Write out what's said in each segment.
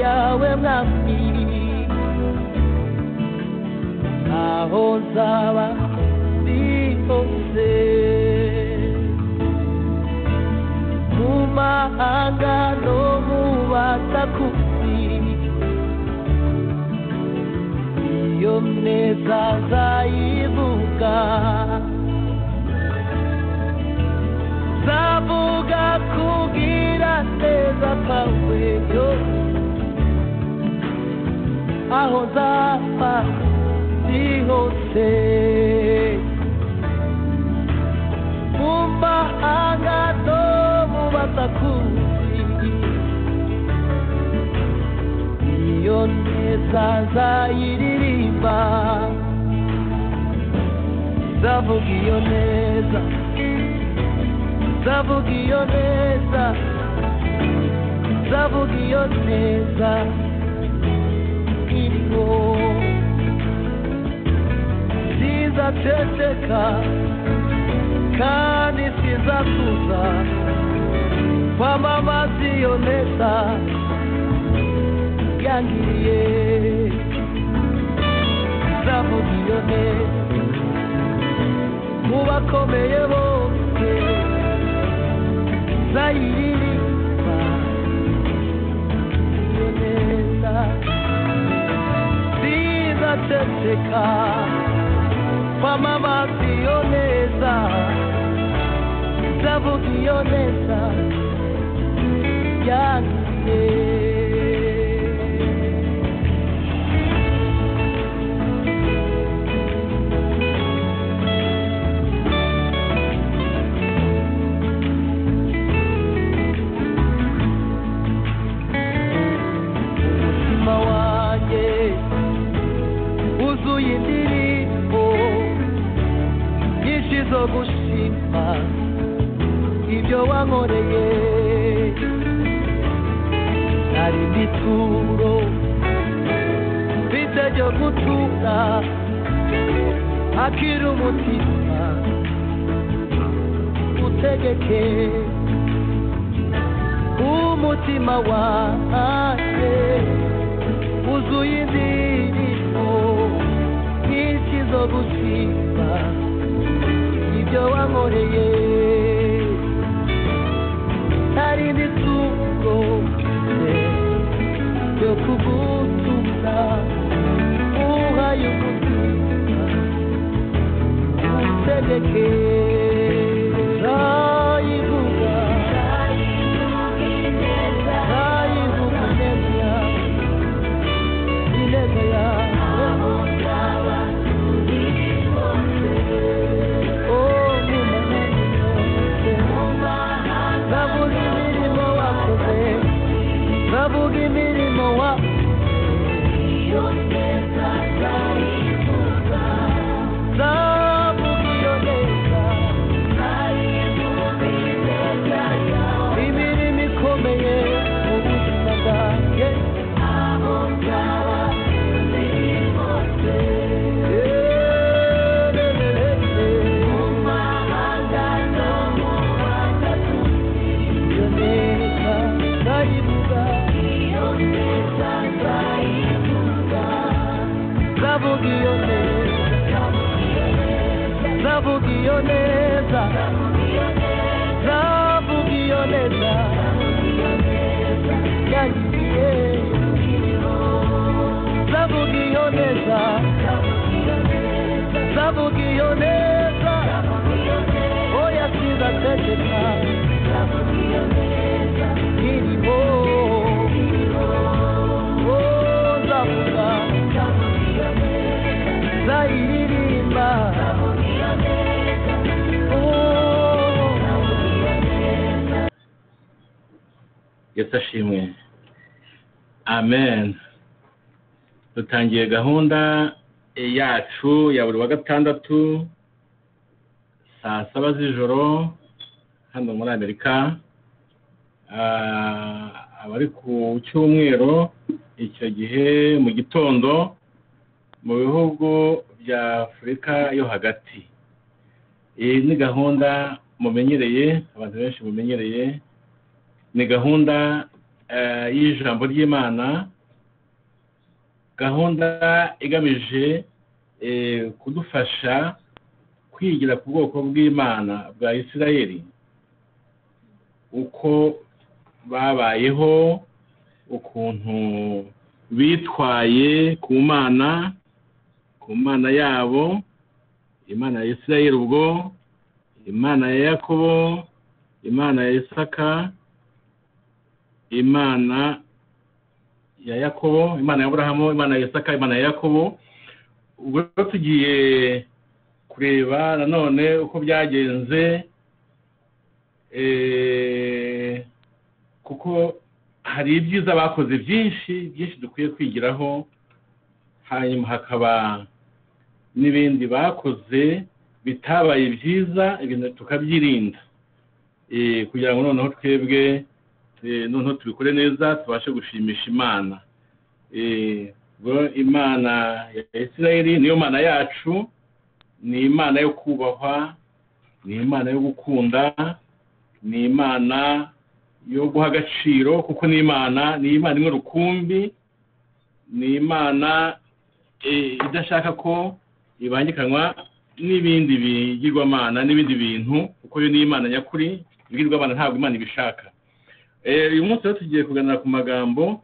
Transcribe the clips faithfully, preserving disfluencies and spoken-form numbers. Yawe mnamini ahozawa diose kumahanga no muwatakuti yomneza zaibuka zabuga kugira neza pawe yo ahoza pa dihose mumba anga to mubatakuti yonesa zairiba zavugi yonesa zavugi yonesa zavugi yonesa Siza teteka kani siza kuza kwa mama zionesa gangiye zabu dione kuba komeye bose zairi yonesa Teteka Pamama Sionesa Zabu Sionesa Yane gushima ibyo wankoreye ari bituro bitajya gutura akira umutima utegeke umutima wanjye uzuye indirimbo n'ikizogushima Yo amoreye tarindi tuko yo kubutumba uhayo kubutumba sebeke raibuga raibuga raibuga nebya nebya 여사심에 아멘 dutangiye gahunda yacu ya buri wa gatandatu saa saba z'ijoro hano muri Amerika. Abari ku cyumweru icyo gihe mu gitondo mu bihugu bya Afurika yo hagati. Iyi ni gahunda mumenyereye, abantu benshi mumenyereye, ni gahunda y'ijambo ry'Imana, gahunda igamije kudufasha kwigira ku bwoko bw'Imana bwa Isirayeli, uko babayeho, ukuntu bitwaye ku Mana, ku Mana yabo, Imana ya Isirayeli ubwo, Imana ya Yakobo, Imana ya Isaka, Imana ya Yakobo, Imana ya Abrahamu, Imana ya Isaka, Imana ya Yakobo. Ubwo tugiye kureba nanone uko byagenze, eh kuko hari ibyiza bakoze byinshi byinshi dukwiye kwigiraho, hanyuma hakaba n'ibindi bakoze bitabaye byiza, ibintu tukabyirinda, eh kugira ngo noneho twebwe noneho tubikore neza tubashe gushimisha Imana. eh Imana ya Isirayeli niyo Mana yacu, ni Imana yo kubahwa, ni Imana yo gukunda, ni Imana yo guha agaciro, kuko ni Imana ni Imana imwe rukumbi, ni Imana idashaka ko ibangikanywa n'ibindi bigirwamana n'ibindi bintu, kuko yo ni Imana nyakuri, bigirwamana ntabwo Imana ibishaka. Uyu munsi rero tugiye kuganira ku magambo,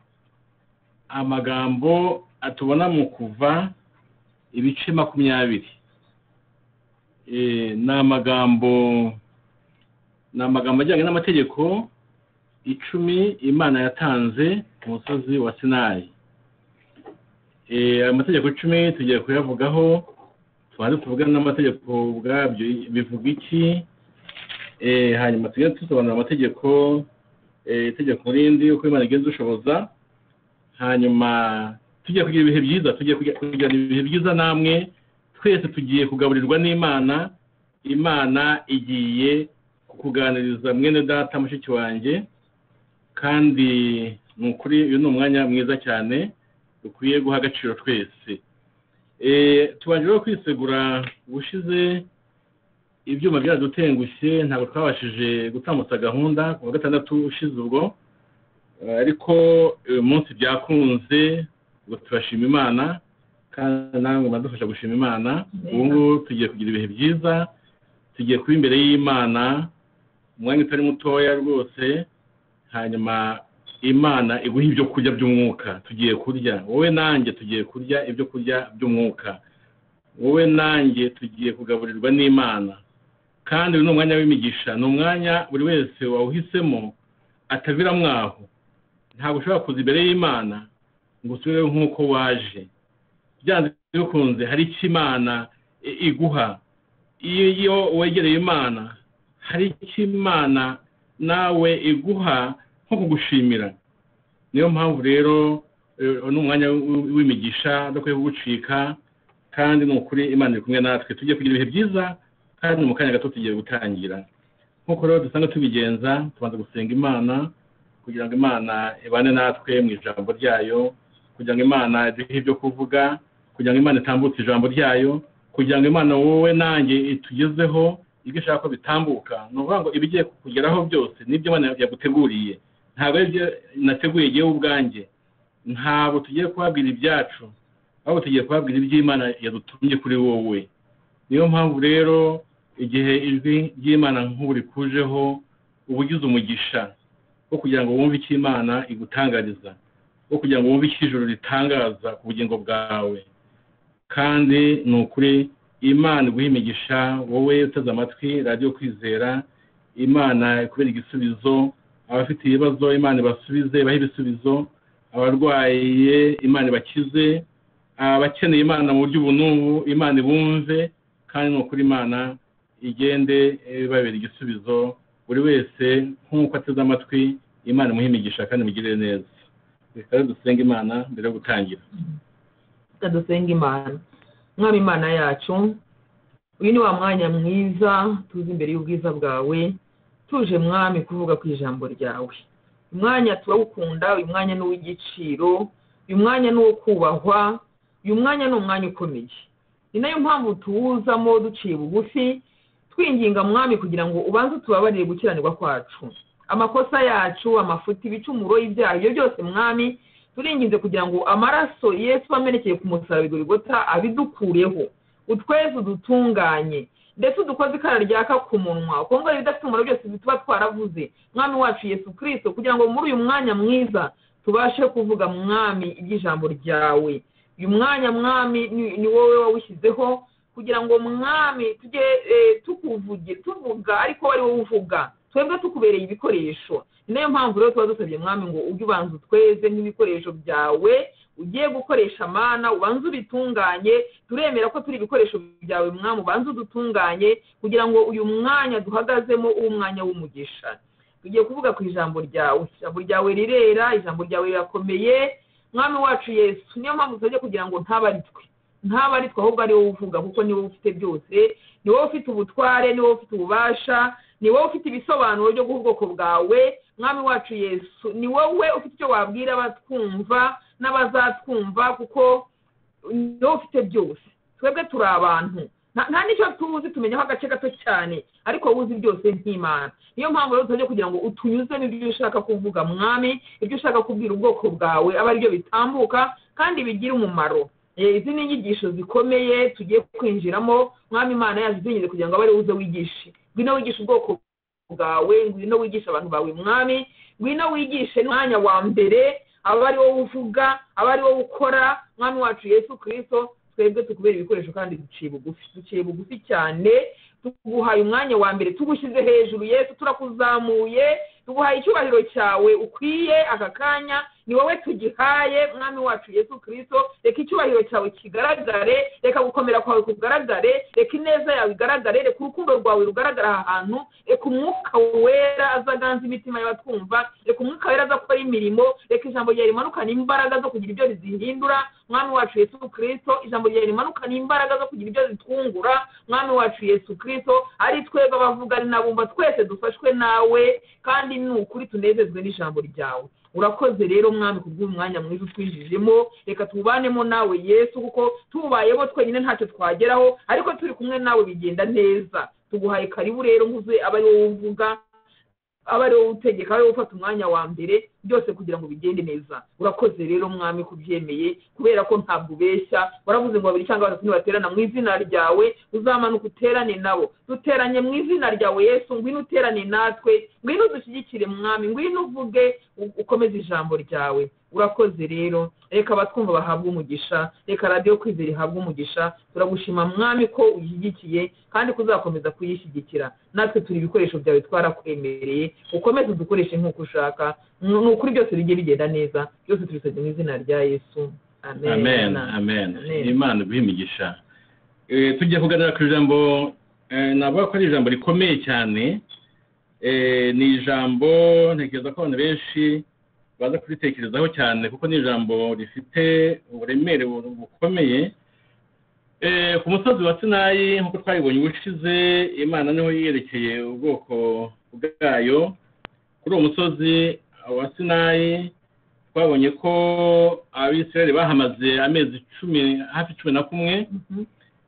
amagambo atubona mu Kuva ibice makumyabiri. Ni amagambo ni amagambo ajyanye n'amategeko icumi Imana yatanze ku musozi wa Sinayi. Amategeko icumi tugiye kuyavugaho, twari tuvugana n'amategeko ubwabyo bivuga iki, hanyuma tujye dusobanura amategeko, itegeko rindi uko Imana igenza ushoboza, hanyuma tujye kugira ibihe byiza, tujye kugira ibihe byiza namwe, twese tugiye kugaburirwa n'Imana. Imana igiye kukuganiriza mwene data mushiki wanjye, kandi ni ukuri uyu ni umwanya mwiza cyane dukwiye guha agaciro twese. Tubanje rero kwisegura, ubushize ibyuma byadutengushye, ntabwo twabashije gutambutsa gahunda ku wa gatandatu ushize ubwo, ariko uyu munsi byakunze, ngo turashima Imana kandi namwe badufasha gushima Imana. Ubu ngubu tugiye kugira ibihe byiza, tugiye kuba imbere y'Imana umwanya utari mutoya rwose, hanyuma Imana iguha ibyo kurya by'umwuka tugiye kurya, wowe nanjye tugiye kurya ibyo kurya by'umwuka, wowe nanjye tugiye kugaburirwa n'Imana. Kandi uyu ni umwanya w'imigisha, ni umwanya buri wese wawuhisemo ataviramo aho, ntabwo ushobora kuza imbere y'Imana ngo usubire nk'uko waje. Byanze bikunze hari icyo Imana iguha, iyo wegereye Imana hari icyo Imana nawe iguha nko kugushimira. Niyo mpamvu rero ni umwanya w'imigisha dukwiye kugucika, kandi ni ukuri Imana iri kumwe natwe. Tugiye kugira ibihe byiza, kandi mu kanya gato tugiye gutangira. Nk'uko rero dusanga tubigenza, tubanza gusenga Imana kugira ngo Imana ibane natwe mu ijambo ryayo, kugira ngo Imana iduhe ibyo kuvuga, kugira ngo Imana itambutse ijambo ryayo, kugira ngo Imana wowe nanjye itugezeho ibyo ishaka ko bitambuka. Ni ukuvuga ngo ibigiye kukugeraho byose n'ibyo Imana yaguteguriye, ntabwo ari ibyo nateguye jyewe ubwanjye, ntabwo tugiye kuhabwira ibyacu, ahubwo tugiye kuhabwira iby'Imana yadutumye kuri wowe. Niyo mpamvu rero igihe ijwi ry'Imana nk'ubu rikujeho, uba ugize umugisha wo kugira ngo wumve icyo Imana igutangariza, wo kugira ngo wumve icyo ijuru ritangaza ku bugingo bwawe. Kandi ni ukuri Imana iguha imigisha, wowe uteze amatwi Radio Kwizera, Imana ikubere igisubizo. Abafite ibibazo Imana ibasubize, bahe ibisubizo. Abarwaye Imana ibakize, abakeneye Imana mu buryo bunubu Imana ibumve, kandi ni ukuri Imana igende ibabere igisubizo. Buri wese nk'uko ateze amatwi Imana imuhe imigisha kandi imugirire neza. Reka dusenge Imana mbere yo gutangira. kadusenge imana mwami imana yacu uyu ni wa mwanya mwiza tuzi imbere y'ubwiza bwawe tuje mwami kuvuga ku ijambo ryawe umwanya turawukunda uyu mwanya ni uw'igiciro uyu mwanya ni uwo kubahwa uyu mwanya ni umwanya ukomeye ni nayo mpamvu tuwuzamo duciye bugufi twinginga mwami kugira ngo ubanze tubabarire gukiranirwa kwacu amakosa yacu amafuti ibicumuro y'ibyaha iyo byose mwami turinginze kugira ngo amaraso Yesu amenekeye ku musaraba Golgotha abidukureho utweze dutunganye ndetse dukoze ikara ryaka ku munwa uko ngo bidafite umuro byose bituba twaravuze mwami wacu Yesu Kristo kugira ngo muri uyu mwanya mwiza tubashe kuvuga mwami iby'ijambo ryawe uyu mwanya mwami ni wowe wawushyizeho kugira ngo mwami tujye tukuvuge tuvuga ariko wari wowe uvuga twebwe tukubereye ibikoresho niyo mpamvu rero tuba dusabye mwami ngo ujye ubanza utweze n'ibikoresho byawe ugiye gukoresha mana ubanza ubitunganye turemera ko turi ibikoresho byawe mwami ubanza udutunganye kugira ngo uyu mwanya duhagazemo umwanya w'umugisha tugiye kuvuga ku ijambo ryawe ijambo ryawe rirera ijambo ryawe rirakomeye mwami wacu Yesu niyo mpamvu tujye kugira ngo ntabaritwe ntabaritwe ahubwo ari wowe uvuga kuko niwe ufite byose ni wowe ufite ubutware ni wowe ufite ububasha ni wowe ufite ibisobanuro byo guhubwoko bwawe mwami wacu Yesu ni wowe ufite icyo wabwira abatwumva n'abazatwumva kuko ni wowe ufite byose twebwe turi abantu nta nicyo tuzi tumenyeho agace gato cyane ariko wuzi byose nk'Imana niyo mpamvu rero tujye kugira ngo utunyuze n'ibyo ushaka kuvuga mwami ibyo ushaka kubwira ubwoko bwawe aba ari byo bitambuka kandi bigira umumaro izi ni inyigisho zikomeye tugiye kwinjiramo mwami Imana yazidunyije kugira ngo abari uze wigishe ngwino wigisha ubwoko bwawe ngwino wigisha abantu bawe mwami ngwino wigishe n'umwanya wa mbere aba ari wowe uvuga aba ari wowe ukora mwami wacu Yesu Kristo twebwe tukubera ibikoresho kandi duciye bugufi duciye bugufi cyane tuguhaye umwanya wa mbere tugushyize hejuru Yesu turakuzamuye tuguhaye icyubahiro cyawe ukwiye aka kanya ni wowe tugihaye mwami wacu Yesu Kristo reka icyubahiro cyawe kigaragare reka gukomera kwawe kugaragare reka ineza yawe igaragare reka urukundo rwawe rugaragara aha hantu reka umwuka wera azaganza imitima y'abatwumva reka umwuka wera azakora imirimo reka ijambo ryawe rimanukana imbaraga zo kugira ibyo rizihindura mwami wacu Yesu Kristo ijambo ryawe rimanukana imbaraga zo kugira ibyo zitwungura mwami wacu Yesu Kristo ari twebwe abavuga ari nabumva twese dufashwe nawe kandi n'ukuri tunezezwe n'ijambo ryawe urakoze rero mwami kubw'umwanya mwiza twinjijemo reka tubanemo nawe Yesu kuko tubayeho twenyine ntacyo twageraho ariko turi kumwe nawe bigenda neza tuguhaye karibu rero nguze abari wowe uvuga abari wowe utegeka abari wowe ufata umwanya wa mbere byose kugira ngo bigende neza urakoze rero mwami kubyemeye kubera ko ntabwo ubeshya waravuze ngo babiri cyangwa batatu baterana mu izina ryawe uzamanuka uterane nabo duteranye mu izina ryawe Yesu ngwino uterane natwe ngwino dushyigikire mwami ngwino uvuge ukomeze ijambo ryawe urakoze rero reka abatwumva bahabwa umugisha reka radio kwizera ihabwa umugisha turagushima mwami ko uyishyigikiye kandi kuzakomeza kuyishyigikira natwe turi ibikoresho byawe twarakwemereye ukomeze dukoreshe nk'uko ushaka kuri byose bijye bigenda neza byose tubisabye mu izina rya Yesu amen amen amen Imana bimigisha eh tujye kuganira ku ijambo navuga ko ari ijambo rikomeye cyane eh ni ijambo ntekereza ko abantu benshi baza kuritekerezaho cyane kuko ni ijambo rifite uburemere bukomeye eh ku musozi wa Sinayi nk'uko twabibonye ubushize Imana niho yerekeye ubwoko bwayo kuri uwo musozi wa Sinayi twabonye ko Abisirayeli bahamaze amezi cumi hafi cumi na kumwe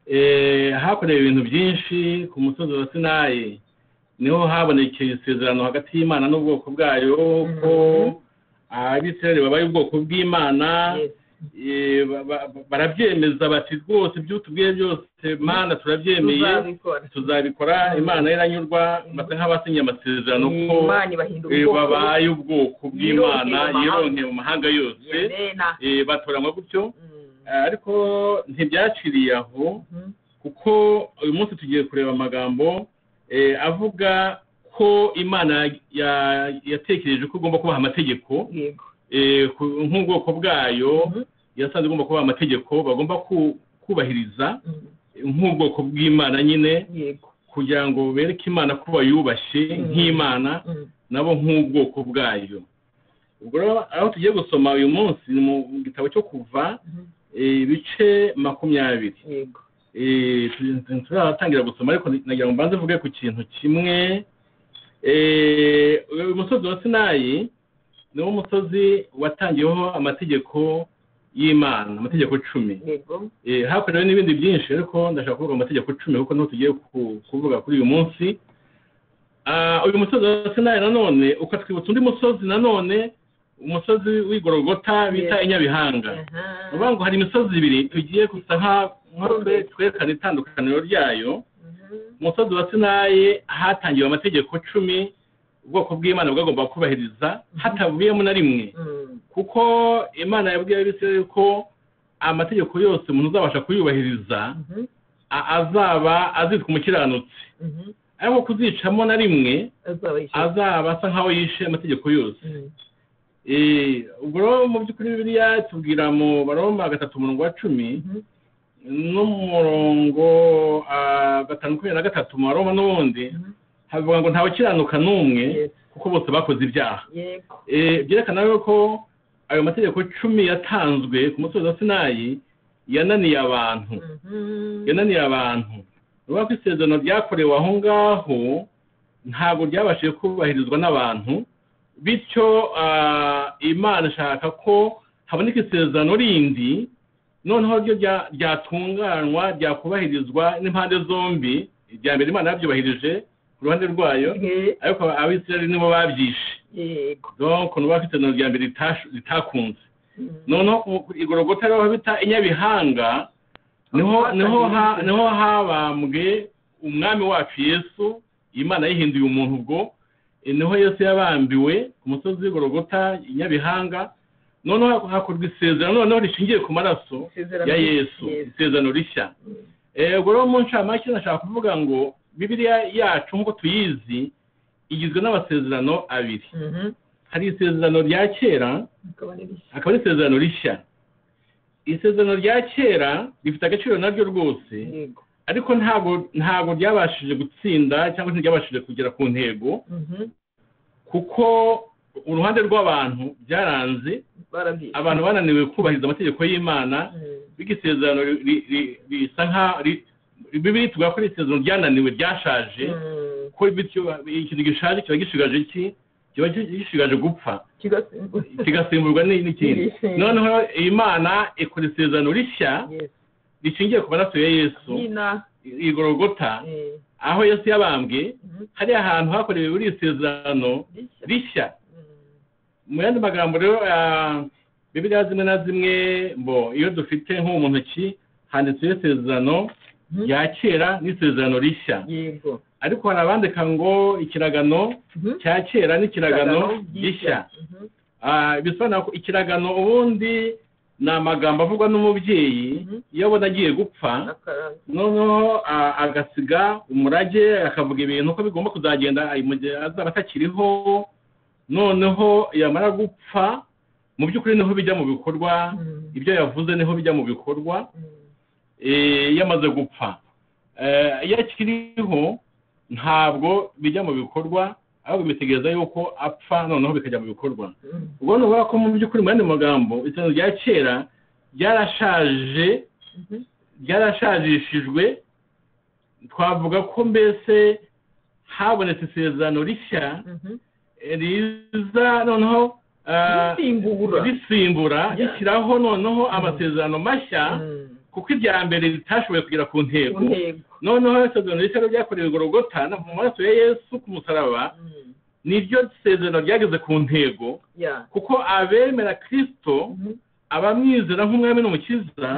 eh hakorewe ibintu byinshi ku musozi wa Sinayi niho habonekeye isezerano hagati y'Imana n'ubwoko bwayo ko Abisirayeli babaye ubwoko bw'Imana barabyemeza bati rwose by'utubwiye byose Imana turabyemeye tuzabikora Imana iranyurwa basa nk'abasinye amasezerano ko babaye ubwoko bw'Imana yironkeye mu mahanga yose batoranywa gutyo ariko ntibyaciriye aho kuko uyu munsi tugiye kureba amagambo avuga ko Imana yatekereje ko igomba kubaha amategeko eh nk'ubwoko bwayo yasanze igomba kuba amategeko bagomba kubahiriza nk'ubwoko bw'Imana nyine kugira ngo bereke Imana ko bayubashye nk'Imana nabo nk'ubwoko bwayo ubwo aho tugiye gusoma uyu munsi mu gitabo cyo kuva ibice ibice makumyabiri turatangira gusoma ariko nagira ngo mbanze vuge ku kintu kimwe. Umusozi wa Sinayi ni wo musozi watangiyeho amategeko y'Imana, amategeko cumi. Hakurikiraho n'ibindi byinshi ariko ndashaka kuvuga amategeko cumi kuko niho tugiye kuvuga kuri uyu munsi. Uyu musozi wa Sinayi nanone ukatwibutsa undi musozi nanone, umusozi w'Igorogota bita Inyabihanga. Uvuga ngo hari imisozi ibiri tugiye gusa nk'aho twerekana itandukaniro ryayo. Umusozi wa Sinayi hatangiwe amategeko cumi ubwoko bw'Imana bwagomba kubahiriza hatabuyemo na rimwe, kuko Imana yabwiye Abisirayeli ko amategeko yose umuntu uzabasha kuyubahiriza azaba azitwa umukiranutsi, ariko kuzicamo na rimwe azaba asa nkaho yishe amategeko yose. Ubwo rero mu by'ukuri Bibiliya tubwira mu Baroma gatatu umurongo wa cumi n'umurongo gatanu makumyabiri na gatatu mu Baroma n'ubundi havuga ngo ntawe kiranuka n'umwe kuko bose bakoze ibyaha. Byerekana rero ko ayo mategeko cumi yatanzwe ku musozi wa Sinayi yananiye abantu, yananiye abantu rwa ku isezerano ryakorewe aho ngaho ntabwo ryabashije kubahirizwa n'abantu, bityo Imana ishaka ko haboneka isezerano rindi noneho ryo ryatunganywa ryakubahirizwa n'impande zombi. Irya mbere Imana yabyubahirije ku ruhande rwayo ariko Abisirayeli nibo babyishe, donc n'ubwo isezerano rya mbere ritakunze. Noneho Igorogota rero bita Inyabihanga niho niho ha niho habambwe umwami wacu Yesu, Imana yihinduye umuntu. Ubwo niho Yesu yabambiwe ku musozi w'Igorogota Inyabihanga. Noneho hakorwa isezerano noneho rishingiye ku maraso ya Yesu, isezerano rishya. Ubwo rero mu nshamake nashaka kuvuga ngo Bibiliya yacu ngo tuyizi igizwe n'amasezerano abiri, hari isezerano rya kera hakaba n'isezerano rishya. Isezerano rya kera rifite agaciro naryo rwose, ariko ntabwo ntabwo ryabashije gutsinda cyangwa ntiryabashije kugera ku ntego, kuko uruhande rw'abantu byaranze, abantu bananiwe kubahiriza amategeko y'Imana. Bigisezerano bisa nkaho Bibiri tuvuga ko isezerano ryananiwe ryashaje, ko bityo ikintu gishaje kiba gishigaje iki kiba gishigaje gupfa kigasimburwa n'ikindi. Noneho Imana ikora isezerano rishya rishingiye ku maraso ya Yesu i Golgotha aho Yesu yabambwe. Hari ahantu hakorewe buri isezerano rishya. Mu yandi magambo rero Bibiliya zimwe na zimwe mbo iyo dufite nko mu ntoki handitse isezerano rya kera n'isezerano rishya, ariko harabandika ngo ikiragano cya kera n'ikiragano gishya. Bisobanura ko ikiragano ubundi ni amagambo avugwa n'umubyeyi iyo abona agiye gupfa, noneho agasiga umurage akavuga ibintu uko bigomba kuzagenda azaba atakiriho. Noneho yamara gupfa mu by'ukuri niho bijya mu bikorwa, ibyo yavuze niho bijya mu bikorwa. Yamaze gupfa iyo akiriho ntabwo bijya mu bikorwa, ahubwo bimitegereza yuko apfa noneho bikajya mu bikorwa. Ubwo ni ukuvuga ko mu by'ukuri mu yandi magambo isezerano rya kera ryarashaje, ryarashajishijwe. Twavuga ko mbese habonetse isezerano rishya riza noneho risimbura rishyiraho noneho amasezerano mashya, kuko irya mbere ritashoboye kugera ku ntego. Noneho isezerano rishya ryakorewe i Golgotha mu maraso ya Yesu ku musaraba niryo isezerano ryageze ku ntego, kuko abemera Kristo, abamwizera nk'umwami n'umukiza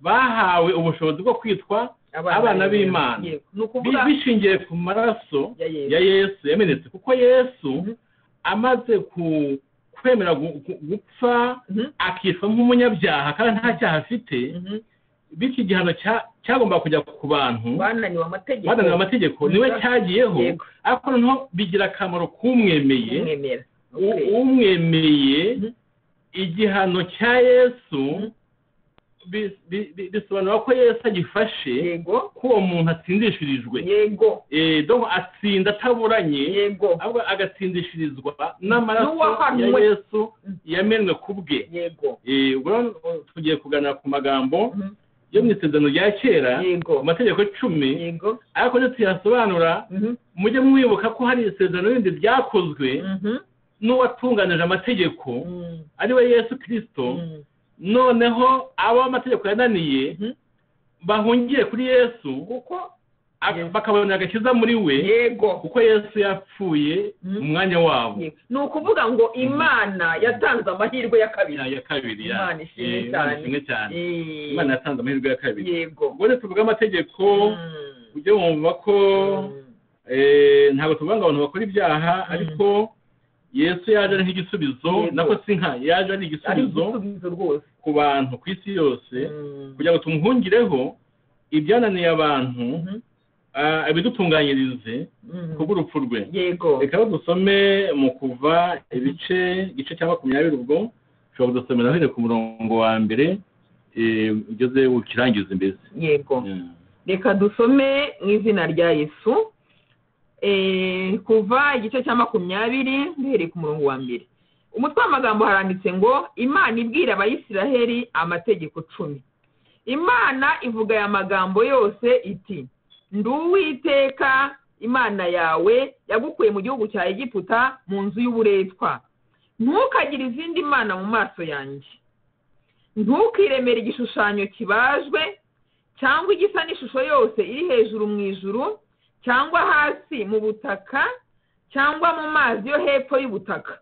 bahawe ubushobozi bwo kwitwa abana b'Imana bishingiye ku maraso ya Yesu yamenetse. Kuko Yesu amaze ku kwemera gupfa akishwa nk'umunyabyaha kandi nta cyaha afite, bityo igihano cyagomba kujya ku bantu bananiwe amategeko niwe cyagiyeho. Ariko noneho bigira akamaro k'umwemeye, umwemeye igihano cya Yesu bisobanura ko Yesu agifashe ko uwo muntu atsindishirijwe yego eh donc atsinda taburanye yego ahubwo agatsindishirizwa n'amaraso ya Yesu yamenwe kubwe yego eh ubwo tugiye kuganira ku magambo yo mu Isezerano rya kera amategeko cumi yego ariko tuyasobanura mujye mwibuka ko hari isezerano rindi ryakozwe n'uwatunganije amategeko ari we Yesu Kristo noneho abo amategeko yananiye bahungiye kuri Yesu kuko bakabona agakiza muri we yego kuko Yesu yapfuye umwanya wabo ni ukuvuga ngo Imana yatanze amahirwe ya kabiri ya kabiri Imana ishimwe cyane Imana yatanze amahirwe ya kabiri yego ubwo tuvuga amategeko ujye wumva ko eh ntabwo tubanga abantu bakora ibyaha ariko Yesu yaje ari igisubizo nako sinka yaje ari igisubizo rwose ku bantu kwisi yose kugira ngo tumuhungireho ibyananiye abantu abidutunganyirize kugurupfu rwe yego reka dusome mu kuva ibice gice cya makumyabiri ubwo cyo dusomera hene ku murongo wa mbere ugeze ukirangiza mbese yego reka dusome mu izina rya Yesu eh kuva igice cya makumyabiri ndere ku murongo wa mbere umutwa amagambo haranditse ngo Imana ibwira abayisiraheli amategeko cumi Imana ivuga ya magambo yose iti ndi Uwiteka Imana yawe yagukuye mu gihugu cya Egiputa mu nzu y'uburetwa ntukagire izindi mana mu maso yanjye ntukiremere igishushanyo kibajwe cyangwa igisa n'ishusho yose iri hejuru mu ijuru cyangwa hasi mu butaka cyangwa mu mazi yo hepfo y'ubutaka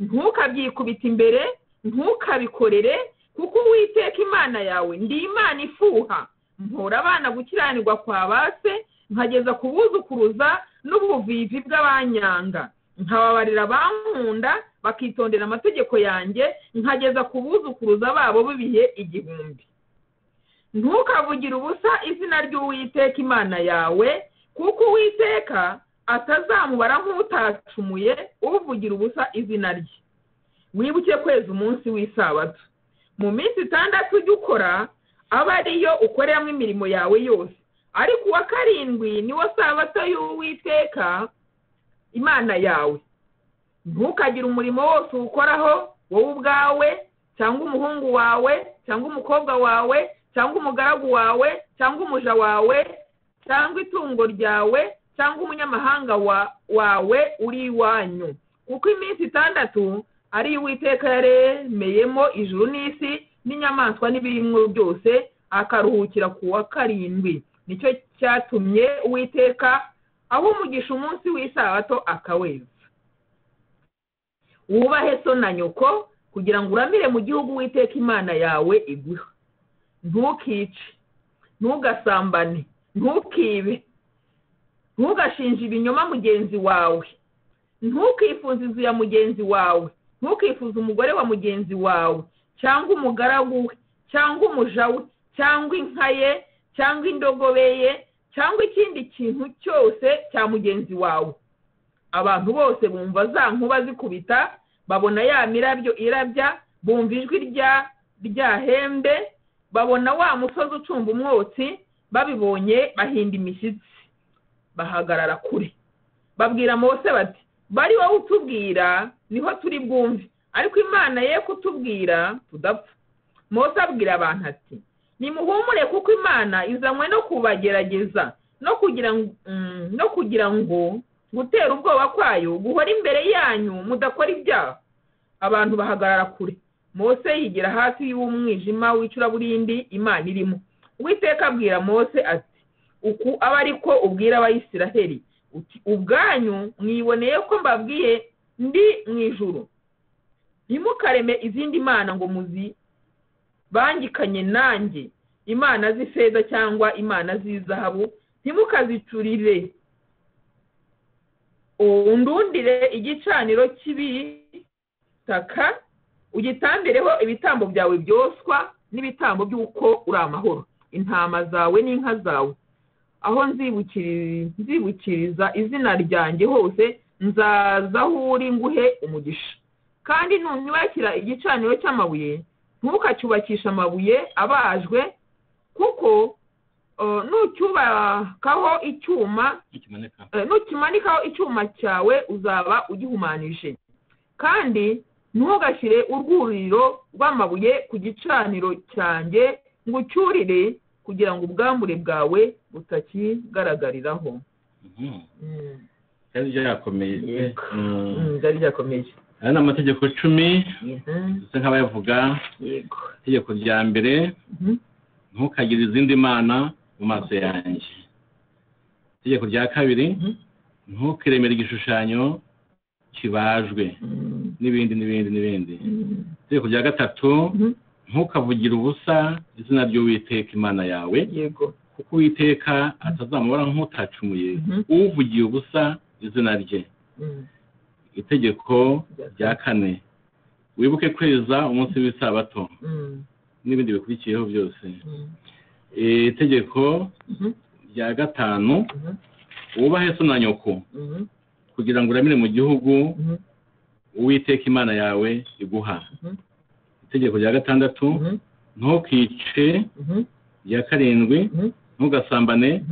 ntukabyikubita imbere ntukabikorere kuko Uwiteka Imana yawe ndi Imana ifuha mpora abana gukiranirwa kwa base nkageza kubuzukuruza n'ubuvivi bw'abanyanga nkababarira bankunda bakitondera amategeko yanjye nkageza kubuzukuruza babo bibihe igihumbi ntukavugira ubusa izina ry'Uwiteka Imana yawe kuko Uwiteka atazamubara nk'utacumuye uvugira ubusa izina rye wibuke kweza umunsi w'isabato mu minsi itandatu ujye ukora aba ariyo ukoreramo imirimo yawe yose ariko uwa karindwi niwo sabato y'Uwiteka Imana yawe ntukagire umurimo wose uwukoraho wowe ubwawe cyangwa umuhungu wawe cyangwa umukobwa wawe cyangwa umugaragu wawe cyangwa umuja wawe cyangwa itungo ryawe cyangwa umunyamahanga wa, wawe uri iwanyu kuko iminsi itandatu ari Uwiteka yaremeyemo ijuru n'isi n'inyamaswa n'ibirimo byose akaruhukira kuwa karindwi nicyo cyatumye Uwiteka aho umugisha umunsi w'isabato akaweza wubahe so na nyoko kugira ngo uramire mu gihugu Uwiteka Imana yawe iguha ntukice ntugasambane ntukibe ntugashinje ibinyoma mugenzi wawe ntukifuza inzu ya mugenzi wawe ntukifuza umugore wa mugenzi wawe cyangwa umugaragu we cyangwa umuja we cyangwa inka ye cyangwa indogobe ye cyangwa ikindi kintu cyose cya mugenzi wawe abantu bose bumva za nkuba zikubita babona ya mirabyo irabya bumva ijwi rya rya hembe babona wa musozi ucumba umwotsi babibonye bahinda imishyitsi bahagarara kure babwira Mose bati bari wowe utubwira niho turi bwumve ariko Imana ye kutubwira tudapfa Mose abwira abantu ati nimuhumure kuko Imana izanywe no kubagerageza no kugira no kugira ngo gutera ubwoba kwayo guhora imbere yanyu mudakora ibyaha abantu bahagarara kure Mose yigira hafi y'umwijima w'icuraburindi Imana irimo Uwiteka abwira Mose ati uku abariko ubwira abayisiraheli uti ubwanyu mwiboneye ko mbabwiye ndi mu ijuru ntimukareme izindi mana ngo muzi bangikanye nanjye imana z'ifeza cyangwa imana z'izahabu ntimukazicurire undundire igicaniro cy'ibitaka ugitambireho ibitambo byawe byoswa n'ibitambo by'uko uri amahoro intama zawe n'inka zawe aho nzibukiriza nzibukiriza izina ryanjye hose nzaza aho uri nguhe umugisha kandi ntunyubakira igicaniro cy'amabuye ntukacyubakisha amabuye abajwe kuko nucyubakaho icyuma nukimanikaho icyuma cyawe uzaba ugihumanije kandi ntugashyire urwuriro rw'amabuye ku gicaniro cyanjye ngo ucyurire kugira ngo ubwambure bwawe butakigaragaraho. Byari byakomeye byari byakomeye aya ni amategeko cumi ndetse nk'abayavuga itegeko rya mbere ntukagire izindi mana mu maso yanjye. Itegeko rya kabiri ntukiremere igishushanyo kibajwe n'ibindi n'ibindi n'ibindi. Itegeko rya gatatu ntukavugire ubusa izina ry'Uwiteka Imana yawe kuko Uwiteka atazamubara nk'utacumuye uvugiye ubusa izina rye. Itegeko rya kane wibuke kweza umunsi w'isabato n'ibindi bikurikiyeho byose. Itegeko rya gatanu wubahe so na nyoko kugira ngo uramire mu gihugu Uwiteka Imana yawe iguha. Itegeko rya gatandatu ntukice, rya karindwi ntugasambane,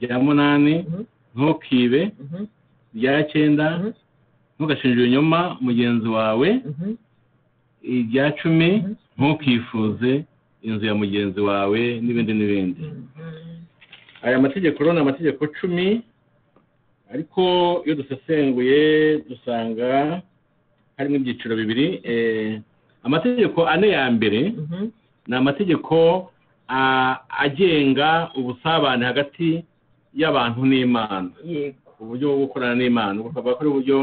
rya munani ntukibe, rya cyenda ntugashinjire inyuma mugenzi wawe, rya cumi ntukifuze inzu ya mugenzi wawe n'ibindi n'ibindi. Aya mategeko rero ni amategeko cumi ariko iyo dusesenguye dusanga harimo ibyiciro bibiri. Amategeko ane ya mbere ni amategeko agenga ubusabane hagati y'abantu n'Imana, uburyo bwo gukorana n'Imana, bakavuga ko ari uburyo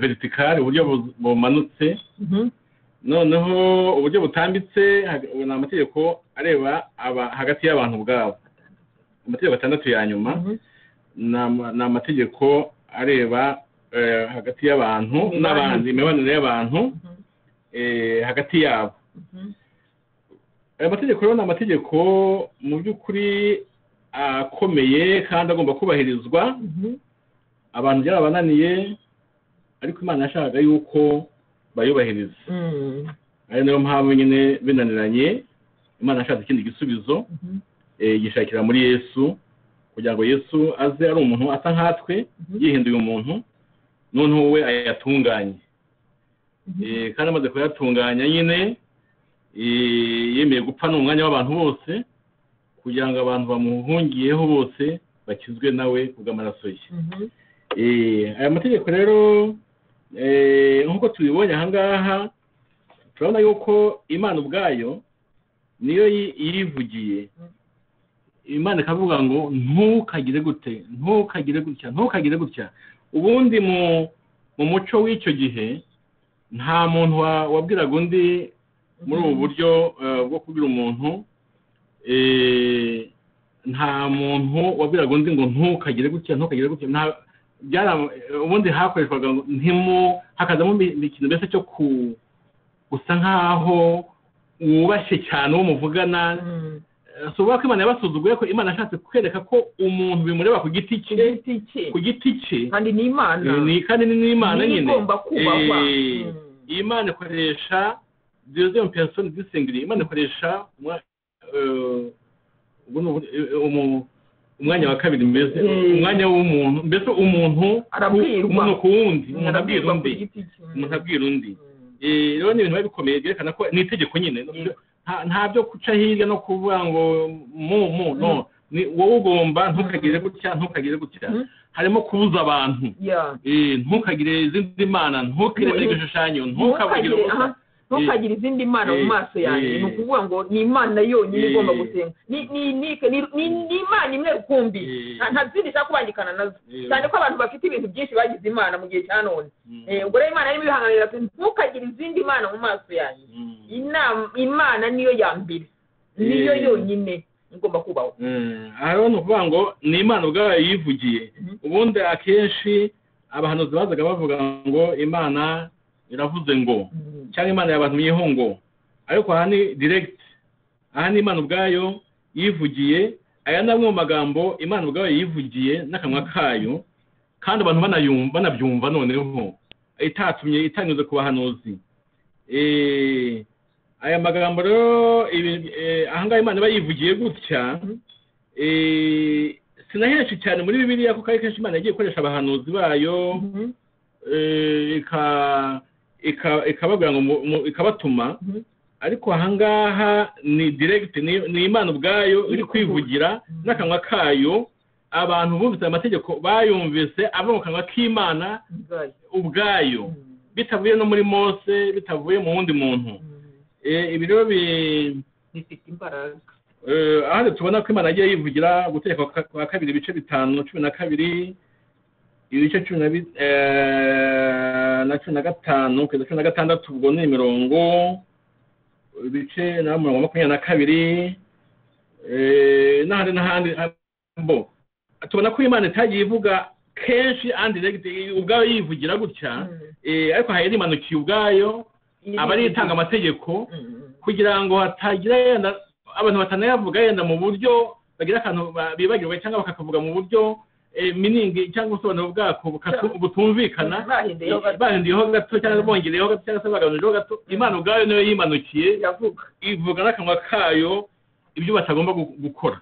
vertical, uburyo bumanutse. Noneho uburyo butambitse ni amategeko areba hagati y'abantu ubwabo. Amategeko atandatu ya nyuma ni amategeko areba hagati y'abantu n'abandi, imibanire y'abantu hagati yabo. Aya mategeko rero ni amategeko mu by'ukuri akomeye kandi agomba kubahirizwa. Abantu byarabananiye ariko Imana yashakaga yuko bayubahiriza. Ari niyo mpamvu nyine binaniranye Imana yashatse ikindi gisubizo yishakira muri Yesu kugira ngo Yesu aze ari umuntu asa nkatwe yihinduye umuntu noneho we ayatunganye. Kandi amaze kuyatunganya nyine yemeye gupfa n'umwanya w'abantu bose kugira ngo abantu bamuhungiyeho bose bakizwe nawe kubw'amaraso ye. Aya mategeko rero nk'uko tubibonye aha ngaha turabona yuko Imana ubwayo niyo yivugiye. Imana ikavuga ngo ntukagire gute, ntukagire gutya, ntukagire gutya. Ubundi mu muco w'icyo gihe nta muntu wabwiraga undi muri ubu buryo bwo kubwira umuntu, nta muntu wabwiraga undi ngo ntukagire gutya, ntukagire gutya. Ubundi hakoreshwaga hakazamo ikintu mbese cyo gusa nk'aho wubashye cyane uwo muvugana. Si uvuga ko Imana yabasuzuguye ko Imana ashatse kwereka ko umuntu bimureba ku giti cye ku giti cye kandi ni Imana kandi ni Imana nyine Imana ikoresha deuxième personne du singulier. Imana ikoresha umwanya wa kabiri mbese umwanya w'umuntu mbese umuntu arabwirwa ku wundi arabwirwa ku giti cye umuntu abwira undi. Rero ni ibintu biba bikomeye byerekana ko ni itegeko nyine nta byo guca hirya no kuvuga ngo mu mu no wowe ugomba ntukagire gutya ntukagire gutya. Harimo kubuza abantu ntukagire izindi mana, ntukiremere igishushanyo, ntukavugire ubusa, ntukagire izindi mana mu maso yanjye. Ni ukuvuga ngo ni Imana yonyine igomba gusenga, ni Imana imwe rukumbi, nta zindi nshaka kubangikana nazo, cyane ko abantu bafite ibintu byinshi bagize Imana mu gihe cya none. Ubwo rero Imana irimo ibihanganira ati ntukagire izindi mana mu maso yanjye. Imana niyo ya mbere, niyo yonyine igomba kubaho. Hariho n'ukuvuga ngo ni Imana ubwayo yivugiye. Ubundi akenshi abahanuzi bazaga bavuga ngo Imana iravuze ngo cyangwa Imana yabatumyeho ngo, ariko aha ni direct, aha ni Imana ubwayo yivugiye. Aya ni amwe mu magambo Imana ubwayo yivugiye n'akanwa kayo kandi abantu banabyumva noneho itatumye itanyuze ku bahanuzi. aya magambo ahangaye Imana bayivugiye gutya sinahenshi cyane muri Bibiliya kuko ari kenshi Imana yagiye gukoresha abahanuzi bayo ikababwira ngo ikabatuma ariko ahangaha ni direct ni Imana ubwayo iri kwivugira n'akanwa kayo abantu bumvise amategeko bayumvise ava mu kanwa k'Imana ubwayo bitavuye no muri Mose bitavuye mu wundi muntu ibiro bifite imbaraga eh ahandi tubona ko Imana agiye yivugira gutegeka kwa kabiri bice bitanu cumi na kabiri ibice cumi na bine na cumi na gatanu kugeza cumi na gatandatu ubwo ni mirongo ibice na mirongo makumyabiri na kabiri eh n'ahandi n'ahandi bo tubona ko Imana itagiye ivuga kenshi andi ubwayo yivugira gutya eh ariko hari imanukiye ubwayo abari itanga amategeko kugira ngo hatagira abantu batanayavuga yenda mu buryo bagira akantu bibagirwa cyangwa bakavuga mu buryo miningi cyangwa usobanuro bwako butumvikana bahindiyeho gato cyangwa bongereyeho gato cyangwa bagabanyijeho gato Imana ubwayo niyo yimanukiye yavuga ivuga n'akanwa kayo ibyo batagomba gukora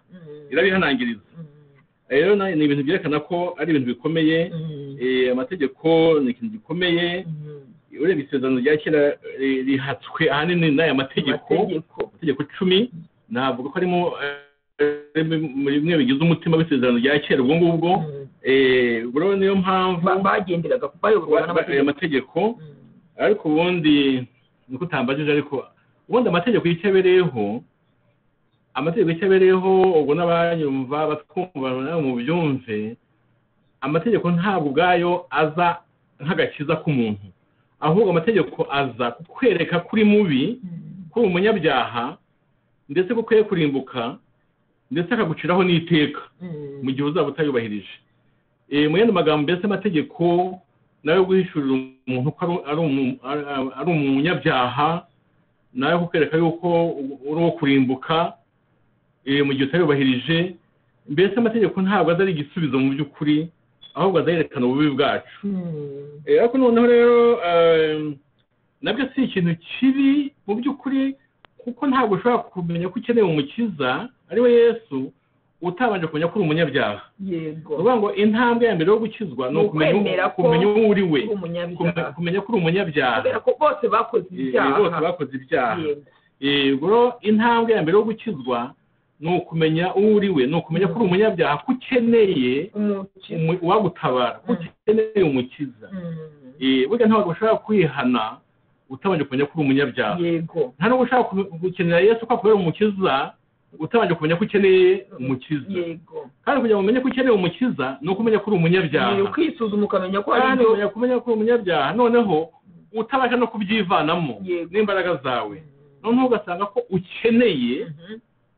irabihanangiriza rero ni ibintu byerekana ko ari ibintu bikomeye amategeko ni ikintu gikomeye urebye isezerano rya kera rihatswe ahanini n'aya mategeko amategeko icumi navuga ko arimo muri bimwe bigize umutima w'isezerano rya kera ubwo ngubwo buriho niyo mpamvu bagenderaga bayoborwa n'amategeko ariko ubundi nuko utambajije ariko ubundi amategeko y'icyebereyeho amategeko y'icyebereyeho ubwo n'abanyumva batwumva mu byumve amategeko ntabwo ubwayo aza nk'agakiza k'umuntu ahubwo amategeko aza kukwereka kuri mubi ko umunyabyaha ndetse kukweye kurimbuka ndetse akaguciraho n'iteka mu gihe uzaba utayubahirije mu yandi magambo mbese amategeko nayo guhishurira umuntu ko ari umunyabyaha nayo kukwereka yuko uri uwo kurimbuka mu gihe utayubahirije mbese amategeko ntabwo aza ari igisubizo mu by'ukuri ahubwo azerekana ububi bwacu ariko noneho rero nabyo si ikintu kibi mu by'ukuri kuko ntabwo ushobora kumenya ko ukeneye umukiza ari we Yesu utabanje kumenya ko uri umunyabyaha yego ni ukuvuga ngo intambwe ya mbere yo gukizwa ni ukumenya uwo uri we kumenya ko uri umunyabyaha kubera ko bose bakoze ibyaha bose bakoze ibyaha yego intambwe ya mbere yo gukizwa no kumenya uriwe no kumenya ko umunyabyaha kukeneye uwagutabara kukeneye umukiza eh burya ntabwo ushobora kwihana utabanje kumenya ko umunyabyaha yego nta no ushobora gukenera Yesu ko kubera umukiza utabanje kumenya ko ukeneye umukiza yego kandi kugira ngo umenye ko ukeneye umukiza no kumenya ko umunyabyaha ni kwisuzuma ukamenya ko ari no kumenya ko umunyabyaha noneho utabasha no kubyivanamo n'imbaraga zawe noneho ugasanga ko ukeneye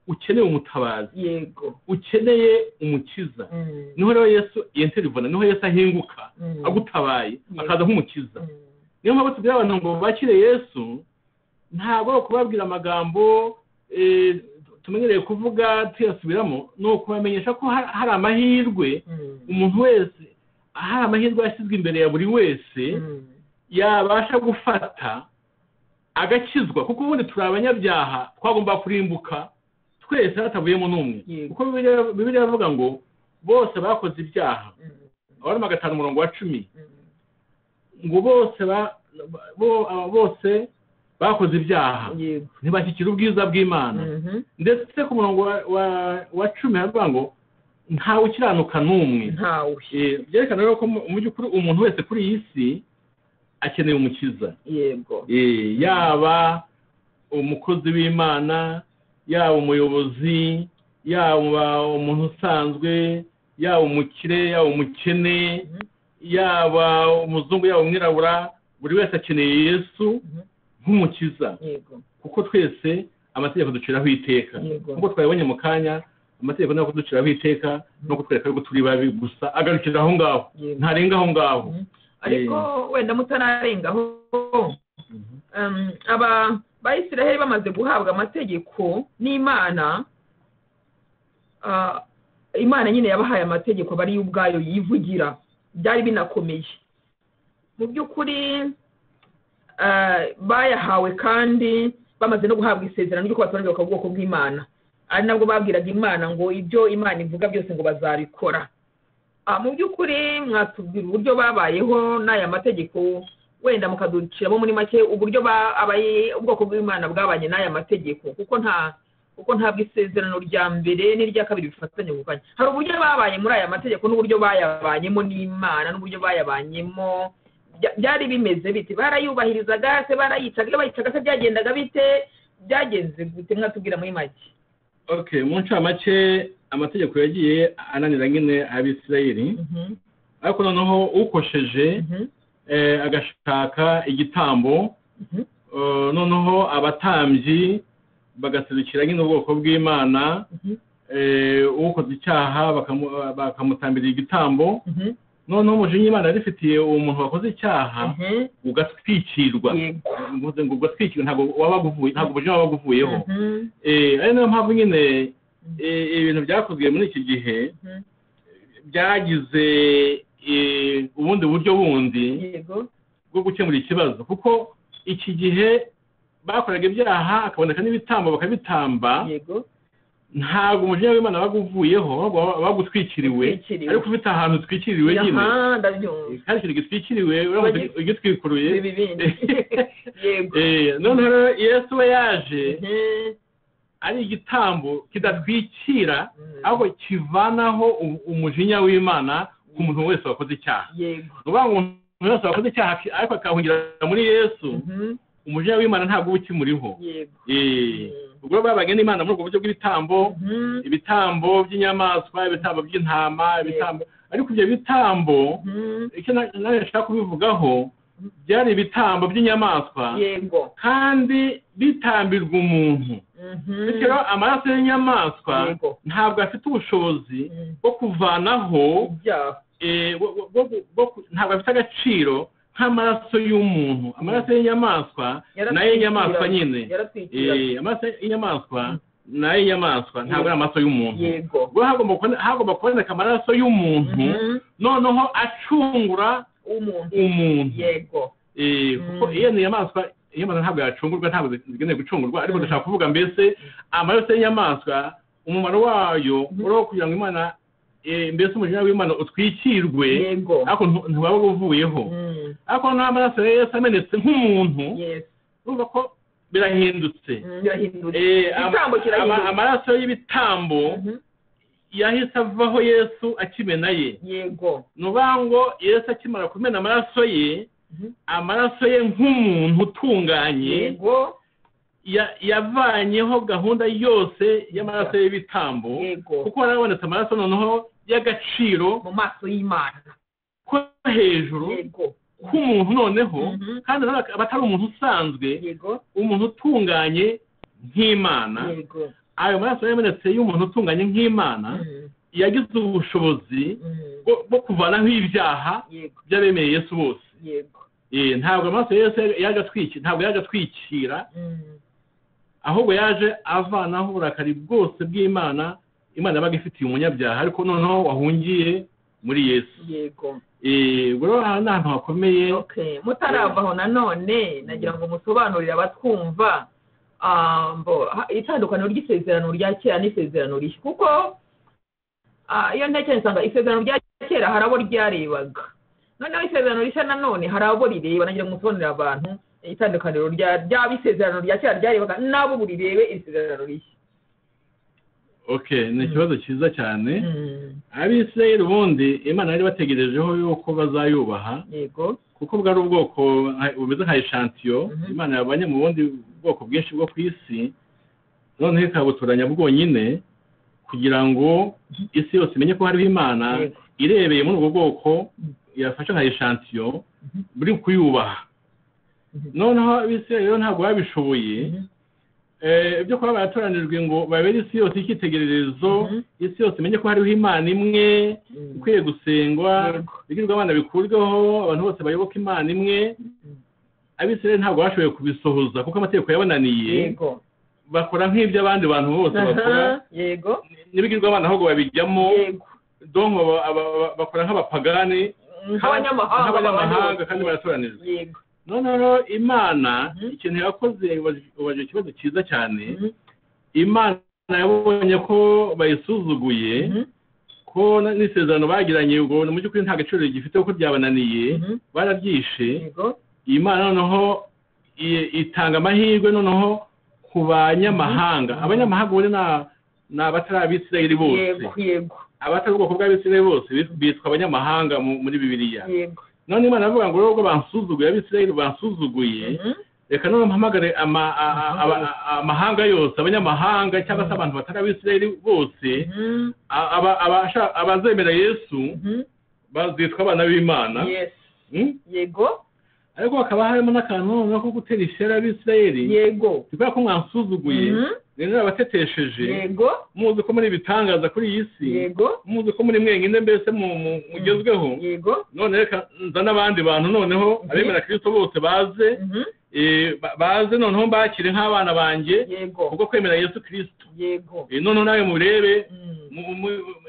ukeneye umutabazi yego ukeneye umukiza niho rero Yesu yenterivana niho Yesu ahinguka agutabaye akaza nk'umukiza niyo mpamvu tubwira abantu ngo bakire Yesu ntabwo kubabwira amagambo tumenyereye kuvuga tuyasubiramo ni ukubamenyesha ko hari amahirwe umuntu wese hari amahirwe yashyizwe imbere ya buri wese yabasha gufata agakizwa kuko ubundi turi abanyabyaha twagomba kurimbuka kwese atavuyemo n'umwe kuko Bibiliya ivuga ngo bose bakoze ibyaha Abaroma gatanu umurongo wa cumi ngo bose bose bakoze ibyaha ntibashyikira ubwiza bw'Imana ndetse ku murongo wa cumi havuga ngo ntawe ukiranuka n'umwe byerekana rero ko mu by'ukuri umuntu wese kuri iyi si akeneye umukiza yaba umukozi w'Imana yaba umuyobozi yaba umuntu usanzwe yaba umukire yaba umukene yaba umuzungu yaba umwirabura buri wese akeneye Yesu nk'umukiza kuko twese amategeko duciraho iteka kuko twabonye mu kanya amategeko ntabwo duciraho iteka no kutwereka ko turi babi gusa agarukira aho ngaho ntarenga aho ngaho ariko wenda mutanarengaho aba Abayisiraheli bamaze guhabwa amategeko n'Imana Imana nyine yabahaye amategeko bari ubwayo yivugira byari binakomeye mu by'ukuri bayahawe kandi bamaze no guhabwa isezerano ryo kubatoranya bakabwoko bw'Imana, ari nabwo babwiraga Imana ngo ibyo Imana ivuga byose ngo bazabikora. Mu by'ukuri mwatubwira uburyo babayeho n'aya mategeko, wenda mukadurikiramo muri make uburyo abaye ubwoko bw'Imana bwabanye n'aya mategeko, kuko nta kuko ntabwo isezerano rya mbere n'irya kabiri bifatanye gukanya. Hari uburyo babaye muri aya mategeko n'uburyo bayabanyemo n'Imana n'uburyo bayabanyemo byari bimeze biti, barayubahirizaga se, barayicaga bayicaga se, byagendaga bite, byagenze gute, mwatubwira muri make? Okay, mu ncamake amategeko yagiye ananira nyine Abisirayeli, ariko noneho ukosheje agashaka igitambo, noneho abatambyi bagaserukira nyine ubwoko bw'Imana, eh ukoze icyaha bakamutambira igitambo, none umujinyi Imana yarifitiye umuntu wakoze icyaha ugatwikirwa, ngoze ngo ugatwikirwa ntabwo wabaguvuye, ntabwo bujye wabaguvuyeho. Eh ari nayo mpamvu nyine ibintu byakozwe muri iki gihe byagize ubundi buryo bundi bwo gukemura ikibazo, kuko iki gihe bakoraga ibyaha akaboneka n'ibitambo bakabitamba, ntabwo umujinya w'Imana baguvuyeho bagutwikiriwe, ariko ufite ahantu utwikiriwe nyine kandi ikintu gitwikiriwe ugitwikuruye. Noneho Yesu we yaje ari igitambo kidatwikira ahubwo kivanaho umujinya w'Imana ku muntu wese wakoze icyaha. Uvuga ngo umuntu wese wakoze icyaha ariko akahungira muri Yesu, umujinya w'Imana ntabwo ukimuriho. Ubwo babanye n'Imana muri ubwo buryo bw'ibitambo, ibitambo by'inyamaswa, ibitambo by'intama, ibitambo, ariko ibyo bitambo icyo nashaka kubivugaho byari ibitambo by'inyamaswa kandi bitambirwa umuntu. Bityo amaraso y'inyamaswa ntabwo afite ubushobozi bwo kuvanaho ntabwo afite agaciro amaraso y'umuntu. Amaraso y'inyamaswa nayo inyamaswa nyine, eh amaraso y'inyamaswa nayo inyamaswa ntabwo ari amaraso y'umuntu. Ubwo hagomba hagomba kuboneka amaraso y'umuntu noneho acungura umuntu. Yego, eh kuko iyo ni inyamaswa, inyamaswa ntabwo yacungurwa, ntabwo zigenewe gucungurwa. Ariko ndashaka kuvuga mbese amaraso y'inyamaswa umumaro wayo uri kugira ngo Imana eh mbese umujinya w'Imana utwikirwe ariko ntibaba buvuyeho. Ako nta maraso Yesu amenetse nk'umuntu, urumva ko birahindutse. Eh amaraso y'ibitambo yahise avaho Yesu akimena ye. Yego, nubango Yesu akimara kumena amaraso ye, amaraso ye nk'umuntu utunganye yavanyeho gahunda yose y'amaraso y'ibitambo, kuko arabonetse amaraso noneho y'agaciro mu maso y'Imana ko hejuru k'umuntu. Noneho kandi abatari umuntu usanzwe, umuntu utunganye nk'Imana, ayo maraso yamenetse y'umuntu utunganye nk'Imana yagize ubushobozi bwo kuvanaho ibyaha by'abemeye Yesu bose. Ntabwo amaraso ya Yesu yagatwikira, ahubwo yaje avanaho uburakari bwose bw'Imana Imana yabaga ifitiye umunyabyaha, ariko noneho wahungiye muri Yesu. Eh bwo hana nta bakomeye. Okay, mutaravaho nanone nagira ngo musobanurira abatwumva ambo itandukano ry'isezerano rya kera n'isezerano rishya, kuko iyo ntacyo nsanga isezerano rya kera harabo ryarebaga, noneho isezerano rishya nanone harabo rireba. Nagira ngo musobanurira abantu itandukaniro rya ry'abisezerano rya kera ryarebaga nabo burirebe isezerano rishya. Okay, ni ikibazo cyiza cyane. Abisirayeli ubundi Imana yari bategerejeho yuko bazayubaha, kuko bwari ubwoko bumeze nka eshantiyo Imana yabanye mu bundi bwoko bwinshi bwo ku isi, noneho ikabutoranya bwonyine kugira ngo isi yose imenye ko hariho Imana irebeye muri ubwo bwoko, yafashe nka eshantiyo buri kuyubaha. Noneho Abisirayeli ntabwo babishoboye, ibyo kuba baratoranijwe ngo babere isi yose icyitegererezo, isi yose imenye ko hariho Imana imwe ikwiye gusengwa, bigirwa abana bikurweho, abantu bose bayoboka Imana imwe. Abisirayeli ntabwo bashoboye kubisohoza kuko amategeko yabananiye, bakora nk'ibyo abandi bantu bose bakora, n'ibigirwa abana ahubwo babijyamo, donko bakora nk'abapagani nk'abanyamahanga kandi baratoranijwe. No, no, no, Imana, ikintu yakoze waje kibazo cyiza cyane. Imana yabonye ko bayisuzuguye, ko n'isezerano bagiranye ubwo mu by'ukuri nta gaciro gifite ko byabananiye, barabyishe. Imana noneho itanga amahirwe noneho ku banyamahanga. Abanyamahanga bone na n'abatarabisirayeli bose. Yego, yego. Abatarubwoko bw'abisirayeli bose bitwa abanyamahanga muri Bibiliya. Yego. None Imana avuga ngo rwo bansuzuguye abisirayeli bansuzuguye, reka none mpamagare amahanga yose, abanyamahanga cyangwa se abantu batari abisirayeli bose, abazemera Yesu bazitwa abana b'Imana. Yego. Ariko hakaba harimo n'akantu ko gutera ishyari abisirayeli. Yego. Kubera ko mwansuzuguye, rero abatetesheje. Yego. Muzi ko muri ibitangaza kuri iyi si. Yego. Muzi ko muri mwenyine mbese mugezweho. Yego. None reka nzana abandi bantu noneho abemera Kristo bose baze, baze noneho mbakire nk'abana banjye kuko kwemera Yesu Kristo. Yego. Noneho nawe murebe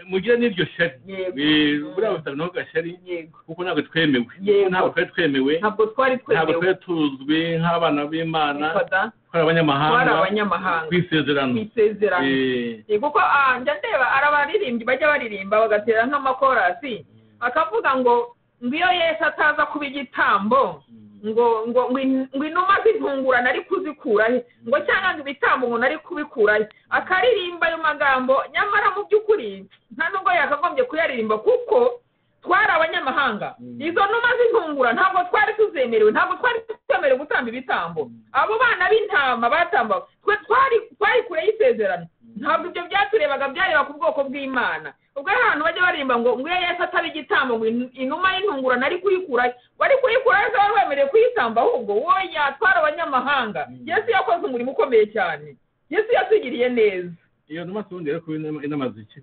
mugire n'iryo shyari. Yego. Buriya bafite noneho gashyari kuko ntabwo twemewe. Ntabwo twari twemewe. Ntabwo twari twemewe. Ntabwo twari tuzwi nk'abana b'Imana. Kwa abanyamahanga kwisezerano kwisezerano kuko ndandeba arabaririmbyi bajya baririmba bagatera nk'amakorasi akavuga ngo ngiyo Yesu ataza kuba igitambo ngo ngo ngwinuma zintungurana ari kuzikura ngo cyangwa ngo ibitambo ngo nari kubikura akaririmba ayo magambo nyamara mu by'ukuri nta nubwo yakagombye kuyaririmba kuko twari abanyamahanga. Izo numa zintungura ntabwo twari tuzemerewe, ntabwo twari tuzemerewe gutamba ibitambo. Abo bana b'intama batamba twe twari twari kure y'isezerano. Ntabwo ibyo byaturebaga byareba ku bwoko bw'Imana. Ubwo ahantu bajya barimba ngo ngo Yesu atari igitambo ngo inuma y'intungura nari kuyikura wari kuyikura Yesu wari wemerewe kuyitamba ahubwo woya twari abanyamahanga. Yesu yakoze umurimo ukomeye cyane. Yesu yatugiriye neza. Iyo numa tundi rero kubinama inamaziki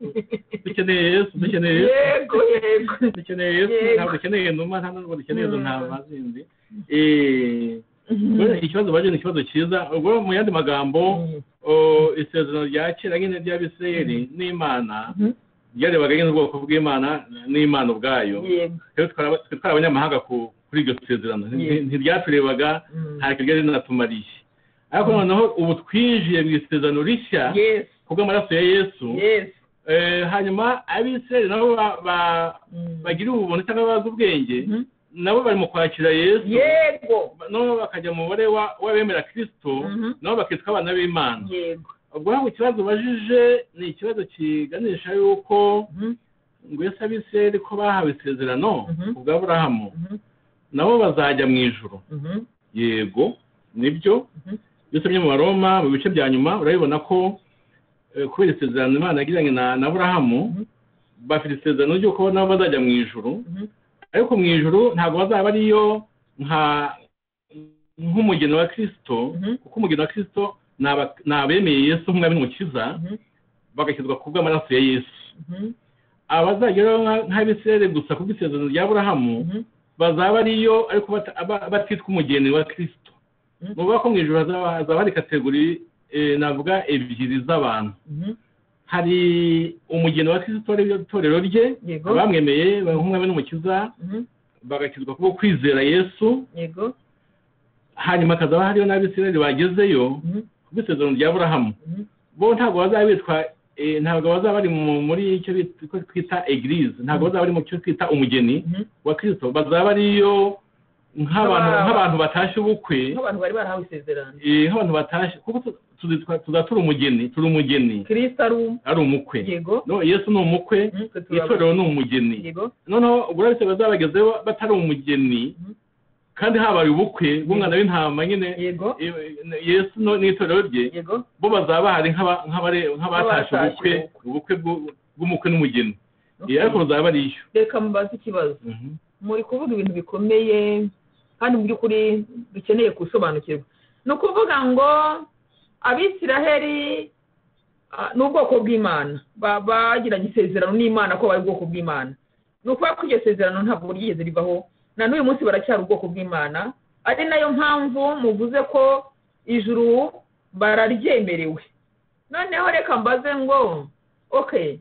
dukeneye Yesu dukeneye yego yego dukeneye Yesu ntabwo dukeneye numa nta nubwo dukeneye zo ntamazindi eh bora ikibazo baje ni ikibazo cyiza ubwo mu yandi magambo isezerano rya kera nyine ry'abisirayeli n'Imana yarebaga nyine ubwoko bw'Imana n'Imana ubwayo rero twari abanyamahanga kuri iryo sezerano ntiryaturebaga nta kigere natumariye ariko noneho ubu twijiye mu isezerano rishya kubwo amaraso ya Yesu. Hanyuma abisirayeli nabo bagira ubuntu cyangwa bazi ubwenge nabo bari mu kwakira Yesu. Yego. Nabo bakajya mu mubare w'abemera Kristo nabo bakitwa abana b'Imana. Yego. Ubwo ntabwo ikibazo bajije ni ikibazo kiganisha yuko ngo Yesu abisirayeli ko bahawe isezerano ubwa Aburahamu nabo bazajya mu ijuru. Yego nibyo bisomye mu Baroma mu bice bya nyuma urabibona ko kubera isezerano Imana yagiranye na Aburahamu bafite isezerano ry'uko nabo bazajya mu ijuru ariko mu ijuru ntabwo bazaba ariyo nk'umugeni wa Kristo kuko umugeni wa Kristo ni abemeye Yesu nk'umwami n'umukiza bagashyirwa kubw'amaraso ya Yesu abazagera nk'abisirayeli gusa kubwo isezerano rya Aburahamu bazaba ariyo ariko batitwa umugeni wa Kristo nuvuga ko mu ijuru hazaba hari kategori navuga ebyiri z'abantu hari umugeni wa Kristo itorero rye bamwemeye nk'umwami n'umukiza bagakizwa kubwo kwizera Yesu hanyuma hakazaba hariyo n'abisirayeli bagezeyo kubwo isezerano rya Aburahamu bo ntabwo bazaba bitwa ntabwo bazaba bari muri icyo twita eglise ntabwo bazaba bari mu cyo twita umugeni wa Kristo bazaba ariyo nk'abantu nk'abantu batashye ubukwe nk'abantu bari barahawe isezerano eh nk'abantu batashye kuko tuzatura umugeni turi umugeni Kristo ari umukwe no Yesu ni umukwe itorero ni umugeni none uburabe bazabageze batari umugeni kandi habaye ubukwe bw'umwana w'intama nyine Yesu ni itorero rye bo bazaba hari nk'abare nk'abatashe ubukwe ubukwe bw'umukwe n'umugeni ariko bazaba ariyo reka mubaze ikibazo muri kuvuga ibintu bikomeye kandi mu by'ukuri dukeneye gusobanukirwa no kuvuga ngo abisiraheli n'ubwoko bw'Imana bagiranye isezerano n'Imana ko bari ubwoko bw'Imana nuko bakwiye isezerano ntabwo ryigeze rivaho na n'uyu munsi baracyari ubwoko bw'Imana ari nayo mpamvu muvuze ko ijuru bararyemerewe noneho reka mbaze ngo okay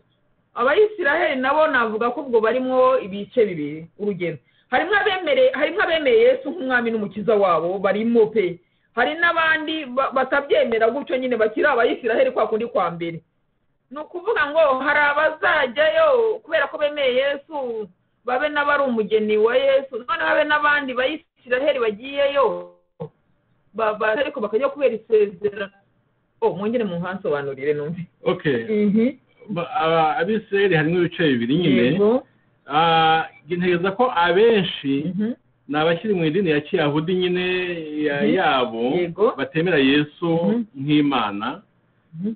Abayisiraheli nabo navuga ko ubwo barimo ibice bibiri urugero hari nk'abemere hari nk'abemeye Yesu nk'umwami n'umukiza wabo barimo pe hari nabandi batabyemera gucyo nyine bakira abayisiraheli kwa kundi kwa mbere nukuvuga ngo hari abazajyayo kubera ko bemeye Yesu babe nabari umugeni wa Yesu none babe nabandi bayisiraheli bagiyeyo baba ariko bakajya kubera isezera oh mwongere mu hanso banurire numve okay mhm abisiraheli hari n'ibice bibiri nyine ah gintegereza ko abenshi nabashyiri mu idini ya Kiyahudi nyine yabo batemera Yesu nk'Imana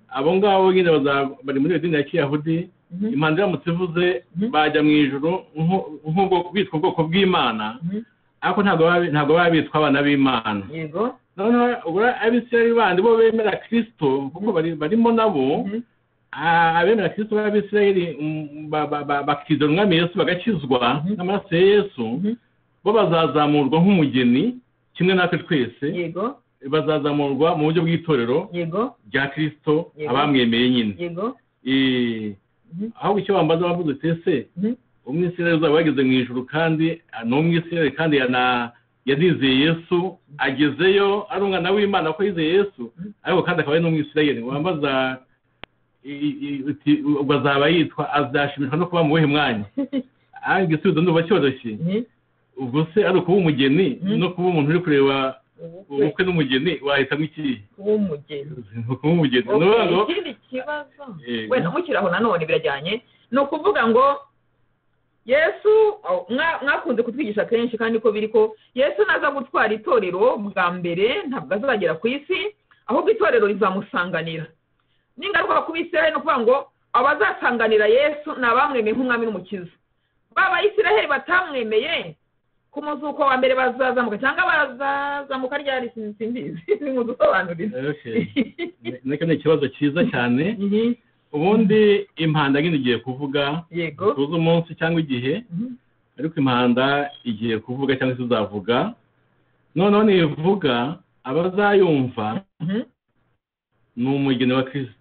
abo ngabo nyine bari muri idini ya Kiyahudi imana yamutsivuze bajya mu ijuru nk'ubwo bitwa ubwoko bw'Imana ariko ntabwo ntabwo babitwa abana b'Imana yego none ubura abisiraheli bandi bo bemera Kristo kuko bari barimo nabo abemera Kristo b'abisiraheli bakizwa n'umwami Yesu bagakizwa n'amaraso ya Yesu bo bazazamurwa nk'umugeni kimwe natwe twese yego bazazamurwa mu buryo bw'itorero yego rya Kristo abamwemeye nyine yego eh aho icyo bambaza bavuze tese umwisiraheli uzaba yageze mu ijuru kandi n'umwisiraheli kandi yana yadizeye Yesu agezeyo ari umwana w'Imana ko yizeye Yesu ariko kandi akabaye n'umwisiraheli wambaza ubazaba yitwa azashimishwa no kuba mu wehe mwanya angisubizo ndo bacyoroshye ubwo se ari kuba umugeni no kuba umuntu uri kureba ubukwe n'umugeni wahitamo iki kuba umugeni kuba umugeni n'ubwo ikindi kibazo wenda mukiraho nanone birajyanye no kuvuga ngo Yesu mwakunze kutwigisha kenshi kandi ko biri ko Yesu naza gutwara itorero bwa mbere ntabwo azagera ku isi ahubwo itorero rizamusanganira ningaruka ku Bisiraheli no kuvuga ngo abazasanganira Yesu nabamwemeye nk'umwami n'umukiza b'Abayisiraheli batamwemeye ku muzuko wa mbere bazazamuka cyangwa bazazamuka ryari simbizi n'umudusobanurira nake n'ikibazo cyiza cyane ubundi impanda ngiye kuvuga tuzi umunsi cyangwa igihe ariko impanda igiye kuvuga cyangwa tuzavuga noneho nivuga abazayumva ni umugeni wa Kristo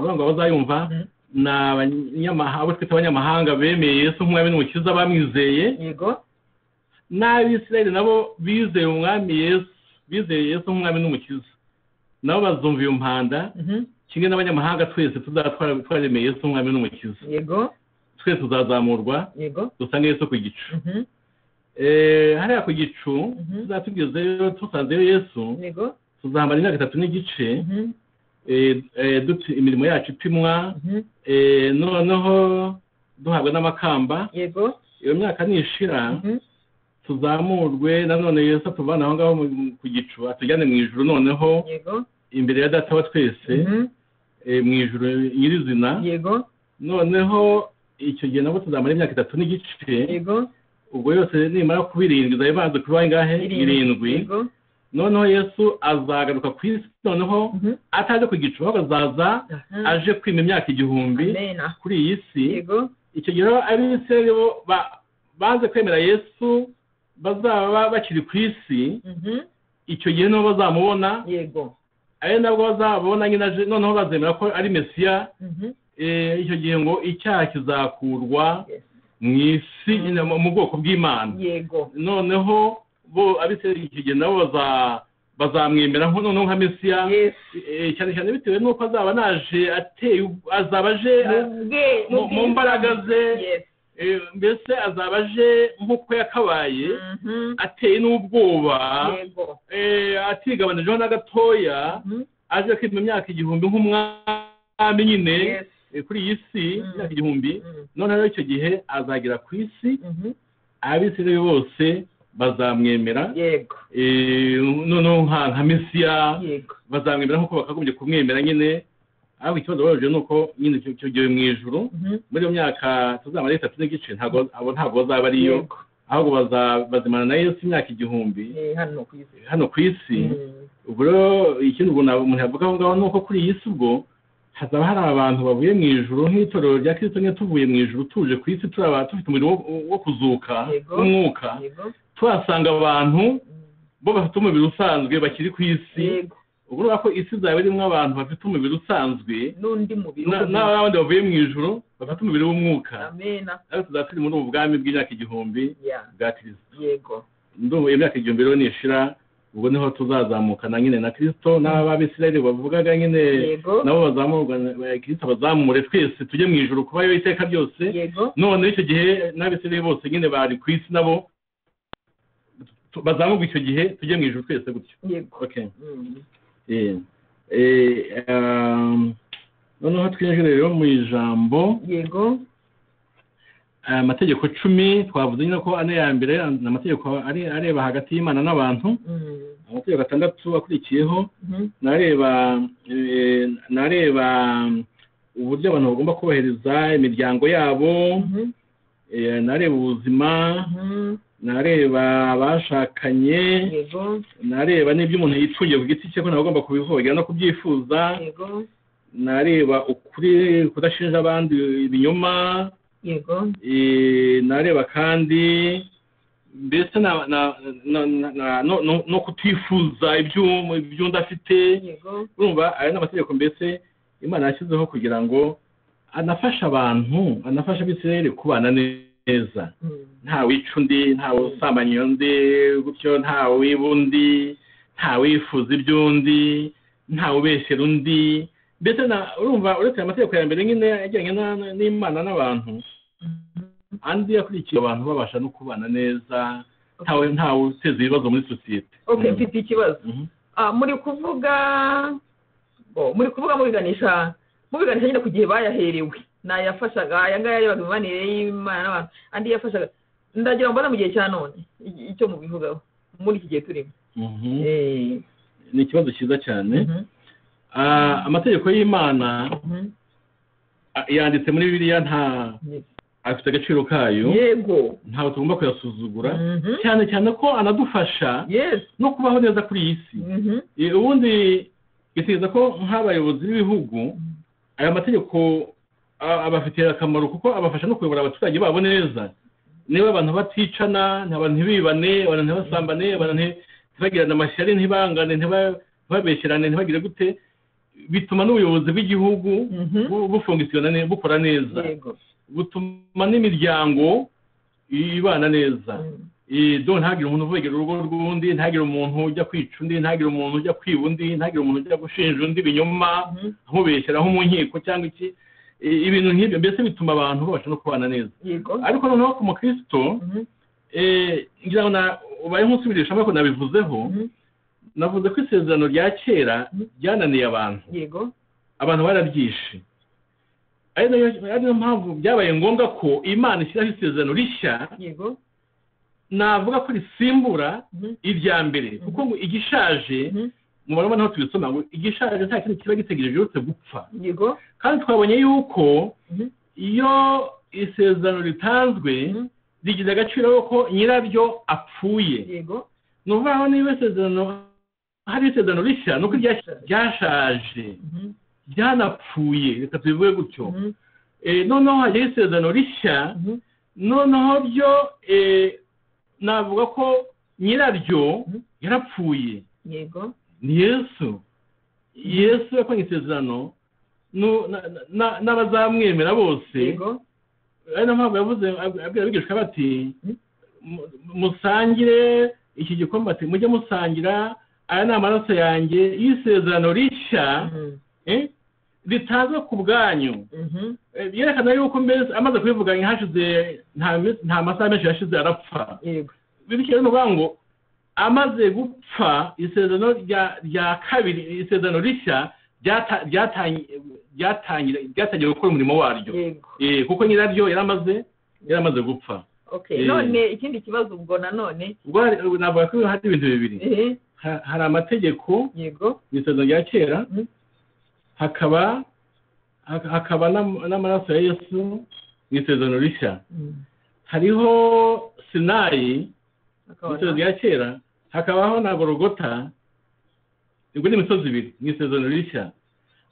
ngo abazayumva n'abanyamahanga twita abanyamahanga bemeye Yesu nk'umwami n'umukiza bamwizeye n'Abisiraheli nabo bizeye umwami Yesu bizeye Yesu nk'umwami n'umukiza nabo bazumva iyo mpanda kimwe n'abanyamahanga twese tuzatwara bitwaremeye Yesu nk'umwami n'umukiza yego twese tuzazamurwa yego dusange Yesu ku gicu eh hariya ku gicu tuzatugeze tusanze Yesu yego tuzambara imyaka itatu n'igice eh dupfa imirimo yacu ipimwa eh noneho duhabwa n'amakamba yego iyo myaka nishira tuzamurwe nanone Yesu atuvana aho ngaho ku gicu atujyane mu ijuru noneho yego imbere ya data wa twese mu ijuru nyirizina yego noneho icyo gihe nabo tuzamara imyaka itatu n'igice yego ubwo yose nimara kubirindwi izabanze kuba ingahe irindwi noneho Yesu azagaruka ku isi noneho ataje ku gicu ahubwo azaza aje kwima imyaka igihumbi kuri iyi si icyo gihe abisiraheli banze kwemera Yesu bazaba bakiri ku isi icyo gihe nabo bazamubona yego ari nabwo bazabona nyina noneho bazemera ko ari Mesiya icyo gihe ngo icyaha kizakurwa mu isi mu bwoko bw'Imana noneho bo abisiraheli icyo gihe nabo bazamwemera noneho nka Mesiya cyane cyane bitewe n'uko azaba naje ateye azaba aje mu mbaraga ze mbese azaba aje nk'uko yakabaye ateye n'ubwoba atigabanije na gatoya aje kwima imyaka igihumbi nk'umwami nyine kuri iyi si imyaka igihumbi noneho icyo gihe azagera ku isi abisiraheli bose bazamwemera noneho nka Mesiya bazamwemera nk'uko bakagombye kumwemera nyine aho ikibazo babajije nuko nyine icyo gihe mu ijuru muri iyo myaka tuzamara itatu n'igice ntabwo abo ntabwo bazaba ariyo ahubwo bazimana na Yesu imyaka igihumbi hano ku isi ubwo ikindi umuntu yavuga aho ngaho nuko kuri iyi si ubwo hazaba hari abantu bavuye mu ijuru nk'itorero rya Kristo nyine tuvuye mu ijuru tuje ku isi turaba dufite umuriro wo kuzuka n'umwuka tuhasanga abantu bo bafite umubiri usanzwe bakiri ku isi ubwo ako isi zawe rimwe abantu bafite umubiri usanzwe n'undi mubiri n'abandi bavuye mu ijuru bafite umubiri w'umwuka amena aho tuzatira muri ubwami bw'imyaka igihumbi bwa Kristo yego ndumva imyaka igihumbi rero nishira ubwo niho tuzazamukana nyine na Kristo n'ababisirayeli bavugaga nyine nabo bazamuka Kristo bazamure twese tujye mu ijuru kuba yo iteka byose none icyo gihe n'abisirayeli bose nyine bari ku isi nabo bazamuka icyo gihe tujye mu ijuru twese gutyo okay eh eh um noneho hatwinjira rero mu ijambo yego amategeko cumi twavuze nyine ko ane ya mbere n'amategeko ari areba hagati y'Imana n'abantu amategeko atandatu akurikiyeho nareba nareba uburyo abantu bagomba kubahereza imiryango yabo nareba ubuzima nareba abashakanye nareba n'ibyo umuntu yitungiye ku giti cye ko nagomba kubivogera no kubyifuza nareba ukuri kudashinja abandi ibinyoma yego eh nareba kandi mbese na na no no kutifuza ibyo ibyo ndafite urumva ari n'amategeko mbese Imana yashyizeho kugira ngo anafasha abantu anafasha Abisirayeli kubana neza nta wicundi nta usambanya undi gutyo nta wibundi nta wifuza ibyo undi nta ubeshera undi mbese na urumva uretse amategeko ya mbere nyine ajyanye n'Imana n'abantu andi yakurikiye abantu babasha no kubana neza ntawe ntawe uteze ibibazo muri society okay mfite ikibazo ah muri kuvuga muri kuvuga mubiganisha mubiganisha nyine kugihe bayaherewe na yafashaga aya ngaya y'abantu bibanire y'Imana n'abantu andi yafashaga ndagira mbona mu gihe cya none icyo mubivugaho muri kigiye turimo eh ni ikibazo cyiza cyane ah amategeko y'Imana yanditse muri Bibiliya nta afite agaciro kayo yego ntawe tugomba kuyasuzugura cyane cyane ko anadufasha no kubaho neza kuri iyi si ubundi giteza ko nk'abayobozi b'ibihugu aya mategeko abafitiye akamaro kuko abafasha no kuyobora abaturage babo neza niba abantu baticana n'abantu bibane abantu basambane abantu bagirana amashyari ntibangane ntibabesherane ntibagire gute bituma n'ubuyobozi bw'igihugu bufungisiona neza bukora neza butuma n'imiryango ibana neza eh don ntagira umuntu uvugera urugo rw'undi ntagira umuntu ujya kwica undi ntagira umuntu ujya kwiba undi ntagira umuntu ujya gushinja undi binyoma nkubeshyiraho mu nkiko cyangwa iki ibintu nk'ibyo mbese bituma abantu babasha no kubana neza ariko noneho ku mukristo eh ngira ngo ubaye nk'usubirisha ariko nabivuzeho navuze ko isezerano rya kera ryananiye abantu yego abantu barabyishe ari nayo mpamvu byabaye ngombwa ko Imana ishyiraho isezerano rishya yego navuga ko risimbura irya mbere kuko igishaje mu baroma naho tubisoma ngo igishaje nta kintu kiba gitegereje uretse gupfa yego kandi twabonye yuko iyo isezerano ritanzwe rigize agaciro ko nyirabyo apfuye yego nuvaho niba isezerano hari isezerano rishya nuko ryashaje ryanapfuye reka tubivuge gutyo noneho hari isezerano rishya noneho byo navuga ko nyirabyo yarapfuye yego ni Yesu Yesu yakoze isezerano n'abazamwemera bose yego ari naho bavuze abwira bigishwa bati musangire iki gikombe ati mujye musangira aya ni amaraso yanjye y'isezerano rishya ritazwe ku bwanyu yerekana yuko mbese amaze kubivuga nk'ahashize nta masaha menshi yashize arapfa bityo ni ukuvuga ngo amaze gupfa isezerano rya kabiri isezerano rishya ryatangiye gukora umurimo waryo kuko nyiraryo yaramaze yaramaze gupfa none ikindi kibazo ubwo nanone navuga ko hari ibintu bibiri hari amategeko n'isezerano rya kera hakaba hakaba n'amaraso ya Yesu n'isezerano rishya hariho Sinayi n'isezerano rya kera hakabaho na Golgotha ubwo ni imisozi ibiri n'isezerano rishya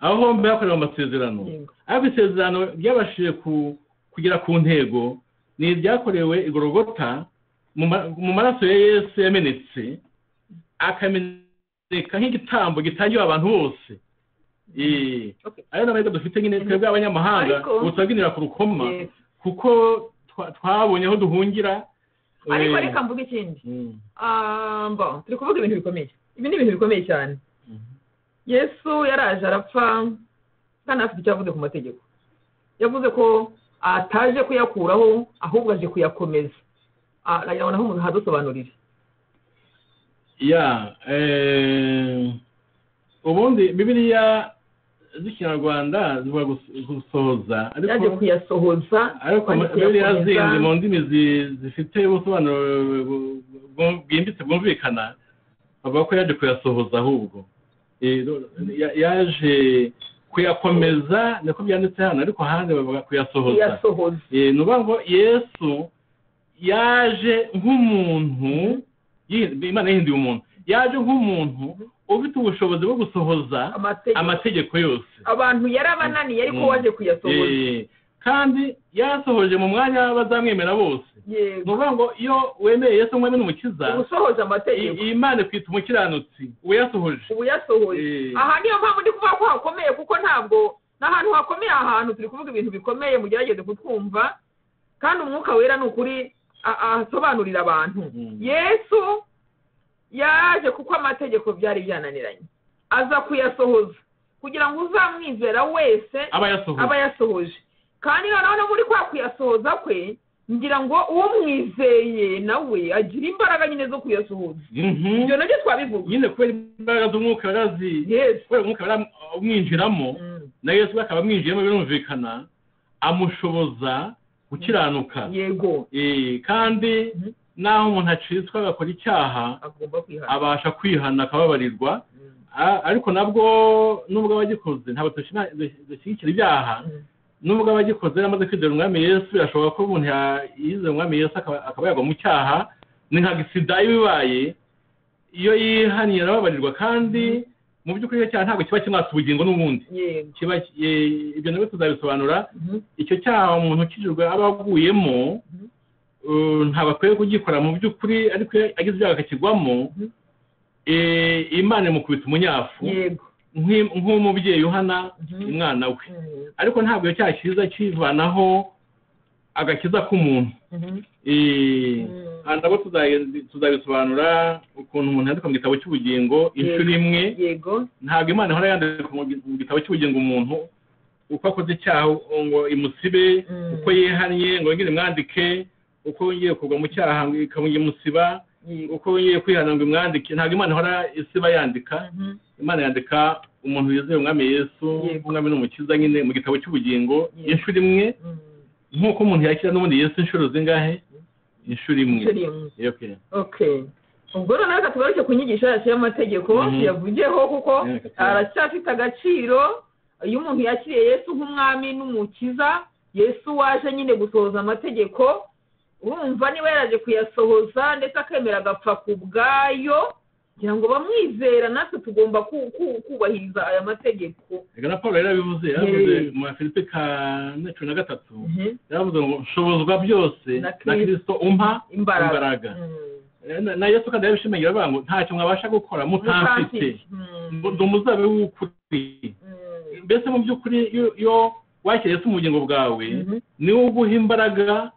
aho bombi bakorewe amasezerano ariko isezerano ryabashije kugera ku ntego ni iryakorewe i Golgotha mu maraso ya Yesu yamenetse akamena teka nk'igitambo gitangiwe abantu bose eh ayo n'abaga dufite nyine twebwe abanyamahanga utabwinira ku rukoma kuko twabonye aho duhungira ariko reka mvuga ikindi ah mbo turi kuvuga ibintu bikomeye ibi ni ibintu bikomeye cyane Yesu yaraje arapfa kandi afite icyo avuze ku mategeko yavuze ko ataje kuyakuraho ahubwo aje kuyakomeza ah yabona aho umuntu hadusobanurira ya eh ubundi Bibiliya z'ikinyarwanda zivuga gusohoza ariko yaje kuyasohoza ariko Bibiliya zindi mu ndimi zifite ubusobanuro bwimbitse bwumvikana bavuga ko yaje kuyasohoza ahubwo yaje kuyakomeza niko byanditse hano ariko hanze bavuga kuyasohoza eh nuba ngo Yesu yaje nk'umuntu Imana yahinduye umuntu yaje nk'umuntu ufite ubushobozi bwo gusohoza amategeko yose abantu yarabananiye ariko waje kuyasohoza kandi yasohoje mu mwanya w'abazamwemera bose nuvuga ngo iyo wemeye Yesu mwemeye n'umukiza usohoza amategeko Imana kwita umukiranutsi ubu yasohoje ubu yasohoje aha niyo mpamvu ndi kuvuga ko hakomeye kuko ntabwo n'ahantu hakomeye ahantu turi kuvuga ibintu bikomeye mugerageze kutwumva kandi umwuka wera n'ukuri asobanurira abantu Yesu yaje kuko amategeko byari byananiranye aza kuyasohoza kugira ngo uzamwizera wese aba yasohoje kandi noneho no muri kwa kuyasohoza kwe ngira ngo uwo mwizeye nawe agira imbaraga nyine zo kuyasohoza ibyo nabyo twabivuga nyine kubera imbaraga z'umwuka barazi kubera umwuka baramwinjiramo na Yesu akaba mwinjiyemo birumvikana amushoboza gukiranuka yego eh kandi naho umuntu acitswe agakora icyaha abasha kwihana akababarirwa ariko nabwo nubwo abagikoze ntabwo dushyikira ibyaha nubwo abagikoze amaze kwizera umwami Yesu birashoboka ko umuntu yizera umwami Yesu akaba yagwa mu cyaha ni nka gisida yibaye iyo yihaniye arababarirwa kandi mu by'ukuri icyo cyaha ntabwo kiba kimwatse ubugingo n'ubundi kiba ibyo nabyo tuzabisobanura icyo cyaha umuntu kijurwe abaguyemo ntabakwiye kugikora mu by'ukuri ariko agize ibyaha akakigwamo Imana imukubita umunyafu nk'umubyeyi Yohana umwana we ariko ntabwo iyo cyaha kiza kivanaho agakiza k'umuntu nabo tuzabisobanura ukuntu umuntu yandika mu gitabo cy'ubugingo inshuro imwe ntabwo Imana ihora yandika mu gitabo cy'ubugingo umuntu uko akoze icyaha ngo imusibe uko yihanye ngo yongere imwandike uko yongeye kugwa mu cyaha ngo ikamujye musiba uko yongeye kwihana ngo imwandike ntabwo Imana ihora isiba yandika Imana yandika umuntu wizeye umwami Yesu umwami n'umukiza nyine mu gitabo cy'ubugingo inshuro imwe nk'uko umuntu yakira n'ubundi Yesu inshuro zingahe inshuro imwe okay okay ubwo rero nakatubaruke kunyigisha yacu y'amategeko yavugeho kuko aracyafite agaciro iyo umuntu yakiriye Yesu nk'umwami n'umukiza Yesu waje nyine gusohoza amategeko urumva niwe yaraje kuyasohoza ndetse akemera agapfa ku bwayo kugira ngo bamwizera natwe tugomba kubahiriza aya mategeko reka na Paulo yarabivuze yavuze mu Filipi cumi na gatatu yavuze ngo nshobozwa byose na Kristo umpa imbaraga na Yesu kandi yabishimangira avuga ngo ntacyo mwabasha gukora mutamfite ndi umuzabe w'ukuri mbese mu by'ukuri yo wakiriye Yesu mu bugingo bwawe niwe uguha imbaraga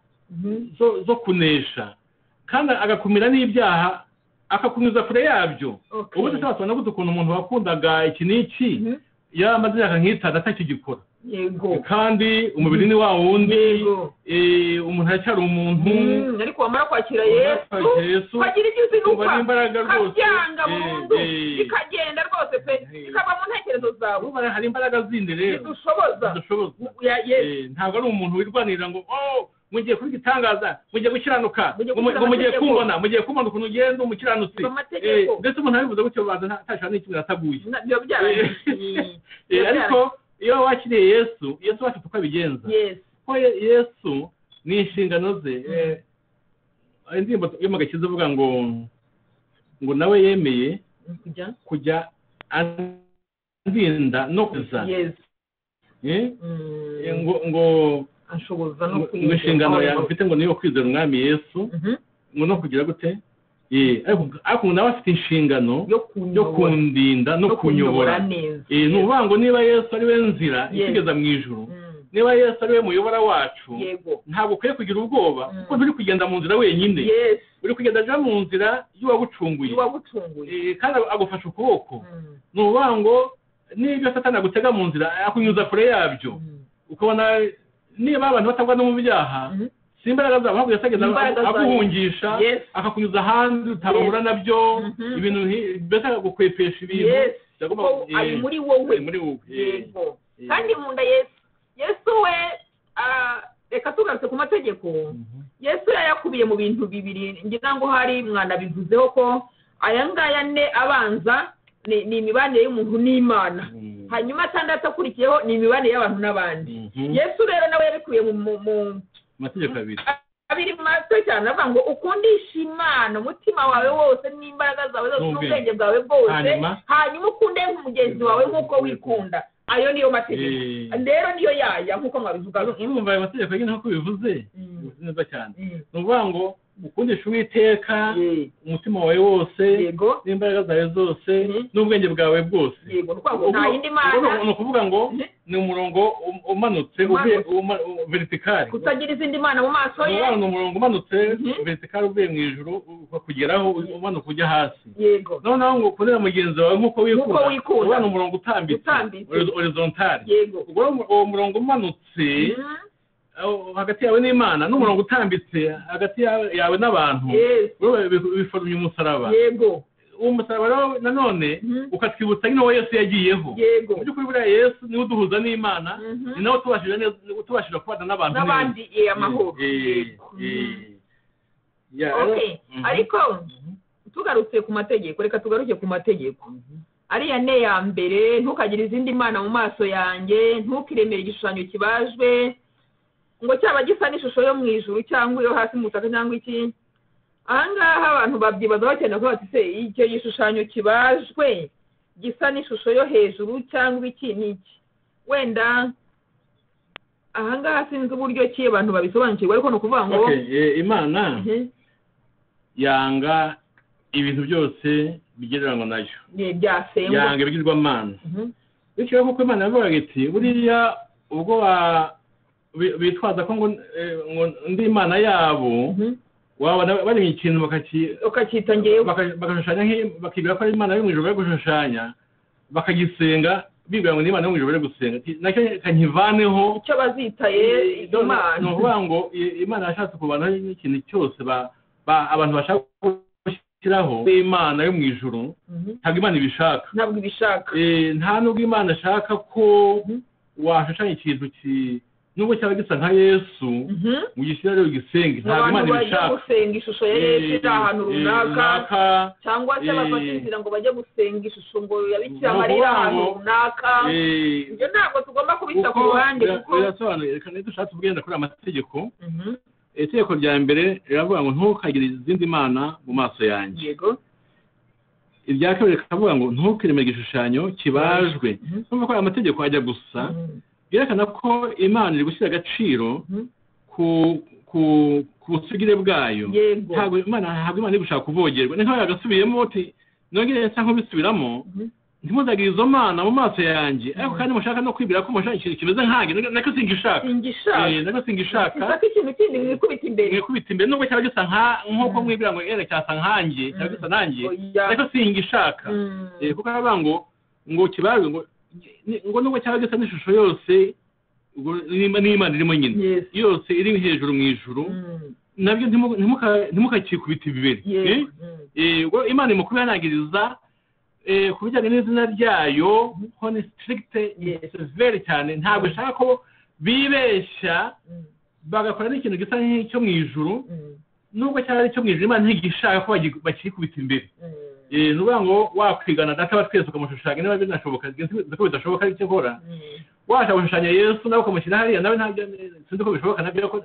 zo zo kunesha kandi agakumira n'ibyaha akakunyuza kure yabyo ubu tutabasana gute ukuntu umuntu wakundaga iki n'iki yamaze akankita atakigikora kandi umubiri ni wa wundi umuntu aracyari umuntu ariko wamara kwakira Yesu kagira igisinukwa kabyanga burundu ikagenda rwose pe ikaba mu ntekerezo zawe ubara hari imbaraga zindi rero dushoboza ntabwo ari umuntu wirwanira ngo oh mugiye kuri gitangaza mugiye gukiranuka mugiye kumbona mugiye kumbona ukuntu ugenda umukiranutsi ndetse umuntu abivuze gutyo baza ntashaka n'ikimwe ataguye ariko iyo wakiriye Yesu Yesu wacu uko abigenza ko Yesu ni inshingano ze indirimbo yo mu gakiza ivuga ngo ngo nawe yemeye kujya andinda no kuza ngo ngo ashoboza no kwinjira inshingano yawe mfite ngo niyo kwizera umwami Yesu ngo no kugira gute Eh ariko nawe afite inshingano yo kundinda no kunyobora. Eh nuvuga ngo niba Yesu ari we nzira itigeza mu ijuru, niba Yesu ari we muyobora wacu, ntabwo ukwiye kugira ubwoba kuko turi kugenda mu nzira wenyine. Uri kugenda ja mu nzira y'uwagucunguye. Eh kandi agufasha ukuboko. Nuvuga ngo nibyo Satani agutega mu nzira akunyuza kure yabyo. Ukabona niba abantu batagwa no mu byaha imbaraga zabo ahubwo yasageza aguhungisha akakunyuza hanze utabura nabyo ibintu bese gukwepesha ibintu ari muri wowe muri wowe kandi munda Yesu Yesu we reka tugarutse ku mategeko Yesu yayakubiye mu bintu bibiri ngira ngo hari mwana bivuzeho ko ayangaya ne abanza ni imibanire y'umuntu n'Imana hanyuma atandatu akurikiyeho ni imibanire y'abantu n'abandi Yesu rero nawe yabikuye mu mategeko abiri abiri mato cyane avuga ngo ukundisha Imana umutima wawe wose n'imbaraga zawe zose n'ubwenge bwawe bwose hanyuma ukunde nk'umugenzi wawe nk'uko wikunda ayo niyo mategeko rero niyo yaya nk'uko mwabivuga n'umva ayo mategeko y'intu nk'uko bivuze neza cyane n'uvuga ngo ukundisha Uwiteka umutima wawe wose n'imbaraga zawe zose n'ubwenge bwawe bwose yego n'uko nta yindi Mana n'ukuvuga ngo ni umurongo umanutse uvuye vertical kutagira izindi Mana mu maso ye ni umurongo umanutse vertical uvuye mu ijuru ukageraho umanuka kujya hasi yego none naho ngo kundira mugenzi wawe nk'uko wikunda ni umurongo utambitse horizontal yego uwo murongo umanutse hagati yawe n'Imana n'umurongo utambitse hagati yawe n'abantu biforumye umusaraba yego uwo musaraba nanone ukatwibutsa nyine Yesu yagiyeho by'ukuri buriya Yesu niwe uduhuza n'Imana ni nawe tubashije kubana n'abantu n'abandi amahoro ariko tugarutse ku mategeko reka tugaruke ku mategeko ariya ne ya mbere ntukagire izindi Mana mu maso yanjye ntukiremere igishushanyo kibajwe ngo cyaba gisa n'ishusho yo mu ijuru cyangwa yo hasi mu butaka cyangwa iki ahangaha abantu babyibaza bakene ko bati se icyo gishushanyo kibajwe gisa n'ishusho yo hejuru cyangwa iki n'iki wenda ahangaha sinzi uburyo ki abantu babisobanukirwa ariko no kuvuga ngo Imana yanga ibintu byose bigereranywa nayo yanga ibigirwa Mana bityo kuko Imana yavuga iti buriya ubwo bitwaza ko ngo ndi Imana yabo waba bari mu kintu bakakitangiye bakashushanya bakibwira ko ari Imana yo mu ijuru gushushanya bakagisenga bibwira ngo ni Imana yo mu ijuru gusenga nacyo kanyivaneho icyo bazitaye Imana no ngo Imana yashatse kubana n'ikintu cyose abantu bashaka gushyiraho Imana yo mu ijuru ntabwo Imana ibishaka ntabwo ibishaka eh nta nubwo Imana ashaka ko washushanya ikintu ki nubwo cyaba gisa nka Yesu mu gishyira rero gisenge ntabwo Imana ibishaka gusenga ishusho ya Yesu ahantu runaka cyangwa se bafatira ngo bajye gusenga ishusho ngo yabikira marira ahantu runaka ibyo ntabwo tugomba kubita ku ruhande kuko reka ntidushatse ubwenda kuri amategeko itegeko rya mbere riravuga ngo ntukagire izindi Mana mu maso yanjye yego irya kabiri rikavuga ngo ntukiremere igishushanyo kibajwe nubwo aya mategeko ajya gusa byerekana ko Imana iri gushyira agaciro ku ku busugire bwayo ntabwo Imana ntabwo Imana iri gushaka kuvogerwa ni nk'aho yagasubiyemo uti nongere nsa nk'ubisubiramo ntimuzagire izo Mana mu maso yanjye ariko kandi mushaka no kwibwira ko mushaka ikintu kimeze nkange nako singishaka nako singishaka nako ikintu kindi mwikubita imbere mwikubita imbere nubwo cyaba gisa nk'uko mwibwira ngo ere cyasa nkange cyaba gisa nanjye nako singishaka kuko aravuga ngo ngo kibajwe ngo ngo nubwo cyaba gisa n'ishusho yose n'Imana irimo nyine yose iri hejuru mu ijuru nabyo ntimukakikubita ibibere Imana imukubihanangiriza ku bijyanye n'izina ryayo ho ni strict severe cyane ntabwo ishaka ko bibeshya bagakora n'ikintu gisa nk'icyo mu ijuru nubwo cyaba ari icyo mu ijuru Imana ntigishaka ko bakikubita imbere eh nuvuga ngo wakwigana data batwese ukamushushanya niba binashoboka ziko bidashoboka ari cyo gora washa gushushanya Yesu nawe ukamushyira hariya nawe ntabyo sinzi ko bishoboka nabyo ko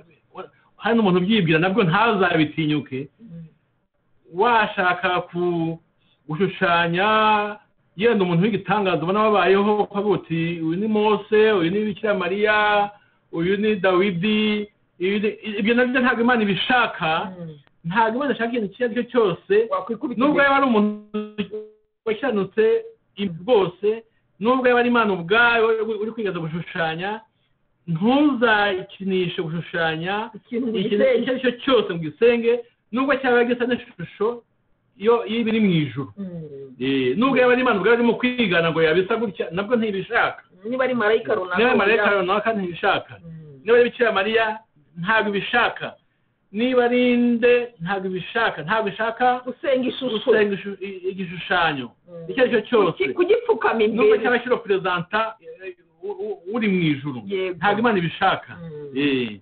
hari n'umuntu byibwira nabwo ntazabitinyuke washaka ku gushushanya yenda umuntu w'igitangaza ubona wabayeho kwabuti uyu ni Mose uyu ni Bikira Mariya uyu ni Dawidi ibyo nabyo ntabwo Imana ibishaka nta gumana ashaka ikintu cyari cyose nubwo yaba ari umuntu washanutse ibwose nubwo yaba ari imana ubwayo uri kwigaza gushushanya ntuzakinishe gushushanya ikintu cyo cyose mu gisenge nubwo cyaba gisa n'ishusho yo ibiri mu ijuru nubwo yaba ari imana ubwayo arimo kwigana ngo yabisa gutya nabwo ntibishaka niba ari marayika runaka niba marayika runaka ntibishaka niba ari bikira Mariya ntabwo bishaka niba rinde ntabwo bishaka ntabwo bishaka usenga ishusho usenga igishushanyo icyacyo cyose kugipfuka imbere nubwo cyabashyira prezidenta uri mu ijuru ntabwo imana ibishaka eh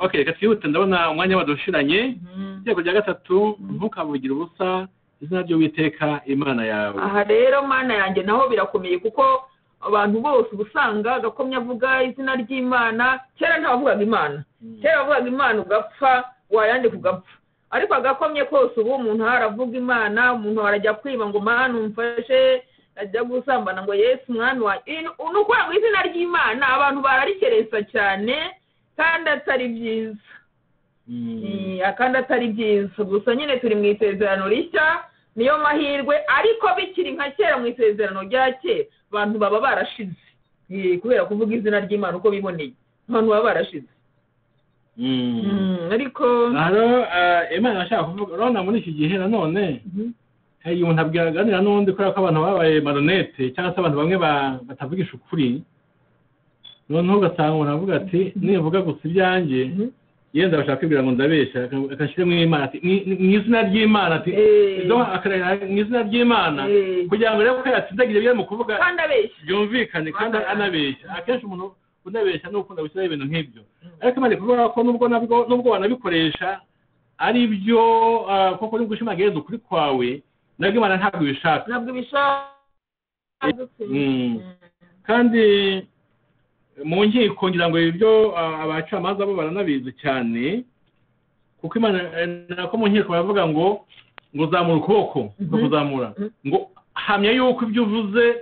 okay reka twihute ndabona umwanya wadushiranye cyego rya gatatu ntukavugira ubusa izina ryo witeka imana yawe aha rero mana yanjye naho birakomeye kuko abantu bose ubusanga gakomye avuga izina ry'Imana cyera ntavugaga Imana cyera avugaga Imana ugapfa wayande kugapfa ariko agakomye kose ubu umuntu haravuga Imana umuntu arajya kwiba ngo mana umfashe ajya gusambana ngo Yesu mwana wa unukwanga izina ry'Imana abantu bararikerensa cyane kandi atari byiza kandi atari byiza gusa nyine turi mu isezerano rishya niyo mahirwe ariko bikiri nka kera mu isezerano rya kera abantu baba barashize kubera kuvuga izina ry'Imana uko biboneye abantu baba barashize ariko hano Imana ashaka kuvuga rona muri iki gihe nanone hari umuntu abwiganira n'undi kubera ko abantu babaye maronete cyangwa se abantu bamwe batavugisha ukuri noneho ugasanga uravuga ati nivuga gusa ibyanjye yenda bashaka kwibwira ngo ndabeshya akashyiremo Imana ati mu izina ry'Imana ati izo akarera mu izina ry'Imana kugira ngo rero kwatsindagira bya mu kuvuga kandi abeshya byumvikane kandi anabeshya akenshi umuntu unabeshya n'ukunda gushyira ibintu nk'ibyo ariko mane kuvuga ko nubwo nabwo nubwo wanabikoresha ari byo koko ni gushimagereza ukuri kwawe nabwo Imana ntabwo bishaka ntabwo bishaka kandi mungiye kongira ngo ibyo abacamanza bo baranabizi cyane kuko Imana nako mungiye kubavuga ngo ngo zamura ukuboko ngo kuzamura ngo hamya yuko ibyo uvuze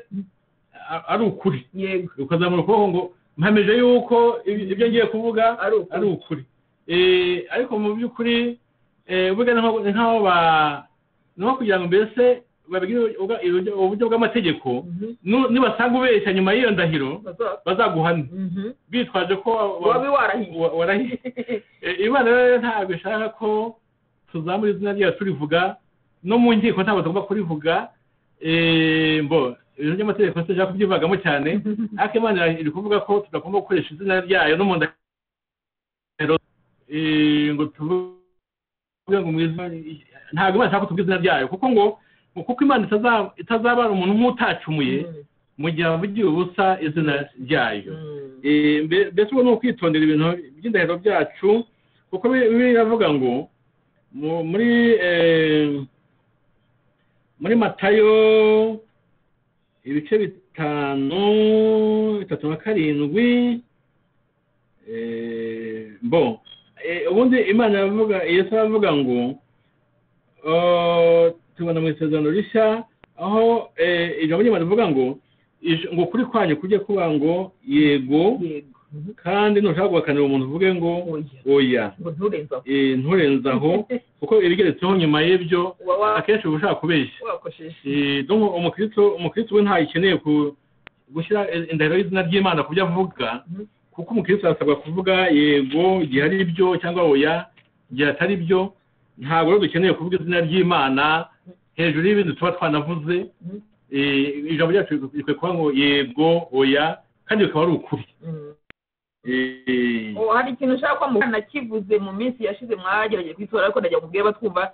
ari ukuri yego ukazamura ukuboko ngo mpameje yuko ibyo ngiye kuvuga ari ukuri eh ariko mu by'ukuri uvuga nkaho ba no kugira ngo mbese babigira uburyo bw'amategeko nibasanga ubeshya nyuma y'iyo ndahiro bazaguhana bitwaje ko wabi warahiye Imana rero ntabwo ishaka ko tuzamura izina ryayo turivuga no mu nkiko ntabwo tugomba kurivuga mbo ibintu by'amategeko nshaka kubyivagamo cyane ariko Imana iri kuvuga ko tudagomba gukoresha izina ryayo no mu ndahiro ngo tuvuge ngo ntabwo Imana ishaka ko tuvuga izina ryayo kuko ngo kuko Imana itazabara umuntu nk'utacumuye mu gihe avugiye ubusa izina ryayo mbese ubu ni ukwitondera ibintu by'indahiro byacu kuko biravuga ngo muri muri Matayo ibice bitanu bitatu na karindwi bo ubundi Imana yavuga Yesu avuga ngo tubona mu isezerano rishya aho ijambo ry'Imana rivuga ngo ngo kuri kwanyu kujye kuba ngo yego kandi ntushaka guhakanira umuntu uvuge ngo oya nturenzaho kuko ibigeretseho nyuma y'ibyo akenshi uba ushaka kubeshya umukristo umukristo we ntayikeneye gushyira indahiro y'izina ry'Imana ku byo avuga kuko umukristo asabwa kuvuga yego igihe ari byo cyangwa oya igihe atari byo ntabwo rero dukeneye kuvuga izina ry'Imana hejuru y'ibindi tuba twanavuze ijambo ryacu rikwiye kuba ngo yego oya kandi bikaba ari ukuri hari ikintu ushaka ko nakivuze mu minsi yashize mwagerageje kwitora ariko ndajya kubwira batwumva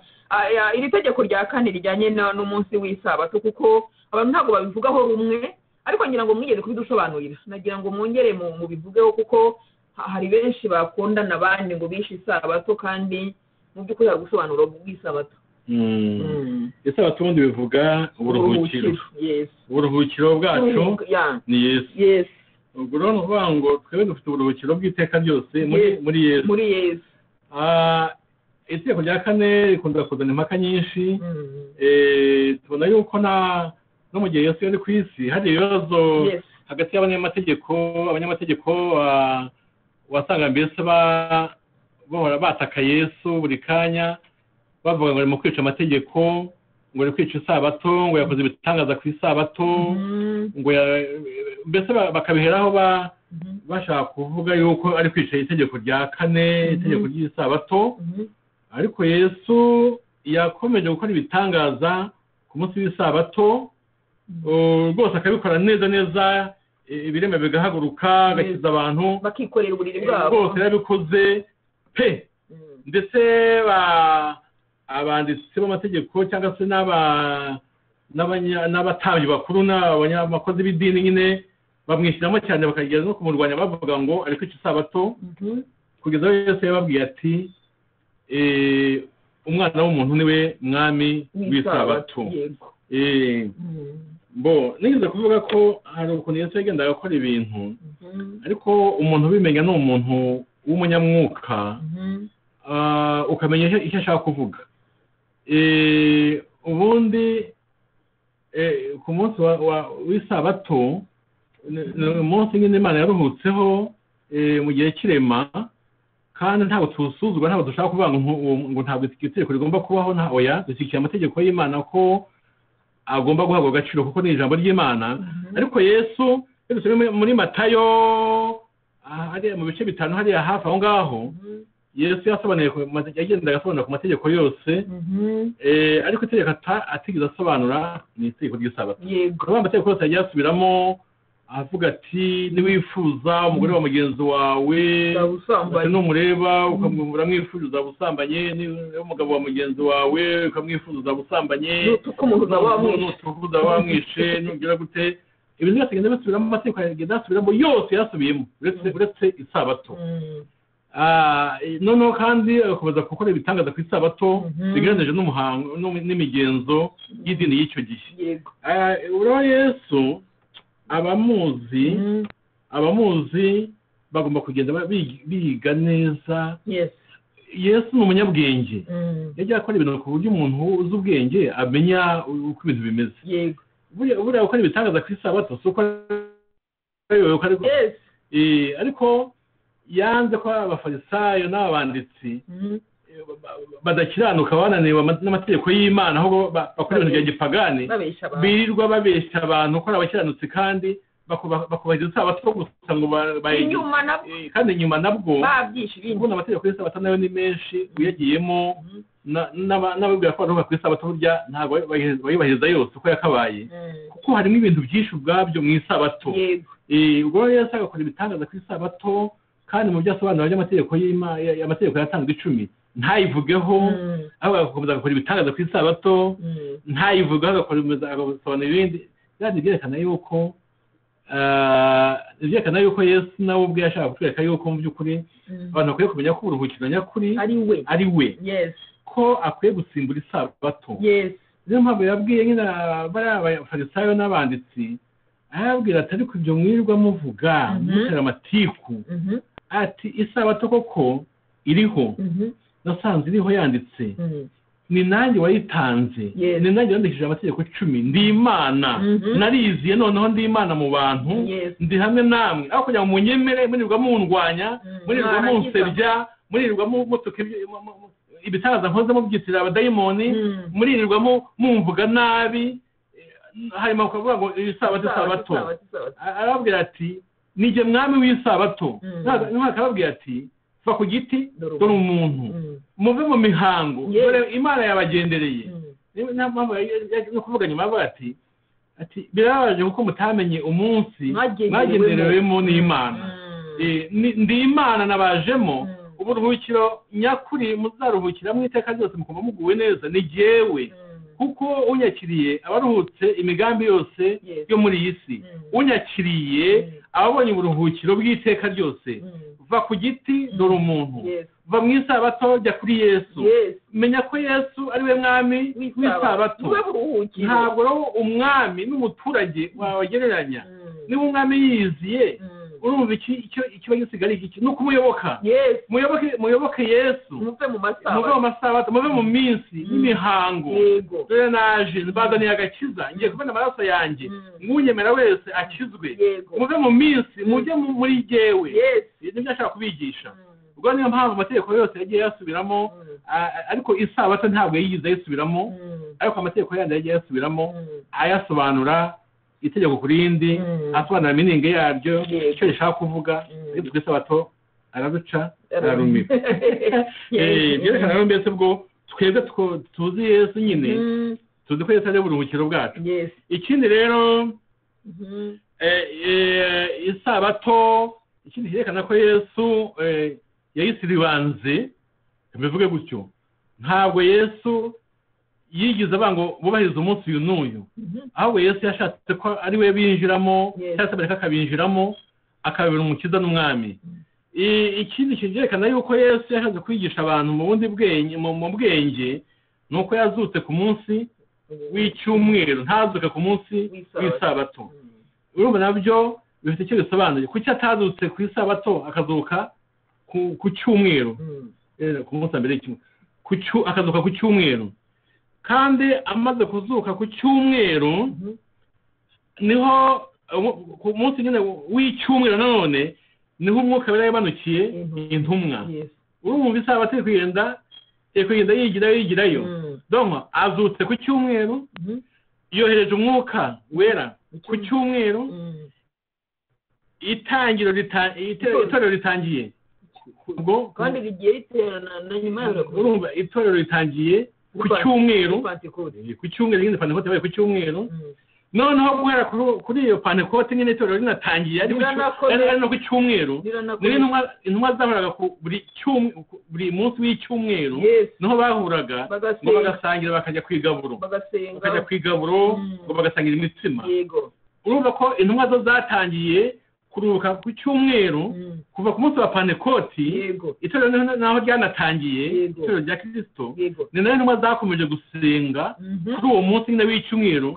iri tegeko rya kane rijyanye n'umunsi w'isabato kuko abantu ntabwo babivugaho rumwe ariko ngira ngo mwigeze kubidusobanurira nagira ngo mwongere mu bivugeho kuko hari benshi bakunda n'abandi ngo bishe isabato kandi mu by'ukuri hari gusobanura ubw'isabato isabato ubundi bivuga uburuhukiro uburuhukiro bwacu ni Yesu ubwo rero ni ukuvuga ngo twebwe dufite uburuhukiro bw'iteka ryose muri Yesu itegeko rya kane rikunda kuzana impaka nyinshi tubona yuko no mu gihe Yesu yari ku isi hari ibibazo hagati y'abanyamategeko abanyamategeko wasanga mbese bahora bataka Yesu buri kanya bavuga ngo mu kwica amategeko, ngo ari kwica isabato, ngo yakoze ibitangaza ku isabato, ngo mbese bakabiheraho bashaka kuvuga yuko ari kwica itegeko rya kane, itegeko ry'isabato. Ariko Yesu yakomeje gukora ibitangaza ku munsi w'isabato, rwose akabikora neza neza, ibirema bigahaguruka, agakiza abantu, bakikorera uburiri bwabo, rwose yarabikoze pe. Ndetse ba abanditsi b'amategeko cyangwa se n'aba n'abatambyi bakuru n'abanyamakozi b'idini nyine bamwishyiramo cyane, bakageza no kumurwanya bavuga ngo ari kwica isabato, kugeza aho Yesu yababwiye ati umwana w'umuntu niwe mwami w'isabato. Bo nigeze kuvuga ko hari ukuntu Yesu yagendaga akora ibintu, ariko umuntu ubimenya ni umuntu w'umunyamwuka, ukamenya icyo ashaka kuvuga. Ubundi ku munsi w'isabato, umunsi nyine Imana yaruhutseho mu gihe cy'irema, kandi ntabwo tuwusuzugura, ntabwo dushaka kuvuga ngo ntabwo itegeko rigomba kubaho, nta oya, dushyigikiye amategeko y'Imana ko agomba guhabwa agaciro kuko ni ijambo ry'Imana. Ariko Yesu muri Matayo mu bice bitanu hariya hafi aho ngaho, Yesu yasobanuye yagendaga asobanura ku mategeko yose, ariko itegeko atigeze asobanura ni itegeko ry'isabato. Amategeko yose yagiye asubiramo avuga ati niwifuza umugore wa mugenzi wawe n'umureba ukamwifuza uzabusambanye, n'umugabo wa mugenzi wawe ukamwifuza uzabusambanye, n'utukuza wamwishe, n'ugira gute, ibintu byose agenda basubiramo, amategeko agenda asubiramo yose yasubiyemo uretse isabato. Noneho kandi agakomeza gukora ibitangaza ku isabato bigereranije n'umuhango n'imigenzo y'idini y'icyo gihe. Urabona Yesu abamuzi abamuzi bagomba kugenda biga neza. Yesu ni umunyabwenge, yagiye akora ibintu ku buryo umuntu uzi ubwenge amenya uko ibintu bimeze. Buriya gukora ibitangaza ku isabato si uko ariko yanze ko abafarisayo n'abanditsi badakiranuka bananiwe n'amategeko y'Imana, ahubwo bakora ibintu bya gipagani, birirwa babeshya abantu ko abakiranutse, kandi bakubahiriza isabato gusa ngo bayinyume, kandi nyuma nabwo babyishiriye. Amategeko y'isabato nayo ni menshi uyagiyemo, n'ababwira ko baruhuka ku isabato, burya ntabwo bayibahiriza yose uko yakabaye, kuko harimo ibintu byinshi ubwabyo mu isabato. Ubwo Yesu agakora ibitangaza ku isabato, kandi mu byasobanura by'amategeko y'Imana, amategeko yatanzwe icumi ntayivugeho, ahubwo agakomeza gukora ibitangaza ku isabato ntayivugeho, agakomeza agasobanura ibindi. Kandi byerekana yuko byerekana yuko Yesu nawe ubwe yashaka kutwereka yuko mu by'ukuri abantu bakwiye kumenya ko uburuhukiro nyakuri ari we, ko akwiye gusimbura isabato. Niyo mpamvu yabwiye nyine abafarisayo n'abanditsi, ayabwira atari ku byo mwirirwa muvuga mutera amatiku, ati isabato koko iriho, nasanze iriho yanditse, ni nanjye wayitanze, ni nanjye wandikishije amategeko icumi, ndi Imana, nariziye noneho ndi Imana mu bantu, ndi hamwe namwe, aho kugira ngo munyemere mwirirwa mundwanya, mwirirwa munsebya, mwirirwa mutuka ibitangaza nkoze mubyitirira abadayimoni, mwirirwa mumvuga nabi, harimo kuvuga ngo isabato isabato. Arababwira ati nijye mwami w'isabato, akababwira ati ku giti dore umuntu, muve mu mihango dore Imana yabagendereye. No kuvuga nyuma avuga ati ati birabaje kuko mutamenye umunsi mwagenderewemo n'Imana, ndi Imana nabajemo, uburuhukiro nyakuri muzaruhukiramo iteka ryose, mukumva muguwe neza ni jyewe, kuko unyakiriye abaruhutse imigambi yose yo muri iyi si, unyakiriye ababonye uburuhukiro bw'iteka ryose. Va ku giti dore umuntu, va mu isabato jya kuri Yesu, menya ko Yesu ari we mwami w'isabato. Ntabwo umwami n'umuturage wabagereranya, niba umwami yiziye urumva iki ikiba gisigara iki ni ukumuyoboka. Muyoboke Yesu, muve mu masabato, muve mu minsi y'imihango. Dore naje mbazaniye agakiza, ngiye kubona amaraso yanjye, mwunyemera wese akizwe. Muve mu minsi mujye muri jyewe, nibyo ashaka kubigisha. ubwo niyo mpamvu amategeko yose yagiye yasubiramo ariko isabato ntabwo yiyize yisubiramo ariko amategeko yandi yagiye yasubiramo ayasobanura itegeko kurindi asobanura imininge yaryo icyo rishaka kuvuga ibyo isabato araduca ararumira eh byerekana rero mbese bwo twebwe tuzi Yesu nyine tuzi ko Yesu ari buruhukiro bwacu ikindi rero eh isabato ikindi kirekana ko Yesu yayisiribanze bivuge gutyo ntabwo Yesu yigize abango bubahiriza umunsi uyu n'uyu ahubwo Yesu yashatse ko ari we binjiramo cyasabireka akabinjiramo akabera umukiza n'umwami ikindi kirekana yuko Yesu yashatse kwigisha abantu mu bundi bwenge mu bwenge nuko yazutse ku munsi w'icyumweru ntazuka ku munsi w'isabato urumva nabyo bifite icyo bisobanuye kuki atazutse ku isabato akazuka ku cyumweru ku munsi wa mbere akazuka ku cyumweru kandi amaze kuzuka ku cyumweru niho ku munsi nyine w'icyumweru nanone niho umwuka wera yabanukiye intumwa urumva isabato iri kugenda ikugenda yigirayo yigirayo doma azutse ku cyumweru yohereje umwuka wera ku cyumweru itangiro itorero ritangiye kandi rigiye riterana na nyuma urumva itorero ritangiye ku cyumweru ku cyumweru nyine Pantekote yabaye ku cyumweru noneho guhera kuri iyo Pantekote nyine itorero rinatangiye ari no ku cyumweru intumwa zahuraga buri munsi w'icyumweru niho bahuraga ngo bagasangira bakajya kwigaburo bakajya kwigaburo ngo bagasangira imitsima urumva ko intumwa zo zatangiye kuruka ku cyumweru kuva ku munsi wa Pantekote itorero naho ryanatangiye itorero rya Kristo ni nayo intumwa zakomeje gusenga kuri uwo munsi nyine w'icyumweru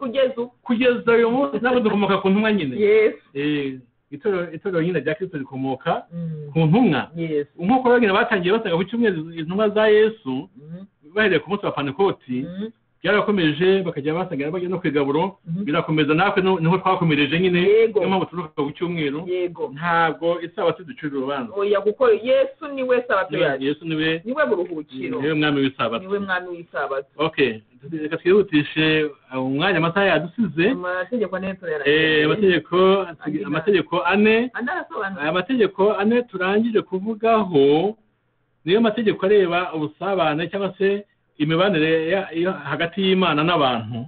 kugeza uyu munsi ntabwo dukomoka ku ntumwa nyine itorero nyine rya Kristo rikomoka ku ntumwa nk'uko nyine batangiye basenga ku cyumweru intumwa za Yesu bahereye ku munsi wa Pantekote byarakomeje bakajya basangira bajya no kwigaburo birakomeza natwe niho twakomereje nyine niyo mpamvu turuka ku cyumweru ntabwo isabato ducurira urubanza oya kuko Yesu niwe sabato yacu Yesu niwe niwe buruhukiro niwe mwami w'isabato niwe mwami w'isabato okay reka twihutishe umwanya amasaha yadusize amategeko ane eh amategeko amategeko ane amategeko ane turangije kuvugaho niyo mategeko areba ubusabane cyangwa se imibanire hagati y'Imana n'abantu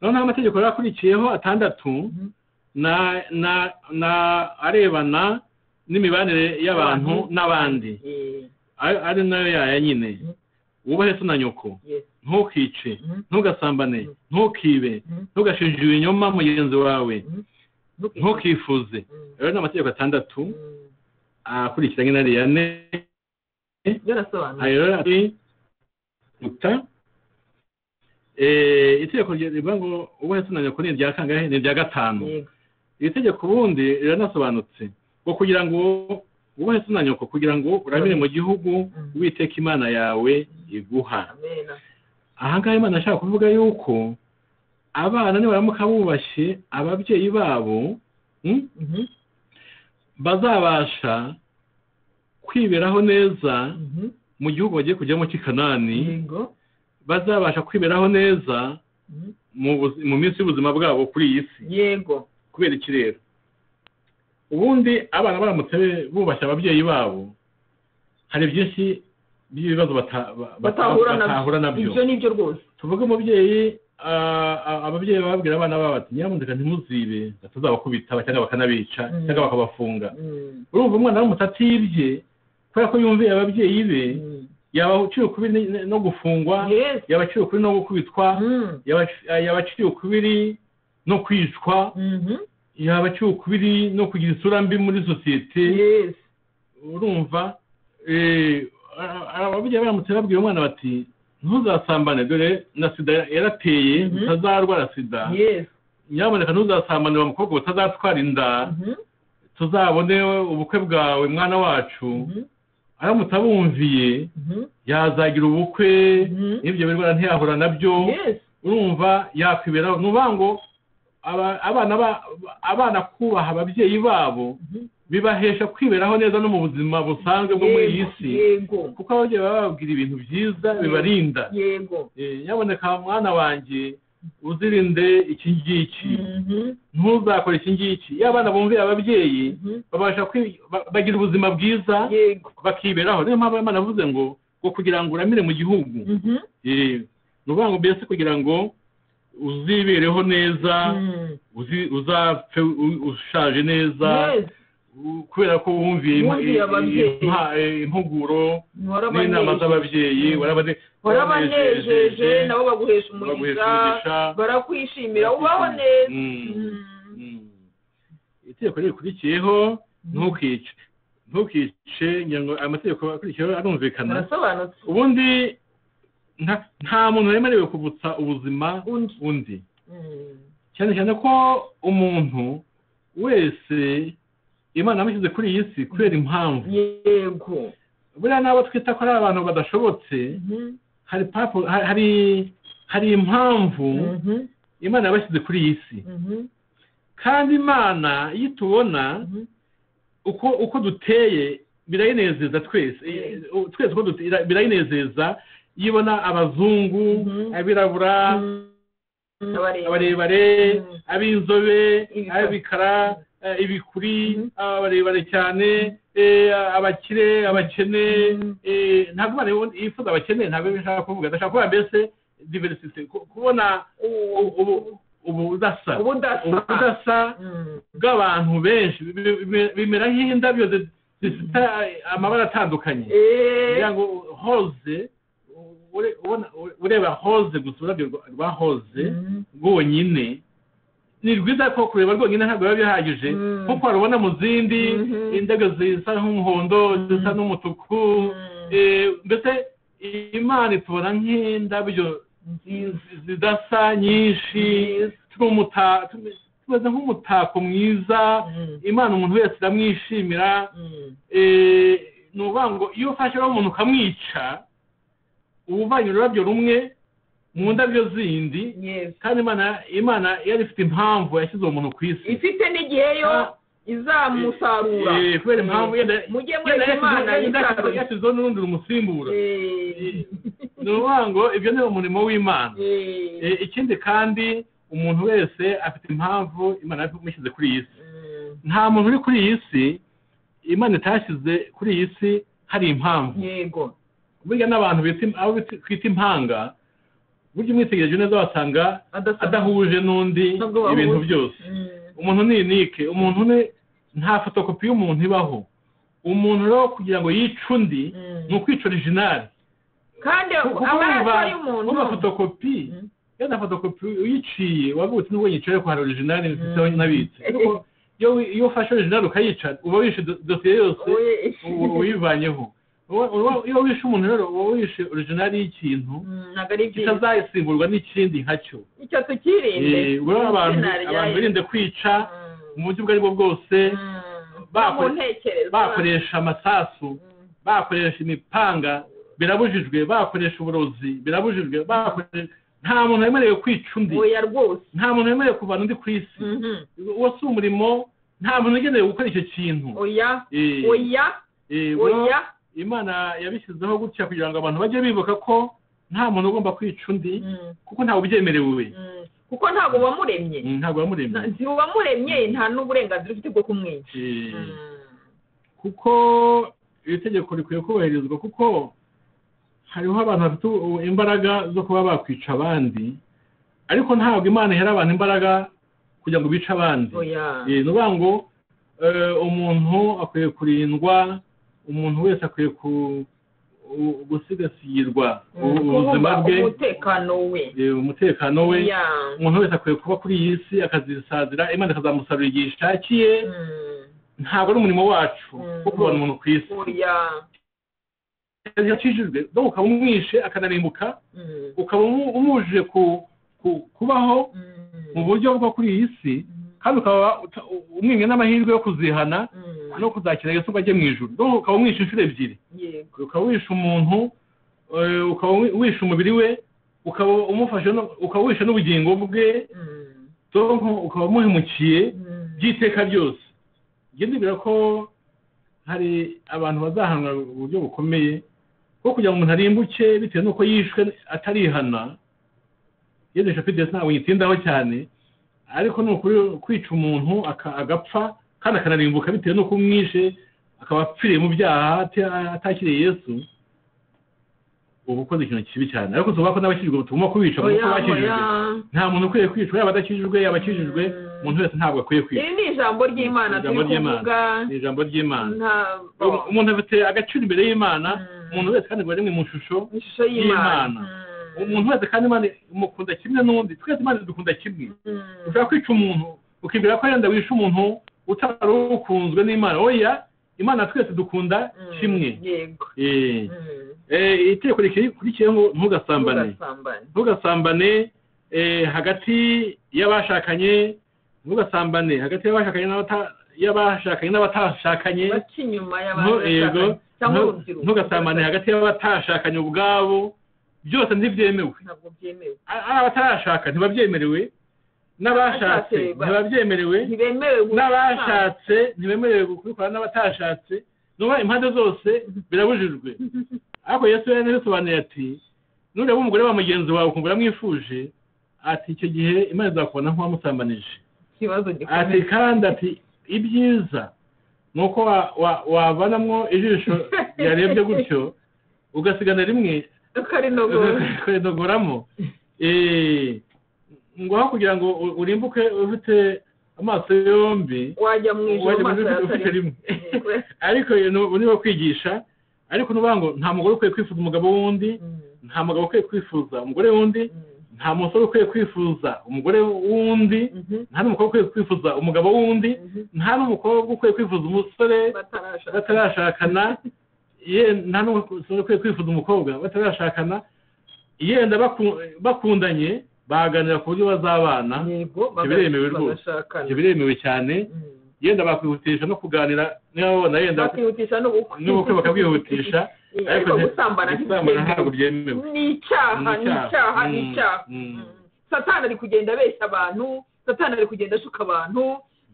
noneho amategeko yakurikiyeho atandatu na na na arebana n'imibanire y'abantu n'abandi ari nayo yaya nyine wubahe so na nyoko ntukice ntugasambane ntukibe ntugashinjire ibinyoma mugenzi wawe ntukifuze rero ni amategeko atandatu akurikiranye na yane uta eh itegeko ribango ubuhetunanya ko ni rya kangahe ni rya gatano itegeko bundi iranasobanutse ngo kugira ngo ubuhetunanya ko kugira ngo urabire mu gihugu witeka Imana yawe iguha amen aha ngahe Imana ashaka kuvuga yuko abana ni baramuka bubashye ababyeyi babo bazabasha kwiberaho neza mu gihugu bagiye kujyamo cy'Ikanani bazabasha kwiberaho neza mu minsi y'ubuzima bwabo kuri iyi si yego kubera iki rero ubundi abana baramutse bubashya ababyeyi babo hari byinshi by'ibibazo batahura nabyo ibyo ni byo rwose tuvuge umubyeyi ababyeyi bababwira abana babo bati nyamuneka ntimuzibe batazabakubita cyangwa bakanabica cyangwa bakabafunga urumva umwana aramutse atibye kubera ko yumviye ababyeyi be yabaciye ukubiri no gufungwa yabaciye ukubiri no gukubitwa yabaciye ukubiri no kwicwa yabaciye ukubiri no kugira isura mbi muri sosiyete urumva ababyeyi baramutse babwira umwana bati ntuzasambane dore na sida yarateye utazarwara sida nyamuneka ntuzasambane wa mukobwa utazatwara inda tuzabone ubukwe bwawe mwana wacu aramutse abumviye yazagira ubukwe n'ibyo birwara ntiyahura nabyo urumva yakwiberaho n'ubango abana kubaha ababyeyi babo bibahesha kwiberaho neza no mu buzima busanzwe bwo muri iyi si, kuko abajya bababwira ibintu byiza bibarinda. Yego, nyaboneka mwana wanjye uzirinde iki ngiki, ntuzakora iki ngiki. Iyo abana bumviye ababyeyi babasha bagira ubuzima bwiza bakiberaho. Niyo mpamvu Imana ivuze ngo ngo kugira ngo uramire mu gihugu, ni ukuvuga ngo mbese kugira ngo uzibereho neza, uzapfe ushaje neza, kubera ko wumviye impuguro n'inama z'ababyeyi, warabanejeje nabo baguhesha umugisha, barakwishimira, ubaho neza. Itegeko rikurikiyeho ntukice, ntukice. Amategeko akurikiyeho arumvikana, ubundi nta muntu yemerewe kubutsa ubuzima undi, cyane cyane ko umuntu wese Imana amushyize kuri iyi si kubera impamvu. Yego, buriya nabo twita ko ari abantu badashobotse, hari hari hari impamvu Imana yabashyize kuri iyi si. Kandi Imana iyo tubona uko uko duteye birayinezeza twese, twese uko duteye birayinezeza. Yibona abazungu, abirabura, abarebare, abinzobe, abikara, ibikuri, abarebare cyane, abakire, abakene. Ntabwo bari yifuza abakene, ntabwo bishaka kuvuga, ndashaka kuvuga mbese diversity, kubona ubudasa ubudasa bw'abantu benshi. Bimera nk'indabyo zifite amabara atandukanye, kugira ngo hoze ureba hoze gusa, urabyo rwa hoze rwonyine ni rwiza ko kureba rwonyine ntabwo biba bihagije, kuko warubona mu zindi indabyo zisa nk'umuhondo, zisa n'umutuku. Mbese Imana itubona nk'indabyo zidasa nyinshi, tumeze nk'umutako mwiza. Imana umuntu wese iramwishimira. Ni ukuvuga ngo iyo ufashe umuntu ukamwica, ubuvanye ururabyo rumwe mu ndabyo zindi. Kandi Imana Imana yari ifite impamvu yashyize uwo muntu ku isi, ifite n'igihe yo izamusarura. Kubera impamvu mujye mureba Imana yashyize n'urundi rumusimbura. Ni ukuvuga ngo ibyo ni umurimo w'Imana. Ikindi kandi umuntu wese afite impamvu Imana yamushyize kuri iyi si. Nta muntu uri kuri iyi si Imana itashyize kuri iyi si hari impamvu. Yego, burya n'abantu bita impanga, burya umwitegereje neza wasanga adahuje n'undi ibintu byose. Umuntu ni unike, umuntu nta fotokopi y'umuntu ibaho. Umuntu rero kugira ngo yice undi ni ukwica orijinali, kandi amaraso y'umuntu uba fotokopi ya na fotokopi uyiciye wabutse n'ubwo yicaye ko hari orijinali ifiteho n'abitse. Iyo ufashe orijinali ukayica uba wishe dosiye yose uyivanyeho. Iyo wishe umuntu rero uba wishe orijinali y'ikintu kitazayisimburwa n'ikindi nka cyo. Icyo tukirinde, abantu birinde kwica mu buryo ubwo aribwo bwose, bakoresha amasasu, bakoresha imipanga birabujijwe, bakoresha uburozi birabujijwe. Nta muntu yemerewe kwica undi, nta muntu yemerewe kuvana undi ku isi. Uwo si umurimo, nta muntu ugenewe gukora icyo kintu. Oya, oya, oya. Imana yabishyizeho gutya kugira ngo abantu bajye bibuka ko nta muntu ugomba kwica undi, kuko ntawe ubyemerewe, kuko ntabwo wamuremye. Ntabwo wamuremye, ntabwo wamuremye, nta n'uburenganzira ufite bwo kumwica. Kuko itegeko rikwiye kubahirizwa, kuko hariho abantu bafite imbaraga zo kuba bakwica abandi, ariko ntabwo Imana ihera abantu imbaraga kugira ngo bice abandi. Ni ukuvuga ngo umuntu akwiye kurindwa, umuntu wese akwiye gusigasirwa ubuzima bwe, umutekano we, umutekano we. Umuntu wese akwiye kuba kuri iyi si akazisazira, Imana ikazamusarura igihe ishakiye. Ntabwo ari umurimo wacu wo kubona umuntu ku isi yakijijwe, dore ukaba umwishe akanarimbuka, ukaba umujije kubaho mu buryo bwo kuri iyi si, kandi ukaba umwimwe n'amahirwe yo kuzihana no kuzakira Yesu ajye mu ijuru. Dore ukaba umwisha inshuro ebyiri. Yego, ukaba wisha umuntu, ukaba wisha umubiri we, ukaba umufashe, ukaba wisha n'ubugingo bwe. Dore ukaba umuhemukiye by'iteka ryose. igendera ko hari abantu bazahanwa mu buryo bukomeye ko kugira umuntu arimbuke bitewe nuko yishwe atarihana yende chapite sana uyitindaho cyane ariko nukuri kwica umuntu agapfa kandi akanarimbuka bitewe nuko umwishe akaba apfiriye mu byaha atakiriye Yesu ubukoze ikintu kibi cyane ariko tuvuga ko n'abakijijwe tugomba kubica kuko bakijijwe nta muntu ukwiye kwicwa yaba adakijijwe yaba akijijwe umuntu wese ntabwo akwiye kwicwa ni ijambo ry'Imana tuvuga ni ijambo ry'Imana umuntu afite agaciro imbere y'Imana umuntu wese kandi bari mu ishusho y'Imana umuntu wese kandi Imana umukunda kimwe n'undi twese Imana dukunda kimwe ushaka kwica umuntu ukibwira ko yenda wisha umuntu utari ukunzwe n'Imana oya Imana twese dukunda kimwe yego eh eh iteye kurikeye ngo ntugasambane ntugasambane eh hagati y'abashakanye ntugasambane hagati y'abashakanye n'abata y'abashakanye n'abatashakanye bakinyuma y'abashakanye ntugasambane hagati y'abatashakanye ubwabo byose ntibyemewe ntabwo byemewe abatarashaka ntibabyemerewe n'abashatse ntibabyemerewe n'abashatse ntibemerewe gukora n'abatashatse n'uba impande zose birabujijwe ariko Yesu yanabisobanuye ati nureba umugore wa mugenzi wawe ukumvira mwifuje ati icyo gihe Imana izakubona nk'uwamusambanije ati kandi ati ibyiza nuko wavanamwo ijisho yarebye gutyo ugasigana rimwe ukarinogoramo eee ngo aho kugira ngo urimbuke ufite amaso yombi wajya mu ijoro ufite rimwe ariko niba kwigisha ariko nuvuga ngo nta mugore ukwiye kwifuza umugabo wundi nta mugabo ukwiye kwifuza umugore wundi nta musore ukwiye kwifuza umugore wundi nta n'umukobwa ukwiye kwifuza umugabo wundi nta n'umukobwa ukwiye kwifuza umusore batarashakana nta n'umusore ukwiye kwifuza umukobwa batarashakana yenda bakundanye baganira ku buryo bazabana biremewe rwose biremewe cyane yenda bakwihutisha no kuganira n'ababona yenda bakwihutisha n'ubukwe bakabwihutisha ariko gusambana ntabwo byemewe ni icyaha ni icyaha ni icyaha Satani ari kugenda abeshya abantu Satani ari kugenda ashuka abantu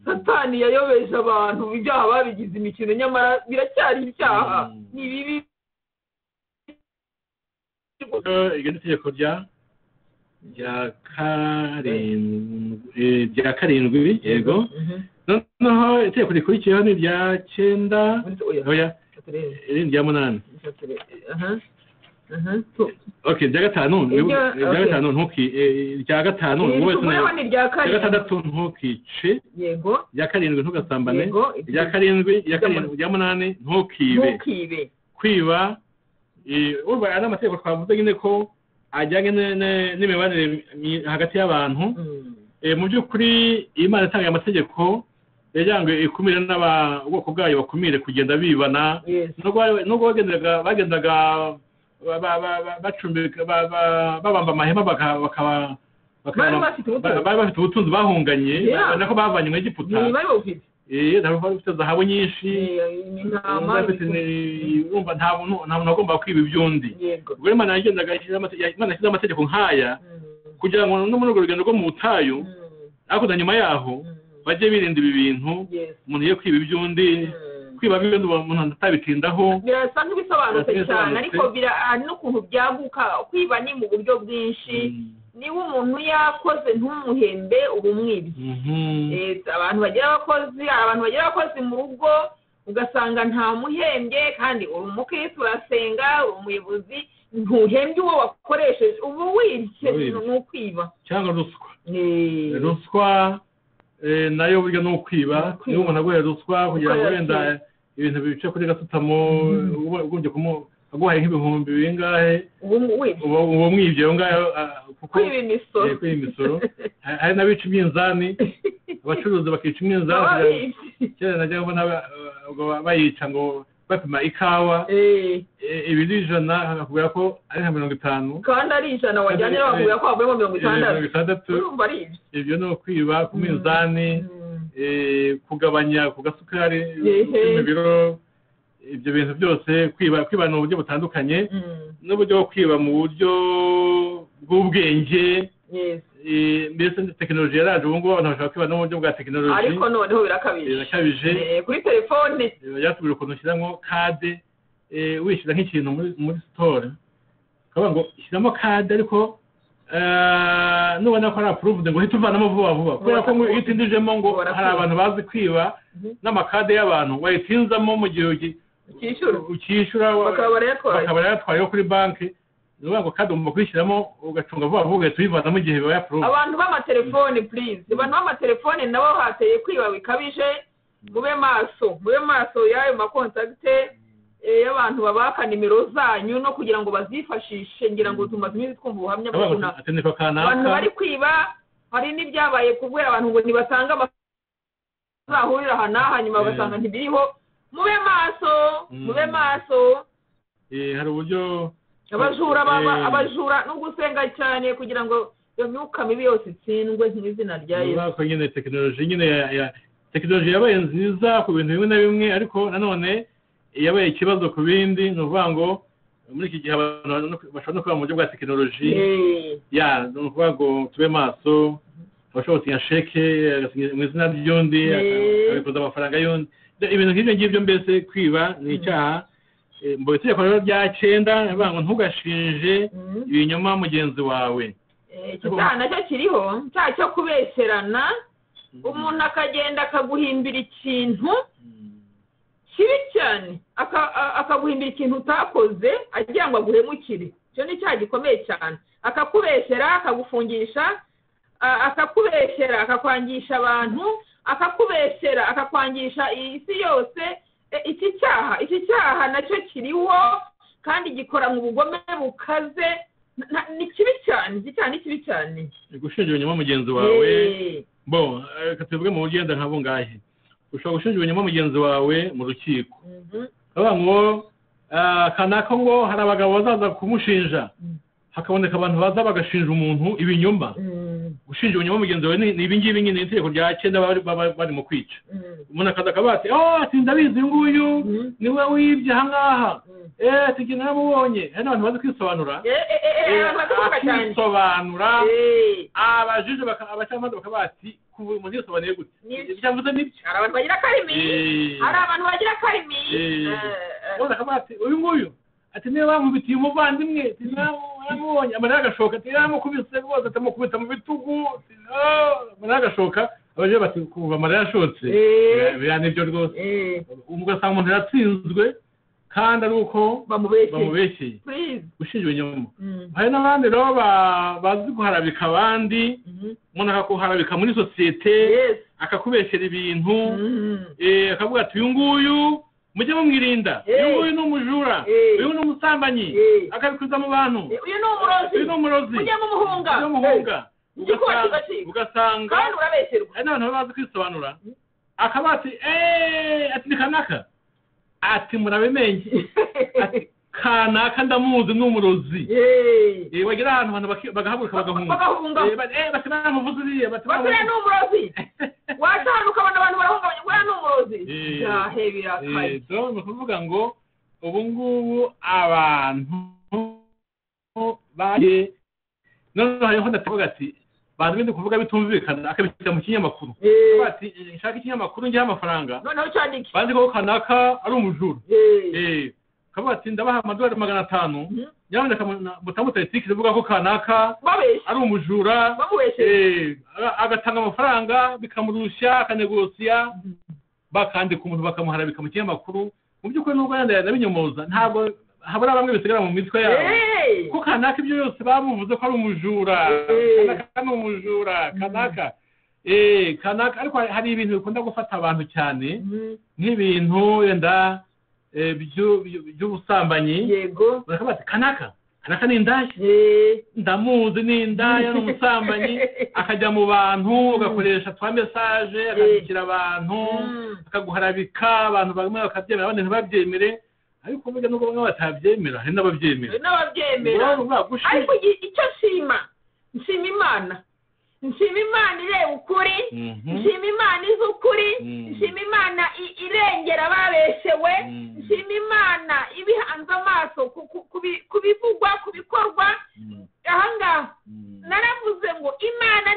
Satani yayobeje abantu ibyaha babigize imikino nyamara biracyari icyaha ni bibi itegeko rya ya karin ya karindwi yego noneho iteko rikurikiyeho ni rya cyenda oya ni rya munani aha aha okay rya gatanu rya gatanu ntuki rya gatanu wese rya gatandatu ntukice yego rya karindwi ntugasambane rya karindwi rya karindwi rya munani ntukibe ntukibe kwiba urwa ana mateko twavuze nyine ko ajyanye n'imibanire hagati y'abantu mu by'ukuri Imana itanga amategeko yajyangwe ikumira n'ubwoko bwayo bakumire kugenda bibana nubwo bagendaga bacumbika babamba amahema bari bafite ubutunzi bahunganye nako bavanye mu Egiputa ntabwo bari bafite zahabu nyinshi urumva nta muntu agomba kwiba iby'undi ubwo Imana yagendaga ishyizeho amategeko nk'aya kugira ngo no muri urwo rugendo rwo mu butayu ariko na nyuma yaho bajye birinda ibi bintu umuntu ye kwiba iby'undi kwiba bimwe umuntu atabitindaho birasa nk'ibisobanutse cyane ariko n'ukuntu byaguka kwiba ni mu buryo bwinshi niba umuntu yakoze ntumuhembe ubumwibye abantu bagira abakozi abantu bagira abakozi mu rugo ugasanga nta muhembye kandi umukristo urasenga umuyobozi ntuhembye uwo wakoresheje ubu wibye ni ukwiba cyangwa ruswa ruswa nayo burya ni ukwiba niba umuntu aguhaye ruswa kugira ngo wenda ibintu bice kuri gasutamo ugombye kumu aguhaye nk'ibihumbi bingahe uwo mwibye ngaho kuko kwiba imisoro hari n'abica imyinzani abacuruzi bakica imyinzani kera najya mbona bayica ngo bapima ikawa ibiri ijana bakubwira ko ari nka mirongo itanu kandi ari ijana wajyanye bakubwira ko havuyemo mirongo itandatu urumva ari ibyo ibyo ni ukwiba ku minzani kugabanya ku gasukari mu biro ibyo bintu byose kwiba kwiba ni uburyo butandukanye n'uburyo bwo kwiba mu buryo bw'ubwenge mbese tekinoloji yaraje ubu ngubu abantu bashaka kwiba no buryo bwa tekinoloji ariko noneho birakabije birakabije kuri telefone yatubwira ukuntu ushyiramo kade wishyura nk'ikintu muri store kavuga ngo ishyiramo kade ariko nubona ko ari approved ngo hita uvanamo vuba vuba kubera ko itindijemo ngo hari abantu bazi kwiba n'amakade y'abantu wayitinzamo mu gihe ukishyura ukishyura bakaba yatwaye kuri banki nubango kado mukwishyiramo ugacunga vuba vuba tuyivana mu gihe baya pro abantu bama telefone please abantu bama telefone nabo hateye kwiba bikabije mube maso mube maso yayo ma contact y'abantu babaka nimero zanyu no kugira ngo bazifashishe ngira ngo tumaze iminsi twumva ubuhamya bw'una abantu bari kwiba hari n'ibyabaye kubwira abantu ngo nibasanga bazahurira hanaha nyuma basanga ntibiriho mube maso mube maso eh hari uburyo abajura baba abajura no gusenga cyane kugira ngo imyuka mibi yose itsindwe n'izina rya Yesu. Nako nyine technology nyine ya technology yabaye nziza ku bintu bimwe na bimwe ariko nanone yabaye ikibazo ku bindi n'uvuga ngo muri iki gihe abantu bashobora no kuba mu buryo bwa technology ya n'uvuga ngo tube maso bashobora kugira sheke mu izina ry'undi akabikoza amafaranga y'undi ibintu nk'ibyo ngibyo mbese kwiba ni icyaha mbo ite ko rya cyenda bango ntugashinje ibinyoma mugenzi wawe cyana cyo kiriho cyacyo kubeserana umuntu akagenda akaguhimbira ikintu kibi cyane akaguhimbira ikintu utakoze ajyangwa guhemukire cyo ni cyaha gikomeye cyane akakubesera akagufungisha akakubesera akakwangisha abantu akakubesera akakwangisha isi yose iki cyaha iki cyaha nacyo kiriho kandi gikora mu bugome bukaze ni kibi cyane iki cyane kibi cyane gushinja ibinyoma mugenzi wawe bo katubwe mu ugenda nkabo ngahe ushobora gushinja ibinyoma mugenzi wawe mu rukiko baba ngo kanaka ngo hari abagabo bazaza kumushinja hakaboneka abantu baza bagashinja umuntu ibinyoma gushinja ibinyoma mugenzi wawe ni ibingibi nyine itegeko rya cyenda bari mu kwica umuntu akadakabati oh sindabizi nguyu niwe wibye hangaha eh tigina namubonye hano abantu bazi kwisobanura eh kwisobanura abajije abacamanza bakabati kuba umuntu yisobanuye gute icyavuze n'ibyo hari abantu bagira karimi hari abantu bagira karimi umuntu akabati uyu nguyu ati niba bankubitiye umuvandimwe tinamubonye amarira agashoka tinamukubise rwose atamukubita mu bitugu amarira agashoka abaje bati kuva amarira ashotse biranibyo rwose ugasanga umuntu yaratsinzwe kandi ari uko bamubeshye gushinja ibinyoma hari n'abandi rero bazi guharabika abandi umuntu akakuharabika muri sosiyete akakubeshyera ibintu akavuga ati uyu nguyu mujye mumwirinda uyu ni umujura uyu ni umusambanyi akabikuza mu bantu uyu ni umurozi uyu ni umurozi mujye mumuhunga ugasanga n'abantu bazi kwisobanura akaba ati eee ati ni kanaka ati murabemenye ati kanaka ndamuzi ni umurozi bagera ahantu abantu bagahaguruka bagahunga bati baramuvuze uriya bati buriya ni umurozi watahana ukabona abantu barahungabanye buriya ni umurozi yahe birakaye ni ukuvuga ngo ubu ngubu abantu baje noneho hariho ndavuga ati bantu bindi kuvuga bitumvikana akabishyira mu kinyamakuru bati nshaka ikinyamakuru ngiha amafaranga noneho cyandike banzi ko kanaka ari umujura kavuga ati ndabaha amadolari magana atanu nyamuneka mutamutare tikiti ivuga ko kanaka ari umujura agatanga amafaranga bikamurushya akanegosiya bakandika umuntu bakamuharabika mu kinyamakuru mu by'ukuri n'ubwo yanda yanabinyomoza ntabwo habura bamwe bisigara mu mitwe yabo ko kanaka ibyo byose bamuvuze ko ari umujura kanaka ni umujura kanaka kanaka ariko hari ibintu bikunda gufata abantu cyane nk'ibintu yenda by'ubusambanyi yego bakaba ati kanaka kanaka ni indaya ndamuzi ni indaya n'umusambanyi akajya mu bantu agakoresha twa message akandikira abantu akaguharabika abantu bamwe bakabyemera abandi ntibabyemere ariko burya nubwo bamwe batabyemera hari n'ababyemera n'ababyemera ariko icyo nshima nshima imana nshima imana ireba ukuri nshima imana izi ukuri nshima imana irengera ababeshewe nshima imana ibihanze amaso kubivugwa kubikorwa ahangaha naravuze ngo imana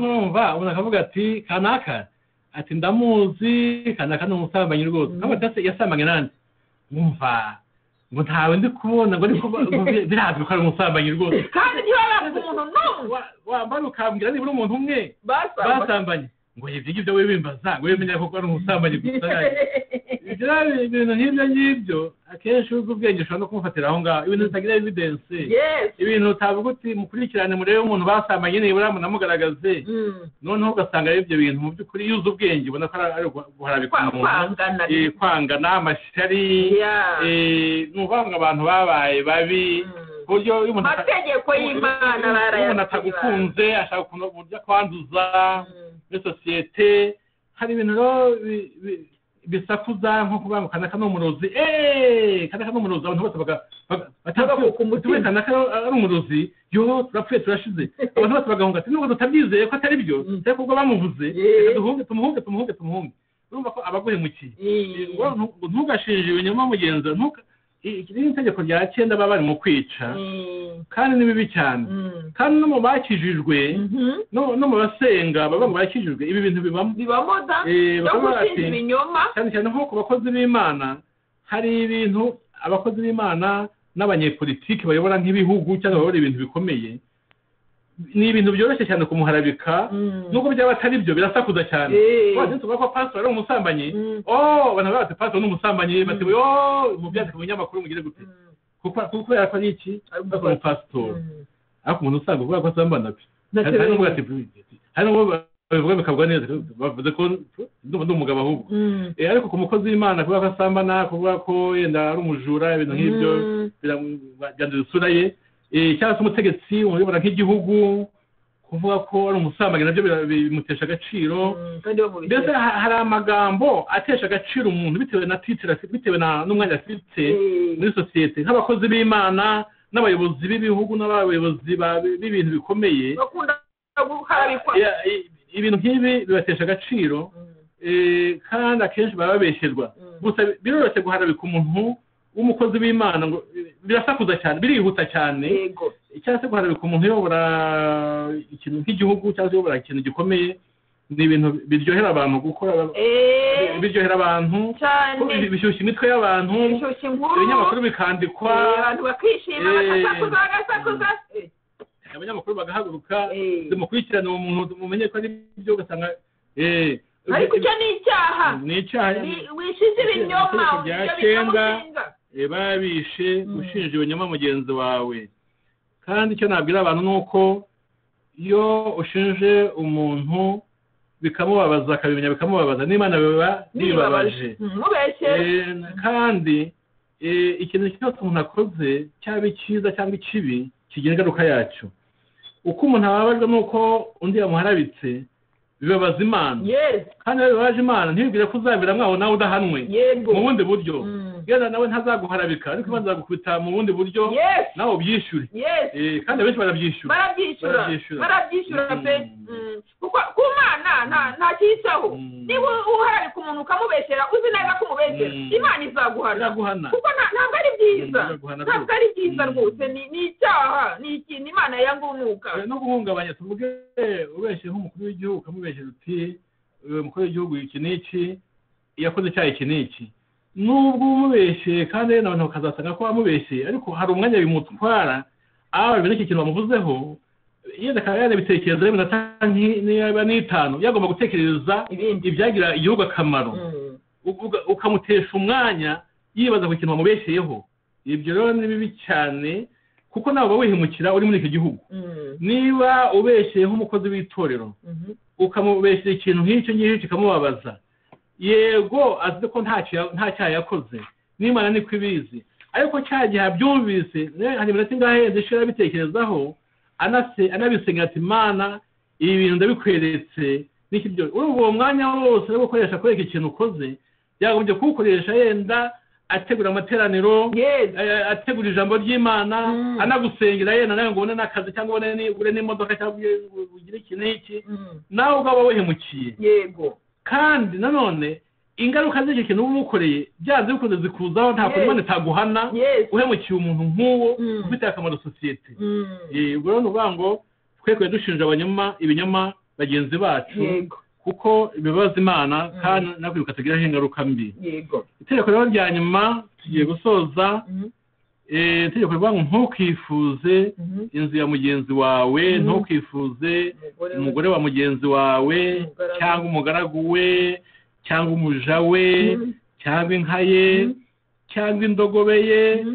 mwumva umuntu akavuga ati kanaka ati ndamuzi kanaka n'umusambanyi rwose kandi cyase yasambanye nande mwumva ngo ntawe ndi kubona ngo ndi kubona birazwi ko ari umusambanyi rwose kandi ntibarazi umuntu n'umwe wambara ukambwira niba umuntu umwe basambanye ngo ibyo ibyo we bimbaza ngo yemenya ko ari umusambanyi gusa ibyo ibintu nk'ibyo ngibyo akenshi ubwenge ushobora no kumufatira aho ngaho ibintu bitagira evidence ibintu utavuga uti mukurikirane murebe umuntu basambanye nibura munamugaragaze noneho ugasanga ibyo bintu mu by'ukuri yuza ubwenge ubona ko ari guharabikana umuntu kwangana amashyari ni ukuvuga abantu babaye babi buryo y'umuntu amategeko y'Imana barayabona atagukunze ashaka kuburyo kwanduza muri sosiyete hari ibintu bisakuza nko kuvuga ngo kanaka n'umurozi eh kanaka n'umurozi abantu bose batavuga ku mutwe kanaka ari umurozi yo turapfuye turashize abantu bose bagahunga ati nubwo tutabyizeye ko atari byo cyane kubwo bamuvuze duhunge tumuhunge tumuhunge tumuhunge urumva ko abaguhemukiye ntugashinje ibinyoma mugenza ntuka ikindi itegeko rya cyenda baba bari mu kwica kandi ni bibi cyane kandi no mu bakijijwe no mu basenga baba mu bakijijwe ibi bintu bibamo bibamoda bakubati ibinyoma cyane cyane nko kubakozi b'Imana hari ibintu abakozi b'Imana n'abanyepolitiki bayobora nk'ibihugu cyangwa bayobora ibintu bikomeye ni ibintu byoroshye cyane kumuharabika nubwo byaba atari byo birasakuza cyane wazi tuvuga ko pastor ari umusambanyi oh abantu bati pastor n'umusambanyi bati oh mu byandika mu nyamakuru mugire gute kuko kuko yako n'iki ari pastor ako umuntu usanga kuvuga ko asambana pe hari n'ubwo ati hari n'ubwo bavuga bakabwa neza bavuze ko n'umugabo ahubwo eh ariko ku mukozi w'Imana kuvuga ko asambana kuvuga ko yenda ari umujura ibintu nk'ibyo biraganduza isura ye icyatsi umutegetsi uyobora nk'igihugu kuvuga ko ari umusambanyi nabyo bimutesha agaciro ndetse hari amagambo atesha agaciro umuntu bitewe na titre bitewe n'umwanya afite muri sosiyete nk'abakozi b'Imana n'abayobozi b'ibihugu n'abayobozi b'ibintu bikomeye ibintu nk'ibi bibatesha agaciro kandi akenshi baba babesherwa gusa biroroshye guharabika umuntu umukozi w'Imana ngo birasakuza cyane birihuta cyane cyane guharabika umuntu yobora ikintu nk'igihugu cyangwa yobora ikintu gikomeye ni ibintu biryohera abantu gukora biryohera abantu bishyushya imitwe y'abantu ibinyamakuru bikandikwa abantu bakishima bakasakuza bagasakuza abanyamakuru bagahaguruka mukurikirana uwo muntu mumenye ko ari ibyo ugasanga eh ariko cyo ni icyaha ni icyaha wishize ibinyoma byo ebabishe ushinje ibinyoma mugenzi wawe kandi icyo nabwira abantu nuko iyo ushinje umuntu bikamubabaza akabimenya bikamubabaza n'Imana biba bibabaje kandi ikintu cyose umuntu akoze cyaba icyiza cyangwa ikibi kigira ingaruka yacyo uko umuntu ababajwe nuko undi yamuharabitse bibabaza Imana kandi bibabaje Imana ntibwire ko uzabira mwaho nawe udahanwe mu bundi buryo yenda nawe ntazaguharabika ariko imanza gukubita mu bundi buryo nawe ubyishyure eh kandi benshi barabyishyura barabyishyura barabyishyura pe kuko kumana nta nta kisaho niba uharabika umuntu ukamubesera uzi neza ko umubesera Imana izaguharabika kuko ntabwo ari byiza ntabwo ari byiza rwose ni icyaha ni ikintu Imana yangumuka no guhungabanya tuvuge ubesheho umukuru w'igihugu ukamubesera uti umukuru w'igihugu iki n'iki yakoze icyaha iki n'iki nubwo umubeshe kandi n'abantu bakazasanga ko amubeshe ariko hari umwanya bimutwara aba bibiri ikintu bamuvuzeho yenda akaba yanabitekereza rimwe na tanki niba n'itanu yagomba gutekereza ibyagira igihugu akamaro ukamutesha umwanya yibaza ku kintu bamubesheyeho ibyo rero ni bibi cyane kuko nawe wihemukira uri muri iki gihugu niba ubesheyeho umukozi w'itorero ukamubeshyira ikintu nk'icyo ngicyo kikamubabaza yego azi ko nta nta cyaha yakoze n'Imana ni kwibizi ariko cyagiye abyumvise hari iminota ingahe ndashira bitekerezaho anase anabisengera ati Mana ibi bintu ndabikweretse n'iki byo urumva uwo mwanya wose wo gukoresha kuri iki kintu ukoze yagombye kuwukoresha yenda ategura amateraniro ategura ijambo ry'Imana anagusengera yenda nawe ngo ubone n'akazi cyangwa ubone n'imodoka cyangwa ugire ikintu n'iki nawe ubwaba wehemukiye yego kandi nanone ingaruka z'icyo kintu umukoreye byanze bikunze zikuzaho nta kumane taguhana uhemukiye umuntu nk'uwo ufite akamaro sosiyete eh ubwo n'ubango twekwe dushinja abanyoma ibinyoma bagenzi bacu kuko bibabaza Imana kandi nakwibuka atagira ingaruka mbi. Yego itegeko rero rya nyuma tugiye gusoza eh itegeko rivuga ngo ntukifuze inzu ya mugenzi wawe, ntukifuze umugore wa mugenzi wawe cyangwa umugaragu we cyangwa umuja we cyangwa inka ye cyangwa indogobe ye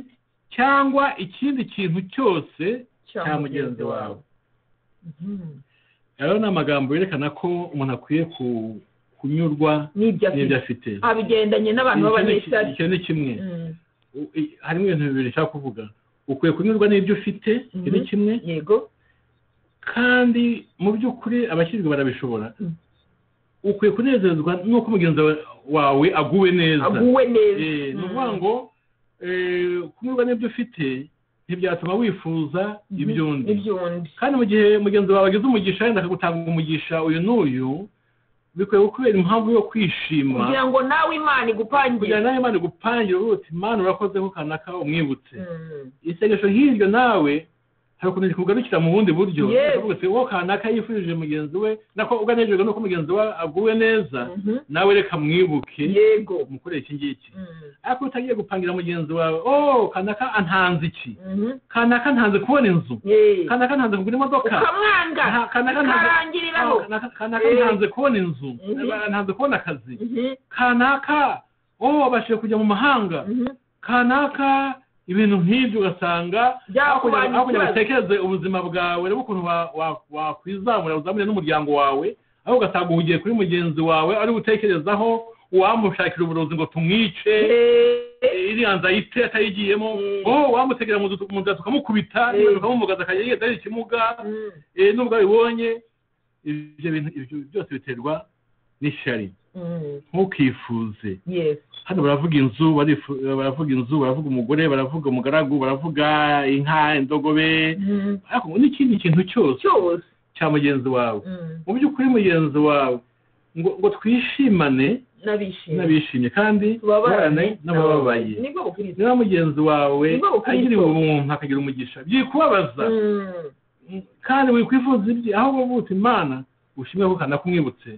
cyangwa ikindi kintu cyose cya mugenzi wawe. Rero n'amagambo yerekana ko umuntu akwiye kunyurwa n'ibyo afite abigendanye n'abantu b'abanyeshuri. Icyo ni kimwe, harimo ibintu bibiri nshaka kuvuga. Ukwiye kunyurwa n'ibyo ufite, icyo ni kimwe. Yego kandi mu by'ukuri abashyirwa barabishobora. Ukwiye kunezezwa n'uko mugenzi wawe aguwe neza, aguwe neza ni ukuvuga ngo kunyurwa n'ibyo ufite ntibyatuma wifuza ibyundi. Kandi mu gihe mugenzi wawe agize umugisha yenda akagutanga umugisha uyu n'uyu, bikwiye kubera impamvu yo kwishima kugira ngo nawe Imana igupangire, kugira nawe Imana igupangire uti Imana urakoze ko kanaka umwibutse. Isengesho hiryo nawe hari ukuntu rikugarukira mu bundi buryo, uvuze wowe kanaka yifurije mugenzi we nako uganejejwe nuko mugenzi wawe aguwe neza, nawe reka mwibuke mukore iki ngiki. Ariko utagiye gupangira mugenzi wawe oh kanaka antanze iki, kanaka ntanze kubona inzu, kanaka ntanze kugura imodoka, ukamwanga, kanaka ntarangiriraho, kanaka ntanze kubona inzu, ntanze kubona akazi, kanaka oh bashye kujya mu mahanga, kanaka ibintu nk'ibyo ugasanga akujya batekereze ubuzima bwawe n'ukuntu wakwizamura uzamure n'umuryango wawe, aho ugasanga uhugiye kuri mugenzi wawe ari gutekerezaho uwamushakira uburozi ngo tumwice iriyanza yite atayigiyemo, oh wamutegera mu nda tukamukubita tukamuvugaza akagenda ari ikimuga n'ubwo abibonye. Ibyo bintu byose biterwa n'ishari. Ntukifuze. Hano baravuga inzu, baravuga inzu, baravuga umugore, baravuga umugaragu, baravuga inka, indogobe, ariko n'ikindi kintu cyose cya mugenzi wawe. Mu by'ukuri mugenzi wawe ngo twishimane n'abishimye kandi babarane n'abababaye. Niba mugenzi wawe agira umuntu akagira umugisha byikubabaza kandi wikwifuza ibyo, aho ubuta Imana ushimye ko kana kumwibutse.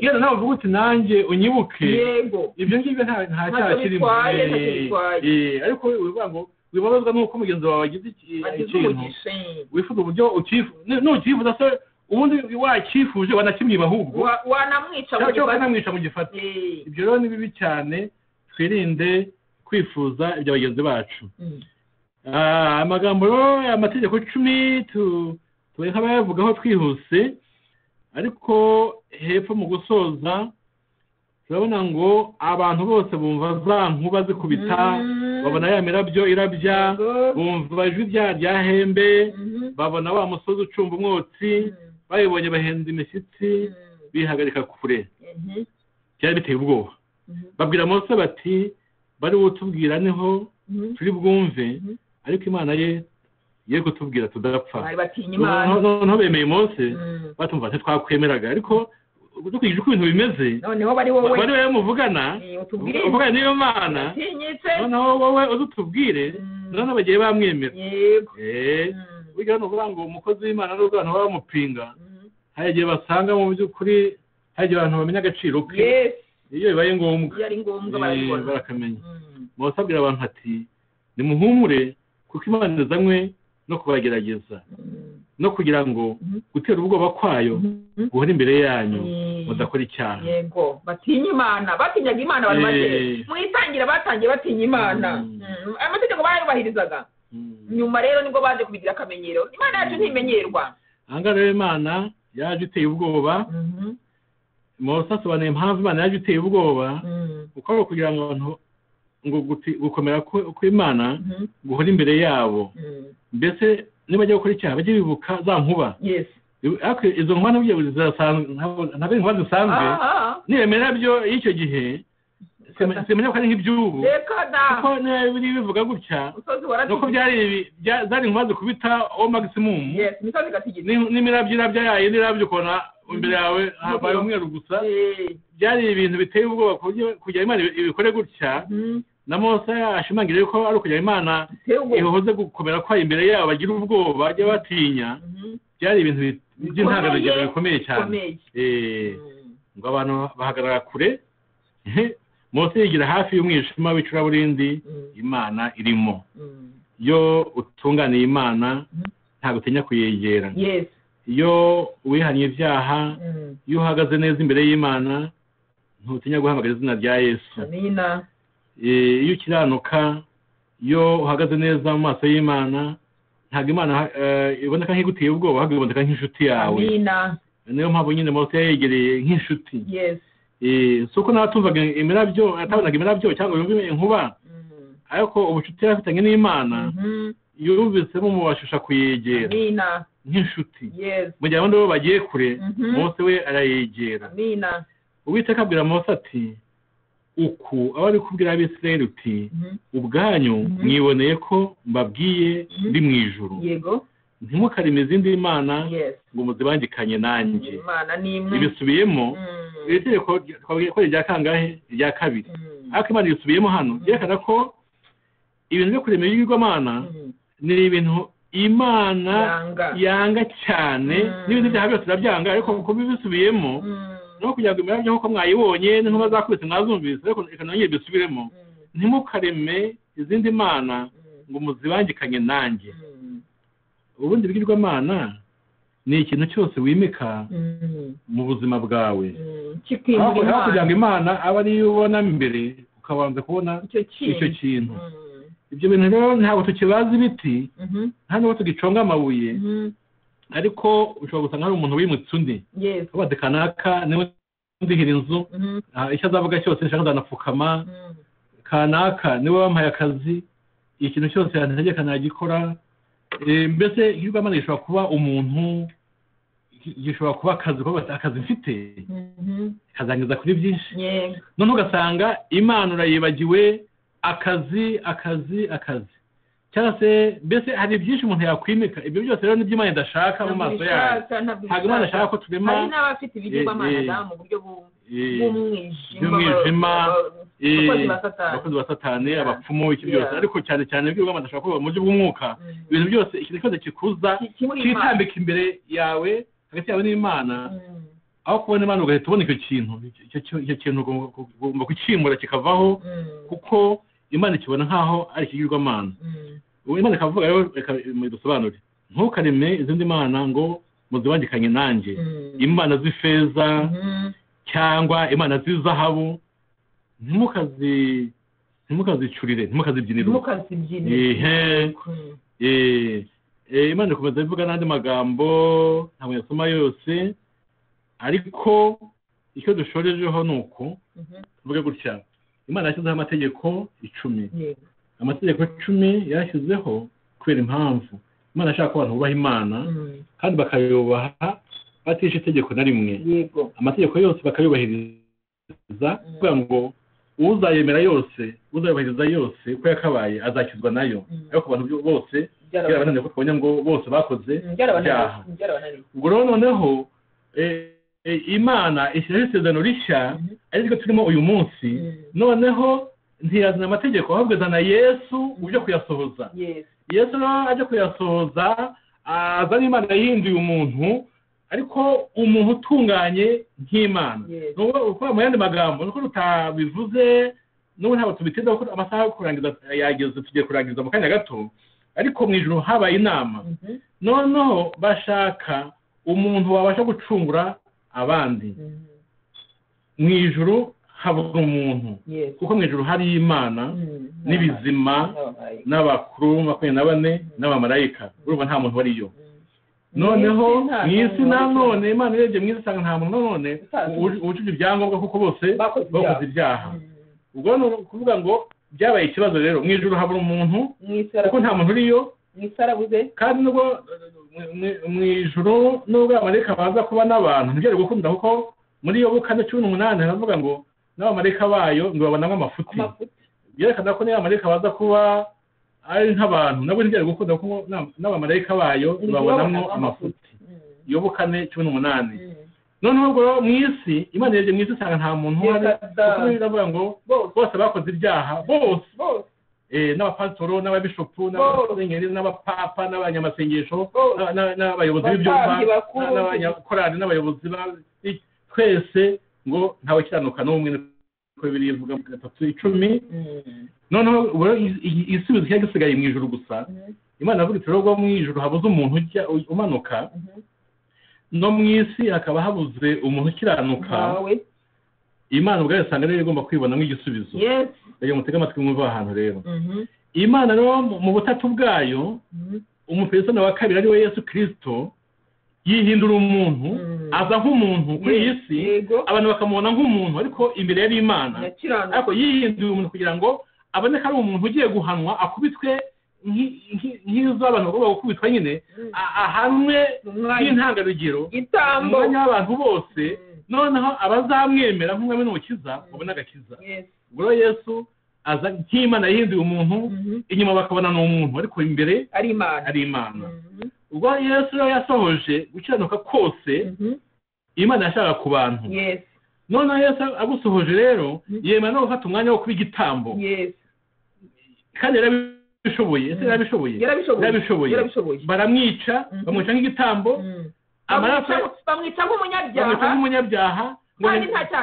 Yena nawe uvuga uti nanjye unyibuke. Yego ibyo ngibyo nta nta cyakirimo. Eh ariko uvuga ngo wibabazwa nuko mugenzi wawe agize ikintu wifuza uburyo ukifu n'ukifu dase ubundi wakifuje wanakimyiba ahubwo wanamwica mu gifata, wanamwica mu gifata. Ibyo rero ni bibi cyane, twirinde kwifuza ibyo bagenzi bacu. Ah amagambo amategeko cumi tu tweka bavugaho twihuse. Ariko hepfo mu gusoza turabona ngo abantu bose bumva za nkuba zikubita, babona ya mirabyo irabya, bumva ijwi rya hembe, babona wa musozi ucumba umwotsi, bayibonye bahenda imishyitsi, bihagarika kure. Cyari biteye ubwoba. Babwira Mose bati bari wutubwira niho turi bwumve, ariko Imana ye ye kutubwira tudapfa. Noneho bemeye Mose batumva ati twakwemeraga, ariko dukwije uko ibintu bimeze noneho bari wowe bari wowe muvugana muvugana n'iyo Mana noneho wowe udutubwire, noneho bagiye bamwemera. Eh wiga no kuvuga ngo umukozi w'Imana n'ubwo abantu bamupinga hagiye basanga mu by'ukuri hagiye abantu bamenya agaciro ke. Iyo bibaye ngombwa yari ngombwa barakamenya. Mose abwira abantu ati nimuhumure kuko Imana izanywe no kubagerageza no kugira ngo gutera ubwoba kwayo guhora imbere yanyu mudakora icyaha. Yego batinya Imana, batinyaga Imana bari maze mwitangira batangiye batinya Imana, amategeko bayubahirizaga. Nyuma rero nibwo baje kubigira akamenyero. Imana yacu ntimenyerwa. Ahangara rero Imana yaje iteye ubwoba. Mose asobanura impamvu Imana yaje iteye ubwoba, kuko ari kugira ngo abantu ngo gukomera ko Imana guhora imbere yabo, mbese nibajya gukora icyaha bajye bibuka za nkuba. Yes ariko izo nkuba n'ibyo bizasanzwe ntabwo nkuba zisanzwe nibemera byo y'icyo gihe semenya ko ari nk'ibyubu, kuko niba bivuga gutya nuko byari zari nkuba zikubita o maximum. Yes n'imirabyo irabya yayo n'irabyo ukona imbere yawe habaye umweru gusa. Byari ibintu biteye ubwoba kugira Imana ibikore gutya. Na Mose ashimangira yuko ari ukugira Imana ihoze gukomera kwayo imbere yabo bagira ubwoba bajya batinya. byari ibintu by'intangarugero bikomeye cyane eh ngo abantu bahagarara kure Mose yigira hafi y'umwijima w'icuraburindi Imana irimo yo utunganiye Imana nta gutinya kuyegera yes yo wihanye ibyaha yo hagaze neza imbere y'Imana ntutinya guhamagara izina rya Yesu amina eh iyo kiranuka yo hagaze neza mu maso y'Imana ntago Imana iboneka nk'iguteye ubwoba ahubwo iboneka nk'inshuti yawe amina niyo mpamvu nyine Mose yegereye nk'inshuti yes eh suko natumvaga imirabyo atabonaga imirabyo cyangwa yumva inkuba ariko ubucuti afitanye n'Imana yurubise mu mubashusha kuyegera amina nk'inshuti yes mu gihe abandi bo bagiye kure Mose we arayegera amina Uwiteka abwira Mose ati uku abari kubwira ab'Israeli uti ubwanyu mwiboneye ko mbabwiye ndi mu ijuru yego ntimukarime izindi imana ngo muzibangikanye nanjye imana ni imwe ibisubiyemo itegeko ko rya kangahe rya kabiri ariko Imana ibisubiyemo hano yerekana ko ibintu byo kurema ibigwamana ni ibintu Imana yanga cyane n'ibintu bya byose byanga ariko ko bibisubiyemo no kujaga imana y'uko mwayibonye n'inkuba zakubise mwazumvise ariko ikananye bisubiremo ntimukareme izindi mana ngo muzibangikanye nanjye ubundi bigirwa mana ni ikintu cyose wimika mu buzima bwawe cy'ikindi kujaga imana abari ubona mbere ukabanza kubona icyo kintu ibyo bintu rero ntabwo tukibaza ibiti hano tugiconga amabuye ariko ushobora gusanga hari umuntu wimutse undi ubaze kanaka niwe ndihira inzu icyo azavuga cyose nshaka ndanapfukama kanaka niwe wampaye akazi ikintu cyose yantegeka nagikora mbese igirwamana gishobora kuba umuntu gishobora kuba akazi kuko akazi mfite kazangiza kuri byinshi none ugasanga Imana urayibagiwe akazi akazi akazi cyangwa se mbese hari byinshi umuntu yakwimika ibyo byose rero nibyo Imana idashaka mu maso yayo ntabwo Imana ashaka ko turema hari n'abafite ibigirwamana mu buryo bw'umwijima abakozi ba satani abapfumu iki byose ariko cyane cyane ibigirwamana ashaka kuba mu buryo bw'umwuka ibintu byose ikintu cyose kikuza kitambika imbere yawe hagati yawe n'Imana aho kubona Imana ugahita ubona icyo kintu icyo kintu ugomba kukimura kikavaho kuko Imana ikibona nkaho ari ikigirwamana uwo Imana ikavuga rero mudusobanure ntukareme izindi mana ngo muzibangikanye nanjye imana z'ifeza cyangwa imana z'izahabu ntimukazi ntimukazicurire ntimukazibyinire ehe eh Imana ikomeza ivuga n'andi magambo ntabwo yasoma yose ariko icyo dushorejeho nuko tuvuge gutya Imana yashyizeho amategeko icumi amategeko icumi yashyizeho kubera impamvu Imana ashaka ko abantu bubaha Imana kandi bakayubaha batisha itegeko na rimwe amategeko yose bakayubahiriza kugira ngo uzayemera yose uzayubahiriza yose uko yakabaye azakizwa nayo ariko abantu bose byarabananiye ko twabonye ngo bose bakoze ibyaha ubwo rero noneho Imana ishyiraho isezerano rishya ariryo turimo uyu munsi noneho ntiyazana amategeko ahubwo azana Yesu uje kuyasohoza Yesu aje kuyasohoza azana Imana yahinduye umuntu ariko umuntu utunganye nk'Imana mu yandi magambo nuko tutabivuze n'ubu ntabwo tubitindaho kuko amasaha yo kurangiza yageze tugiye kurangiza mu kanya gato ariko mu ijuru habaye inama noneho bashaka umuntu wabasha gucungura abandi mu ijuru habura umuntu kuko mu ijuru hari Imana n'ibizima n'abakuru makumyabiri na bane n'abamarayika urumva nta muntu wariyo noneho mu isi nanone Imana irebye mu isi usanga nta muntu nanone ubucucira ibyangombwa kuko bose bakoze ibyaha ubwo ni ukuvuga ngo byabaye ikibazo rero mu ijuru habura umuntu kuko nta muntu uriyo kandi nubwo mu ijuru nubwo abamarayika baza kuba n'abantu ntibyari gukunda kuko muri Yobu kane cumi n'umunani haravuga ngo n'abamarayika bayo ngo babanamo amafuti byerekana ko n'abamarayika baza kuba ari nk'abantu nabo ntibyari gukunda kuko n'abamarayika bayo babanamo amafuti Yobu kane cumi n'umunani noneho ubwo mu isi Imana yaje mu isi usanga nta muntu wari kuko iravuga ngo bose bakoze ibyaha bose n'abapasitoro n'ababishopu n'abasenyeri n'abapapa n'abanyamasengesho n'abayobozi b'ibyumba n'abanyakorani n'abayobozi twese ngo ntawe kiranuka n'umwe ko bibiri ivuga mu gatatu icumi noneho isubizo cyagisigaye mu ijuru gusa Imana avuga rero rwo mu ijuru habuze umuntu ujya umanuka no mu isi akaba habuze umuntu ukiranuka Imana ubwayo usanga rero igomba kwibona nk'igisubizo rero mutega amatwi mwumva ahantu rero Imana rero mu butatu bwayo umupesona wa kabiri ari we Yesu Kristo yihindura umuntu aza nk'umuntu kuri iyi si abantu bakamubona nk'umuntu ariko imbere y'Imana ariko yihinduye umuntu kugira ngo aboneke ari umuntu ugiye guhanwa akubitwe nk'izo abantu bagomba gukubitwa nyine ahanwe n'intangarugero umwanya w'abantu bose noneho abazamwemera nk'umwami n'umukiza babona agakiza ubwo Yesu aza nk'Imana yihinduye umuntu inyuma bakabona n'umuntu ariko imbere ari Imana ari Imana ubwo Yesu yasohoje gukiranuka kose Imana yashaka ku bantu noneho Yesu agusohoje rero yemera no gufata umwanya wo kuba igitambo kandi yarabishoboye yarabishoboye yarabishoboye baramwica bamwica nk'igitambo amaraso bamwica nk'umunyabyaha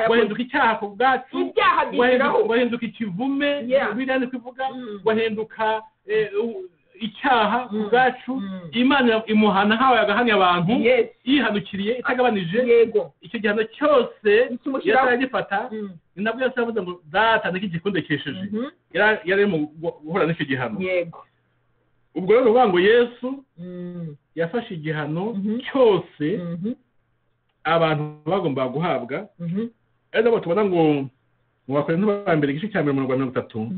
wahenduka icyaha ku bwacu wahenduka ikivume biriya ni kuvuga wahenduka icyaha ubwacu Imana imuhana hawe agahanya abantu yihanukiriye itagabanije icyo gihano cyose yaragifata ninabwo yasavuze ngo data ndikigikundekesheje yari mu guhura n'icyo gihano ubwo rero uvuga ngo Yesu yafashe igihano cyose abantu bagomba guhabwa rero tubona ngo mu Bakorinto ba mbere igice cya mirongo itatu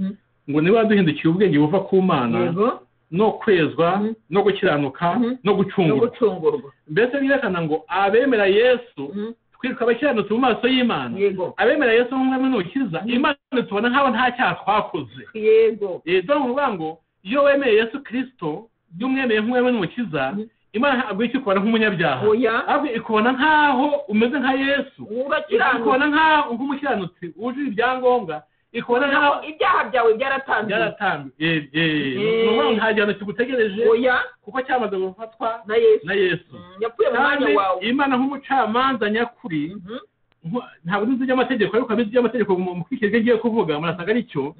ngo niba duhindukiye ubwenge buva ku Mana no kwezwa no gukiranuka no gucungurwa mbese birekana ngo abemera Yesu twiruka abakiranutse mu maso y'Imana abemera Yesu nk'umwami n'umukiza Imana tubona nk'abo nta cyaha twakoze yego yego ngo iyo wemeye Yesu Kristo y'umwemeye nk'umwami n'umukiza Imana agwe ikikubona nk'umunyabyaha ahubwo ikubona nk'aho umeze nka Yesu ikubona nk'aho umukiranutse wujuje ibyangombwa ikora naho ibyaha byawe byaratanzwe byaratanzwe eh eh n'umuntu hajyana kigutegereje oya kuko cyamaze gufatwa na Yesu na Yesu yapfuye mu mwanya wawe Imana nk'umucamanza nyakuri ntabwo nzi y'amategeko ariko abizi y'amategeko mu kwikirege giye kuvuga murasaga nicyo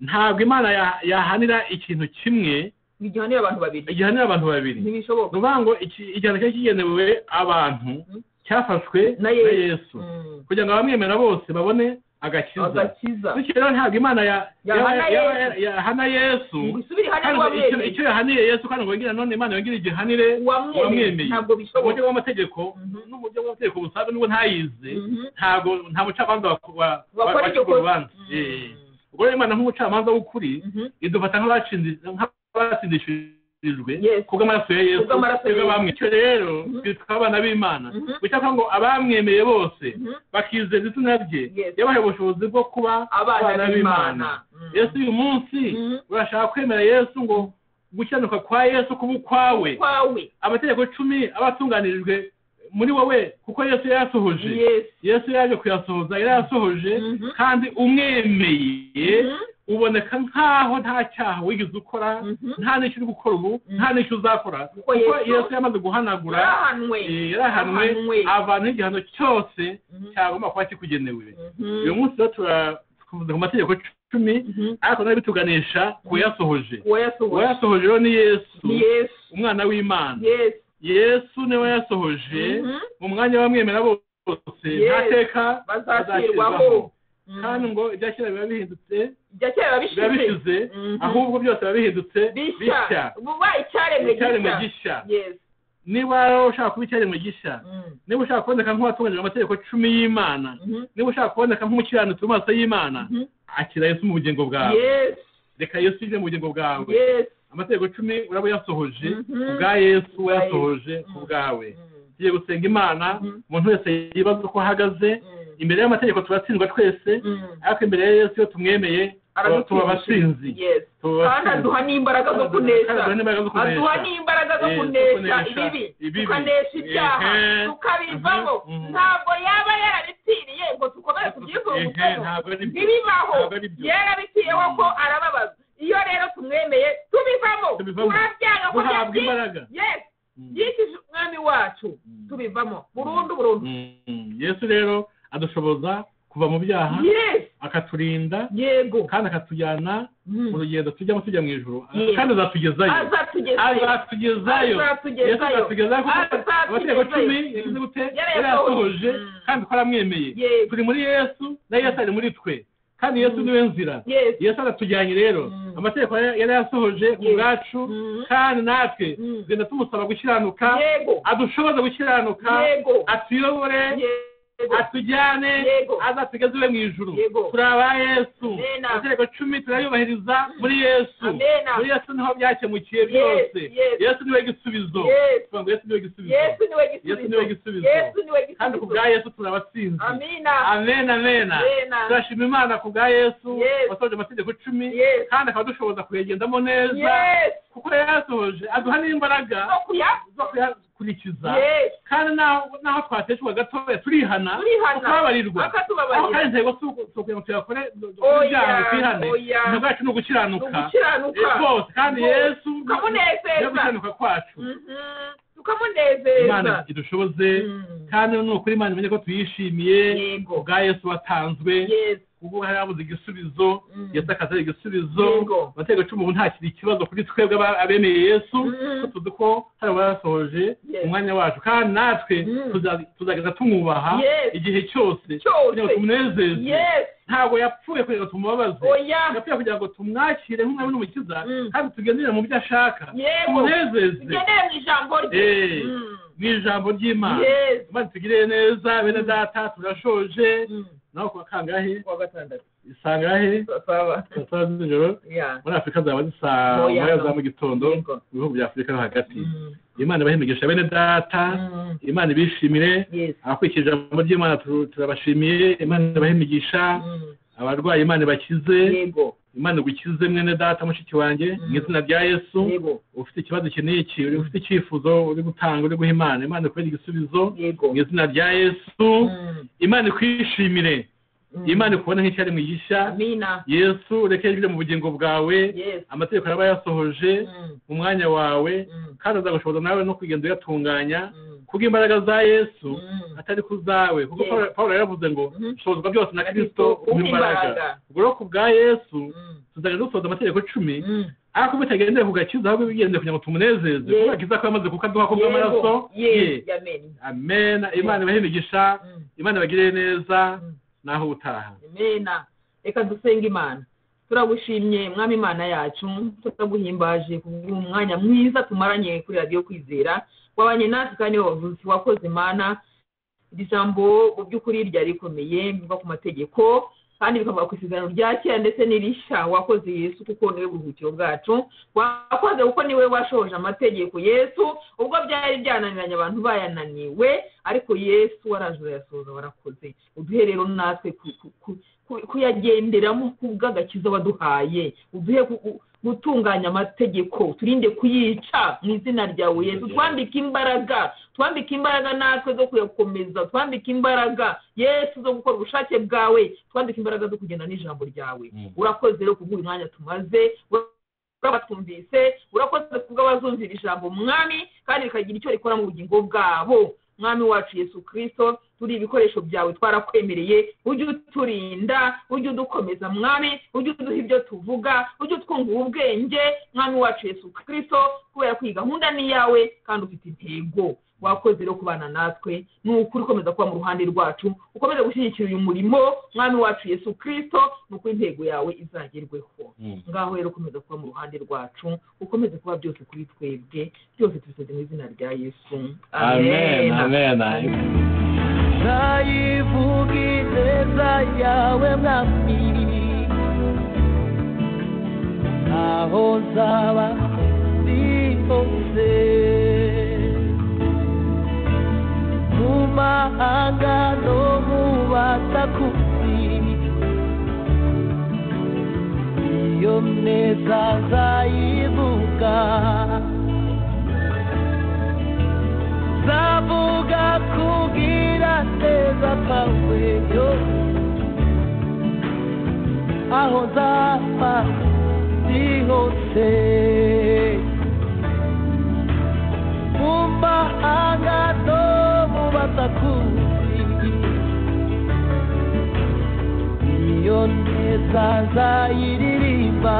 ntabwo Imana yahanira ikintu kimwe igihanira abantu babiri igihanira abantu babiri n'ibishoboka nubango igihanira cyakigenewe abantu cyafashwe na Yesu kugira ngo abamwemera bose babone agakiza bikira ntabwo Imana ya hana Yesu icyo yahaniye Yesu kandi ngo ngira none Imana yongera igihanire wamwemeye ntabwo bishoboka mu mategeko n'uburyo bw'amategeko busabe n'ubwo ntayize ntabwo nta mucamanza wakora icyo kubanza ubwo Imana nk'umucamanza w'ukuri idufata nk'abacindisha nk'abacindishijwe kubwo amaraso ya Yesu bamwica rero twitwa abana b'Imana bitaka ngo abamwemeye bose bakizeza izina rye yabaha ubushobozi bwo kuba abana b'Imana Yesu uyu munsi urashaka kwemera Yesu ngo gukiranuka kwa Yesu kuba kwawe amategeko icumi abatunganirijwe muri wowe kuko Yesu yasohoje Yesu yaje kuyasohoza yarasohoje kandi umwemeye uboneka nkaho nta cyaha wigeze ukora nta n'icyo uri gukora ubu nta n'icyo uzakora kuko Yesu yamaze guhanagura yarahanwe avana igihano cyose cyagomba kuba kikugenewe uyu munsi turavuze ku mategeko icumi ariko nayo bituganisha ku yasohoje uwayasohoje rero ni Yesu umwana w'Imana Yesu niwe yasohoje mu mwanya w'abamwemera bose nta teka bazakirwaho kandi ngo ibyakera biba bihindutse ibyakera biba bishize ahubwo byose biba bihindutse bishya uba icyaremwe gishya niba ushaka kuba icyaremwe gishya niba ushaka kuboneka nk'uwatunganijwe amategeko icumi y'Imana niba ushaka kuboneka nk'umukiranutsi mu maso y'Imana akira Yesu mu bugingo bwawe reka Yesu ije mu bugingo bwawe amategeko icumi uraba yasohoje ubwa Yesu yasohoje ubwawe tugiye gusenga Imana umuntu wese yibaza uko ahagaze imbere y'amategeko turatsindwa twese ariko imbere ya Yesu tumwemeye tuba bashinzi kandi aduha n'imbaraga zo kunesha aduha n'imbaraga zo kunesha ibibi tukanesha ibyaha tukabivamo ntabwo yaba yarabitiriye ngo tukomere kubyizunguzaho ntibibaho yarabitiyeho ko arababaza Iorero tunge meye tubivamo tubavyaga kubyaki yes yiki mwami wacu tubivamo burundu burundu Yesu rero adushoboza kuva mu byaha akaturinda yego kandi akatujyana mu rugendo tujya mu tujya mu ijuru kandi azatugezayo azatugezayo Yesu azatugezayo abatego cumi yagize gute yarasohoje kandi twaramwemeye turi muri Yesu na Yesu ari muri twe kandi Yesu niwe nzira Yesu aratujyanye rero amategeko yarayasohoje ubwacu kandi natwe zenda tumusaba gukiranuka adushoboza gukiranuka atuyobore atujyane azatugeze mu ijuru kuri aba Yesu amategeko cumi turayubahiriza muri Yesu muri Yesu niho byakemukiye byose Yesu niwe gisubizo Yesu niwe gisubizo Yesu niwe gisubizo kandi ku bwa Yesu turabatsinze amina amena amena turashima Imana ku bwa Yesu wasohoje amategeko cumi kandi akadushoboza kuyagendamo neza kuko yasohoje aduha n'imbaraga kurikiza kandi naho twateshwa gatoya turihana tukabarirwa kandi ntego tukuyakore n'ibyaha twihane n'ubwacu no gukiranuka bose kandi Yesu kabunezeza kwacu tukamunezeza Imana idushoboze kandi nuko Imana imenye ko tuyishimiye ubwa Yesu watanzwe ubu harabuze igisubizo yatakaza igisubizo batego cy'umuntu ntakiri ikibazo kuri twebwe abemeye Yesu tuduko hari barasohoje umwanya wacu kandi natwe tuzageza tumwubaha igihe cyose kugira ngo tumunezeze ntago yapfuye kugira ngo tumubabaze yapfuye kugira ngo tumwakire nk'umwe n'umukiza kandi tugendere mu byo ashaka tumunezeze tugendere mu ijambo rye mu ijambo ry'Imana maze tugire neza bene data turashoje naho kwa kangahe kwa gatandatu isangahe saba saba z'ijoro muri Afrika zaba zisa moya za mu gitondo ibihugu bya Afrika hagati Imana bahemegesha bene data Imana ibishimire abakurikije ijambo ry'Imana turabashimiye Imana bahemegisha abarwayi Imana bakize Imana igukize mwene data mushiki wanjye mu izina rya Yesu ufite ikibazo kinini iki ufite icyifuzo uri gutanga uri guha Imana Imana kwera igisubizo mu izina rya Yesu Imana kwishimire Imana kubona nk'icyo ari mwigisha Yesu urekeje mu bugingo bwawe amategeko araba yasohoje mu mwanya wawe kandi azagushoboza nawe no kwigenda uyatunganya kubwo imbaraga za Yesu atari kuzawe kuko Paulo yaravuze ngo ushobozwa byose na Kristo ubw'imbaraga ubwo kubwa Yesu tuzagenda dusoza amategeko cumi ariko bitagendeye ku gakiza ahubwo bigendeye kugira ngo tumunezeze kubakiza ko yamaze kuko aduha kubwa amaraso amen amen Imana ibahemegisha Imana bagire neza naho utaha amen reka dusenga Imana turagushimye mwami Imana yacu tutaguhimbaje kubw'umwanya mwiza tumaranye kuri radio kwizera wabanye natwe kandi wavuze wakoze Imana ijambo mu by'ukuri ryari rikomeye mvuga ku mategeko kandi bikavuga ku isezerano rya kera ndetse n'irisha wakoze Yesu kuko niwe buruhukiro bwacu wakoze kuko niwe washoje amategeko Yesu ubwo byari byananiranye abantu bayananiwe ariko Yesu warajura yasoza warakoze uduherero natwe kuyagenderamo kubw'agakiza waduhaye uduhe gutunganya amategeko turinde kuyica mu izina ryawe Yesu twambika imbaraga twambika imbaraga natwe zo kuyakomeza twambika imbaraga Yesu zo gukora ubushake bwawe twambika imbaraga zo kugenda n'ijambo ryawe urakoze rero kubwo umwanya tumaze urabatumvise urakoze kubwo abazumvira ijambo mwami kandi rikagira icyo rikora mu bugingo bwabo mwami wacu Yesu Kristo turi ibikoresho byawe twarakwemereye ujye uturinda ujye udukomeza mwami ujye uduha ibyo tuvuga ujye utwungura ubwenge mwami wacu Yesu Kristo kubera ko gahunda ni yawe kandi ufite intego wakoze rero kubana natwe nuko ukomeza kuba mu ruhande rwacu ukomeza gushyigikira uyu murimo mwami wacu Yesu Kristo nuko intego yawe izagerweho ngaho rero ukomeza kuba mu ruhande rwacu ukomeza kuba byose kuri twebwe byose tubisoze mu izina rya Yesu amen amen amen Naivugiza yawe mwami aho zaba zihose mu mahanga no mu batakuzi iyo neza zayivuga zavuga kugira neza kwawe yo aho zapfa José, Pumba Agato Mubatakusi, Ion Esaza Iririba,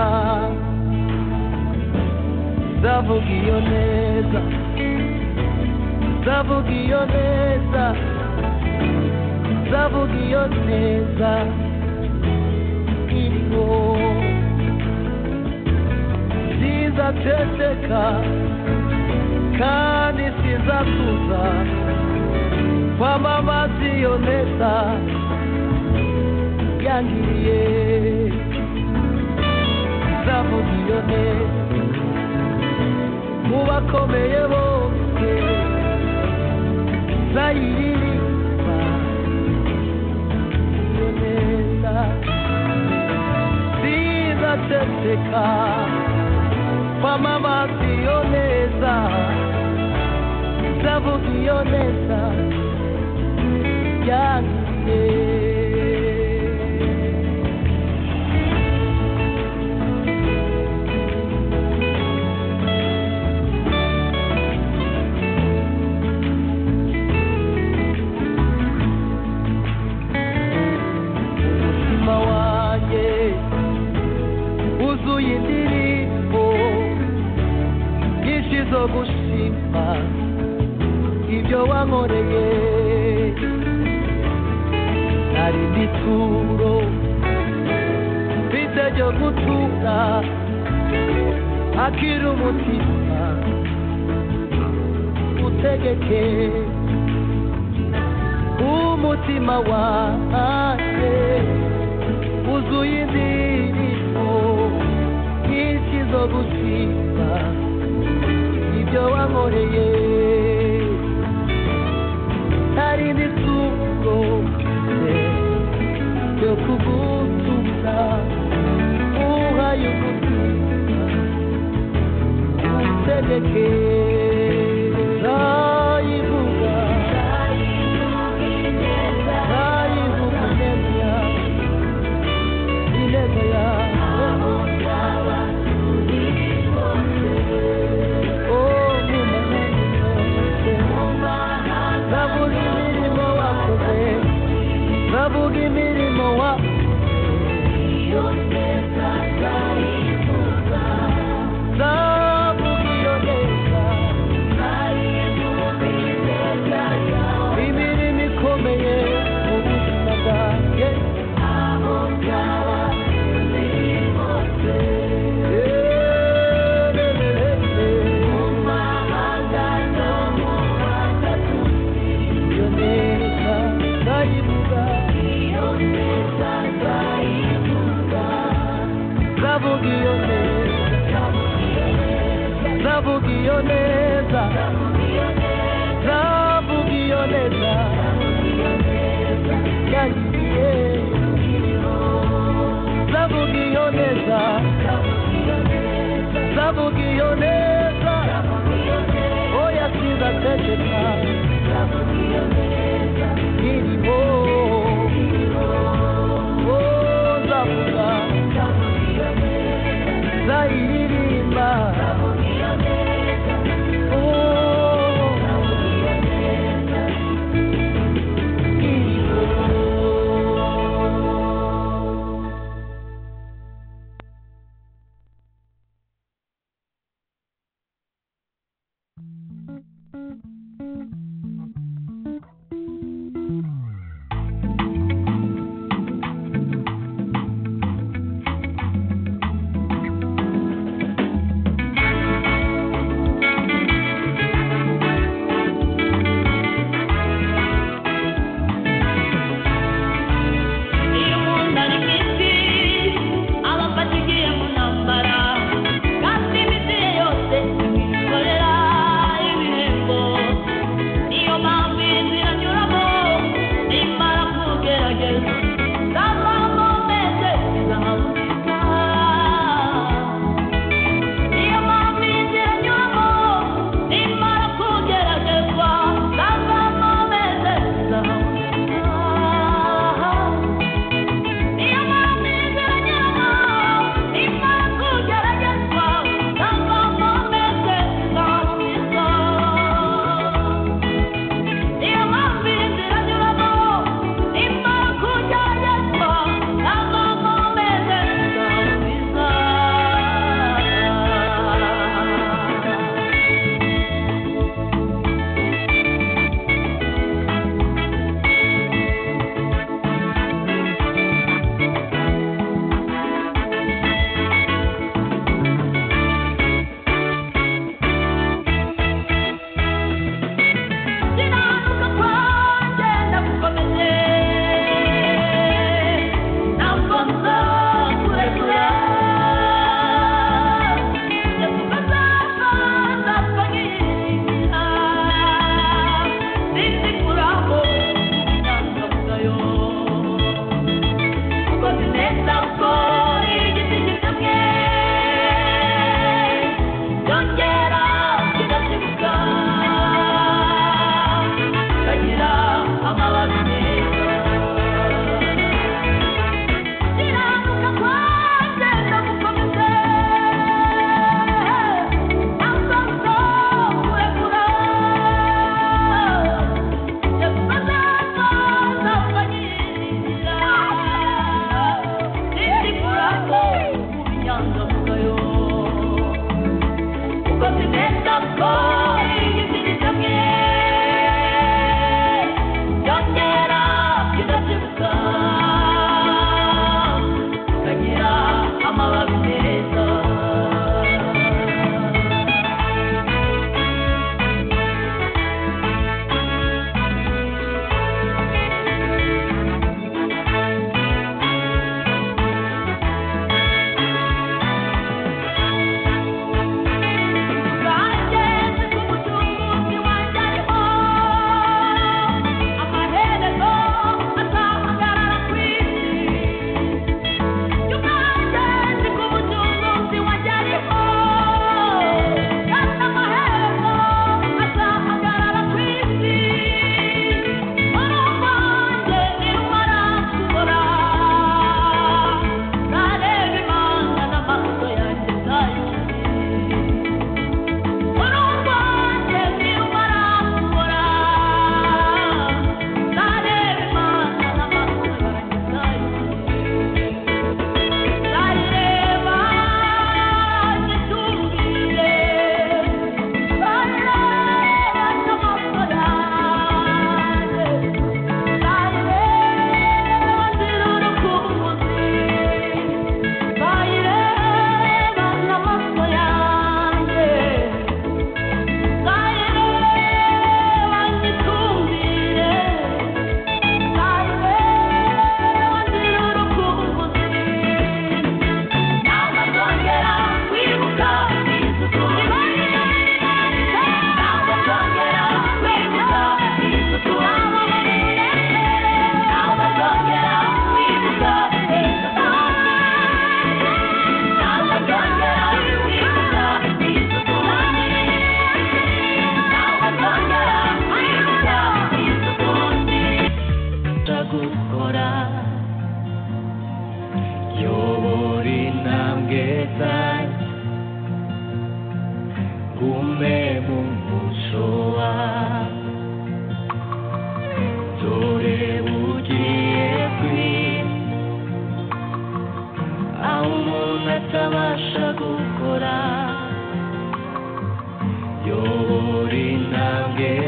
Zavo Guionesa, Zavo Guionesa, Zavo Guionesa. Ziza teteka kani siza tuza kwa mama zionesa yangiye zabo zionesa muba komeye boke zairi zionesa teteka mama masionesa zavodionesa yange. Gushima ibyo wankoreye ari bituro bitajya gutura akira umutima utegeke umutima wanjye uzuye indirimbo nk'ikizogushima yo amoreye tarindi suko yo kubutuza uhayukutuza sebeke raibuga raibuga raibuga nebya nebya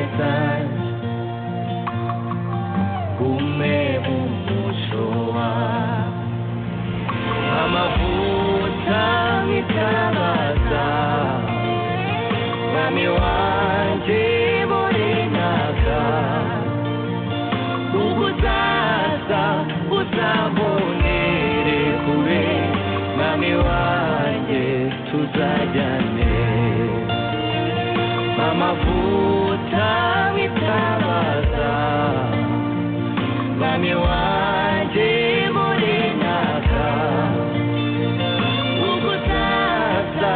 verdade, o mesmo mostrou a uma puta me calada, na meu ante morenada, o gozada, o sabonere curé, na meu ante tu zayane. Mafuta mitaraza Mami waje morenaka Ukutasa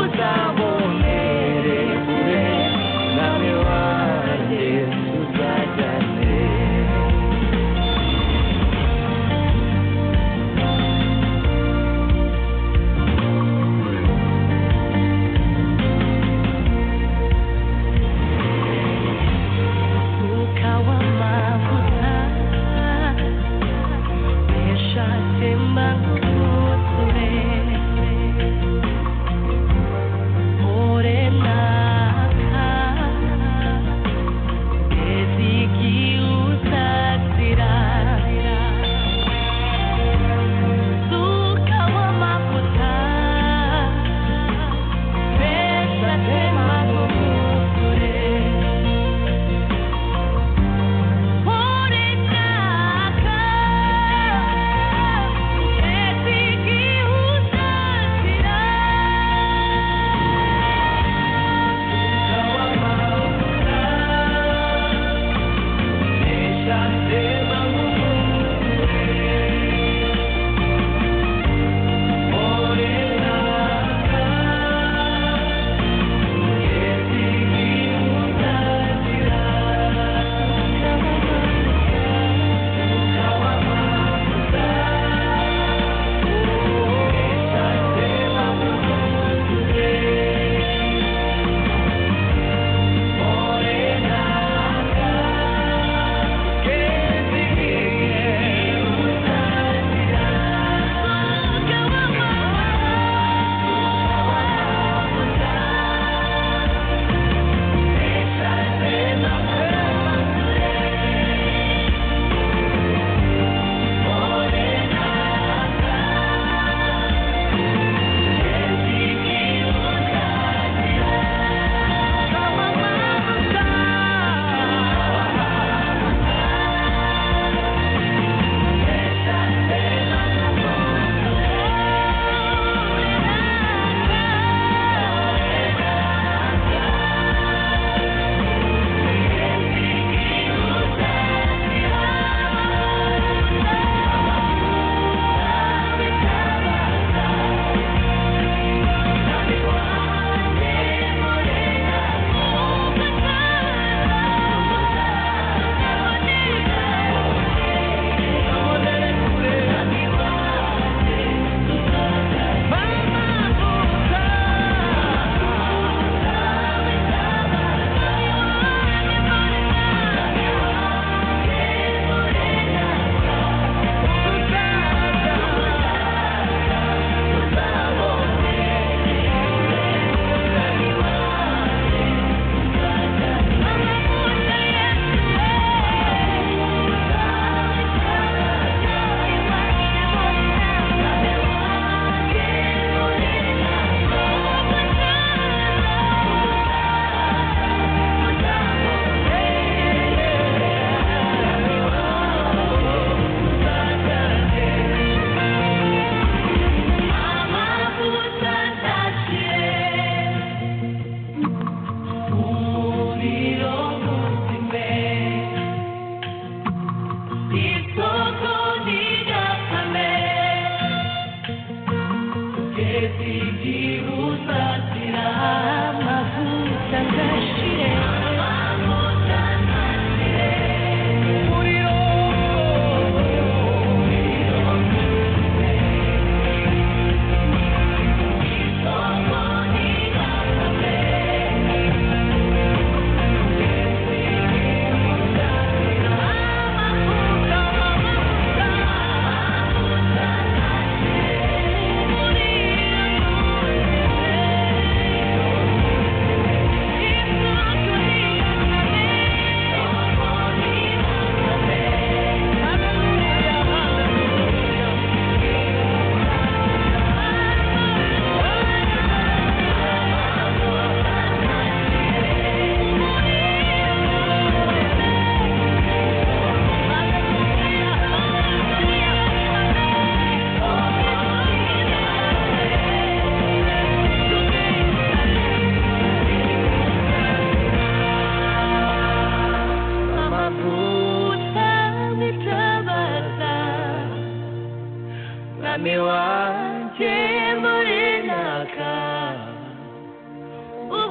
utabonere kure Mami waje uzajane Kawa mafuta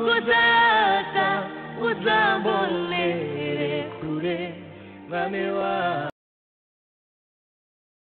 웃어서 웃어볼래 그래 맘에 와.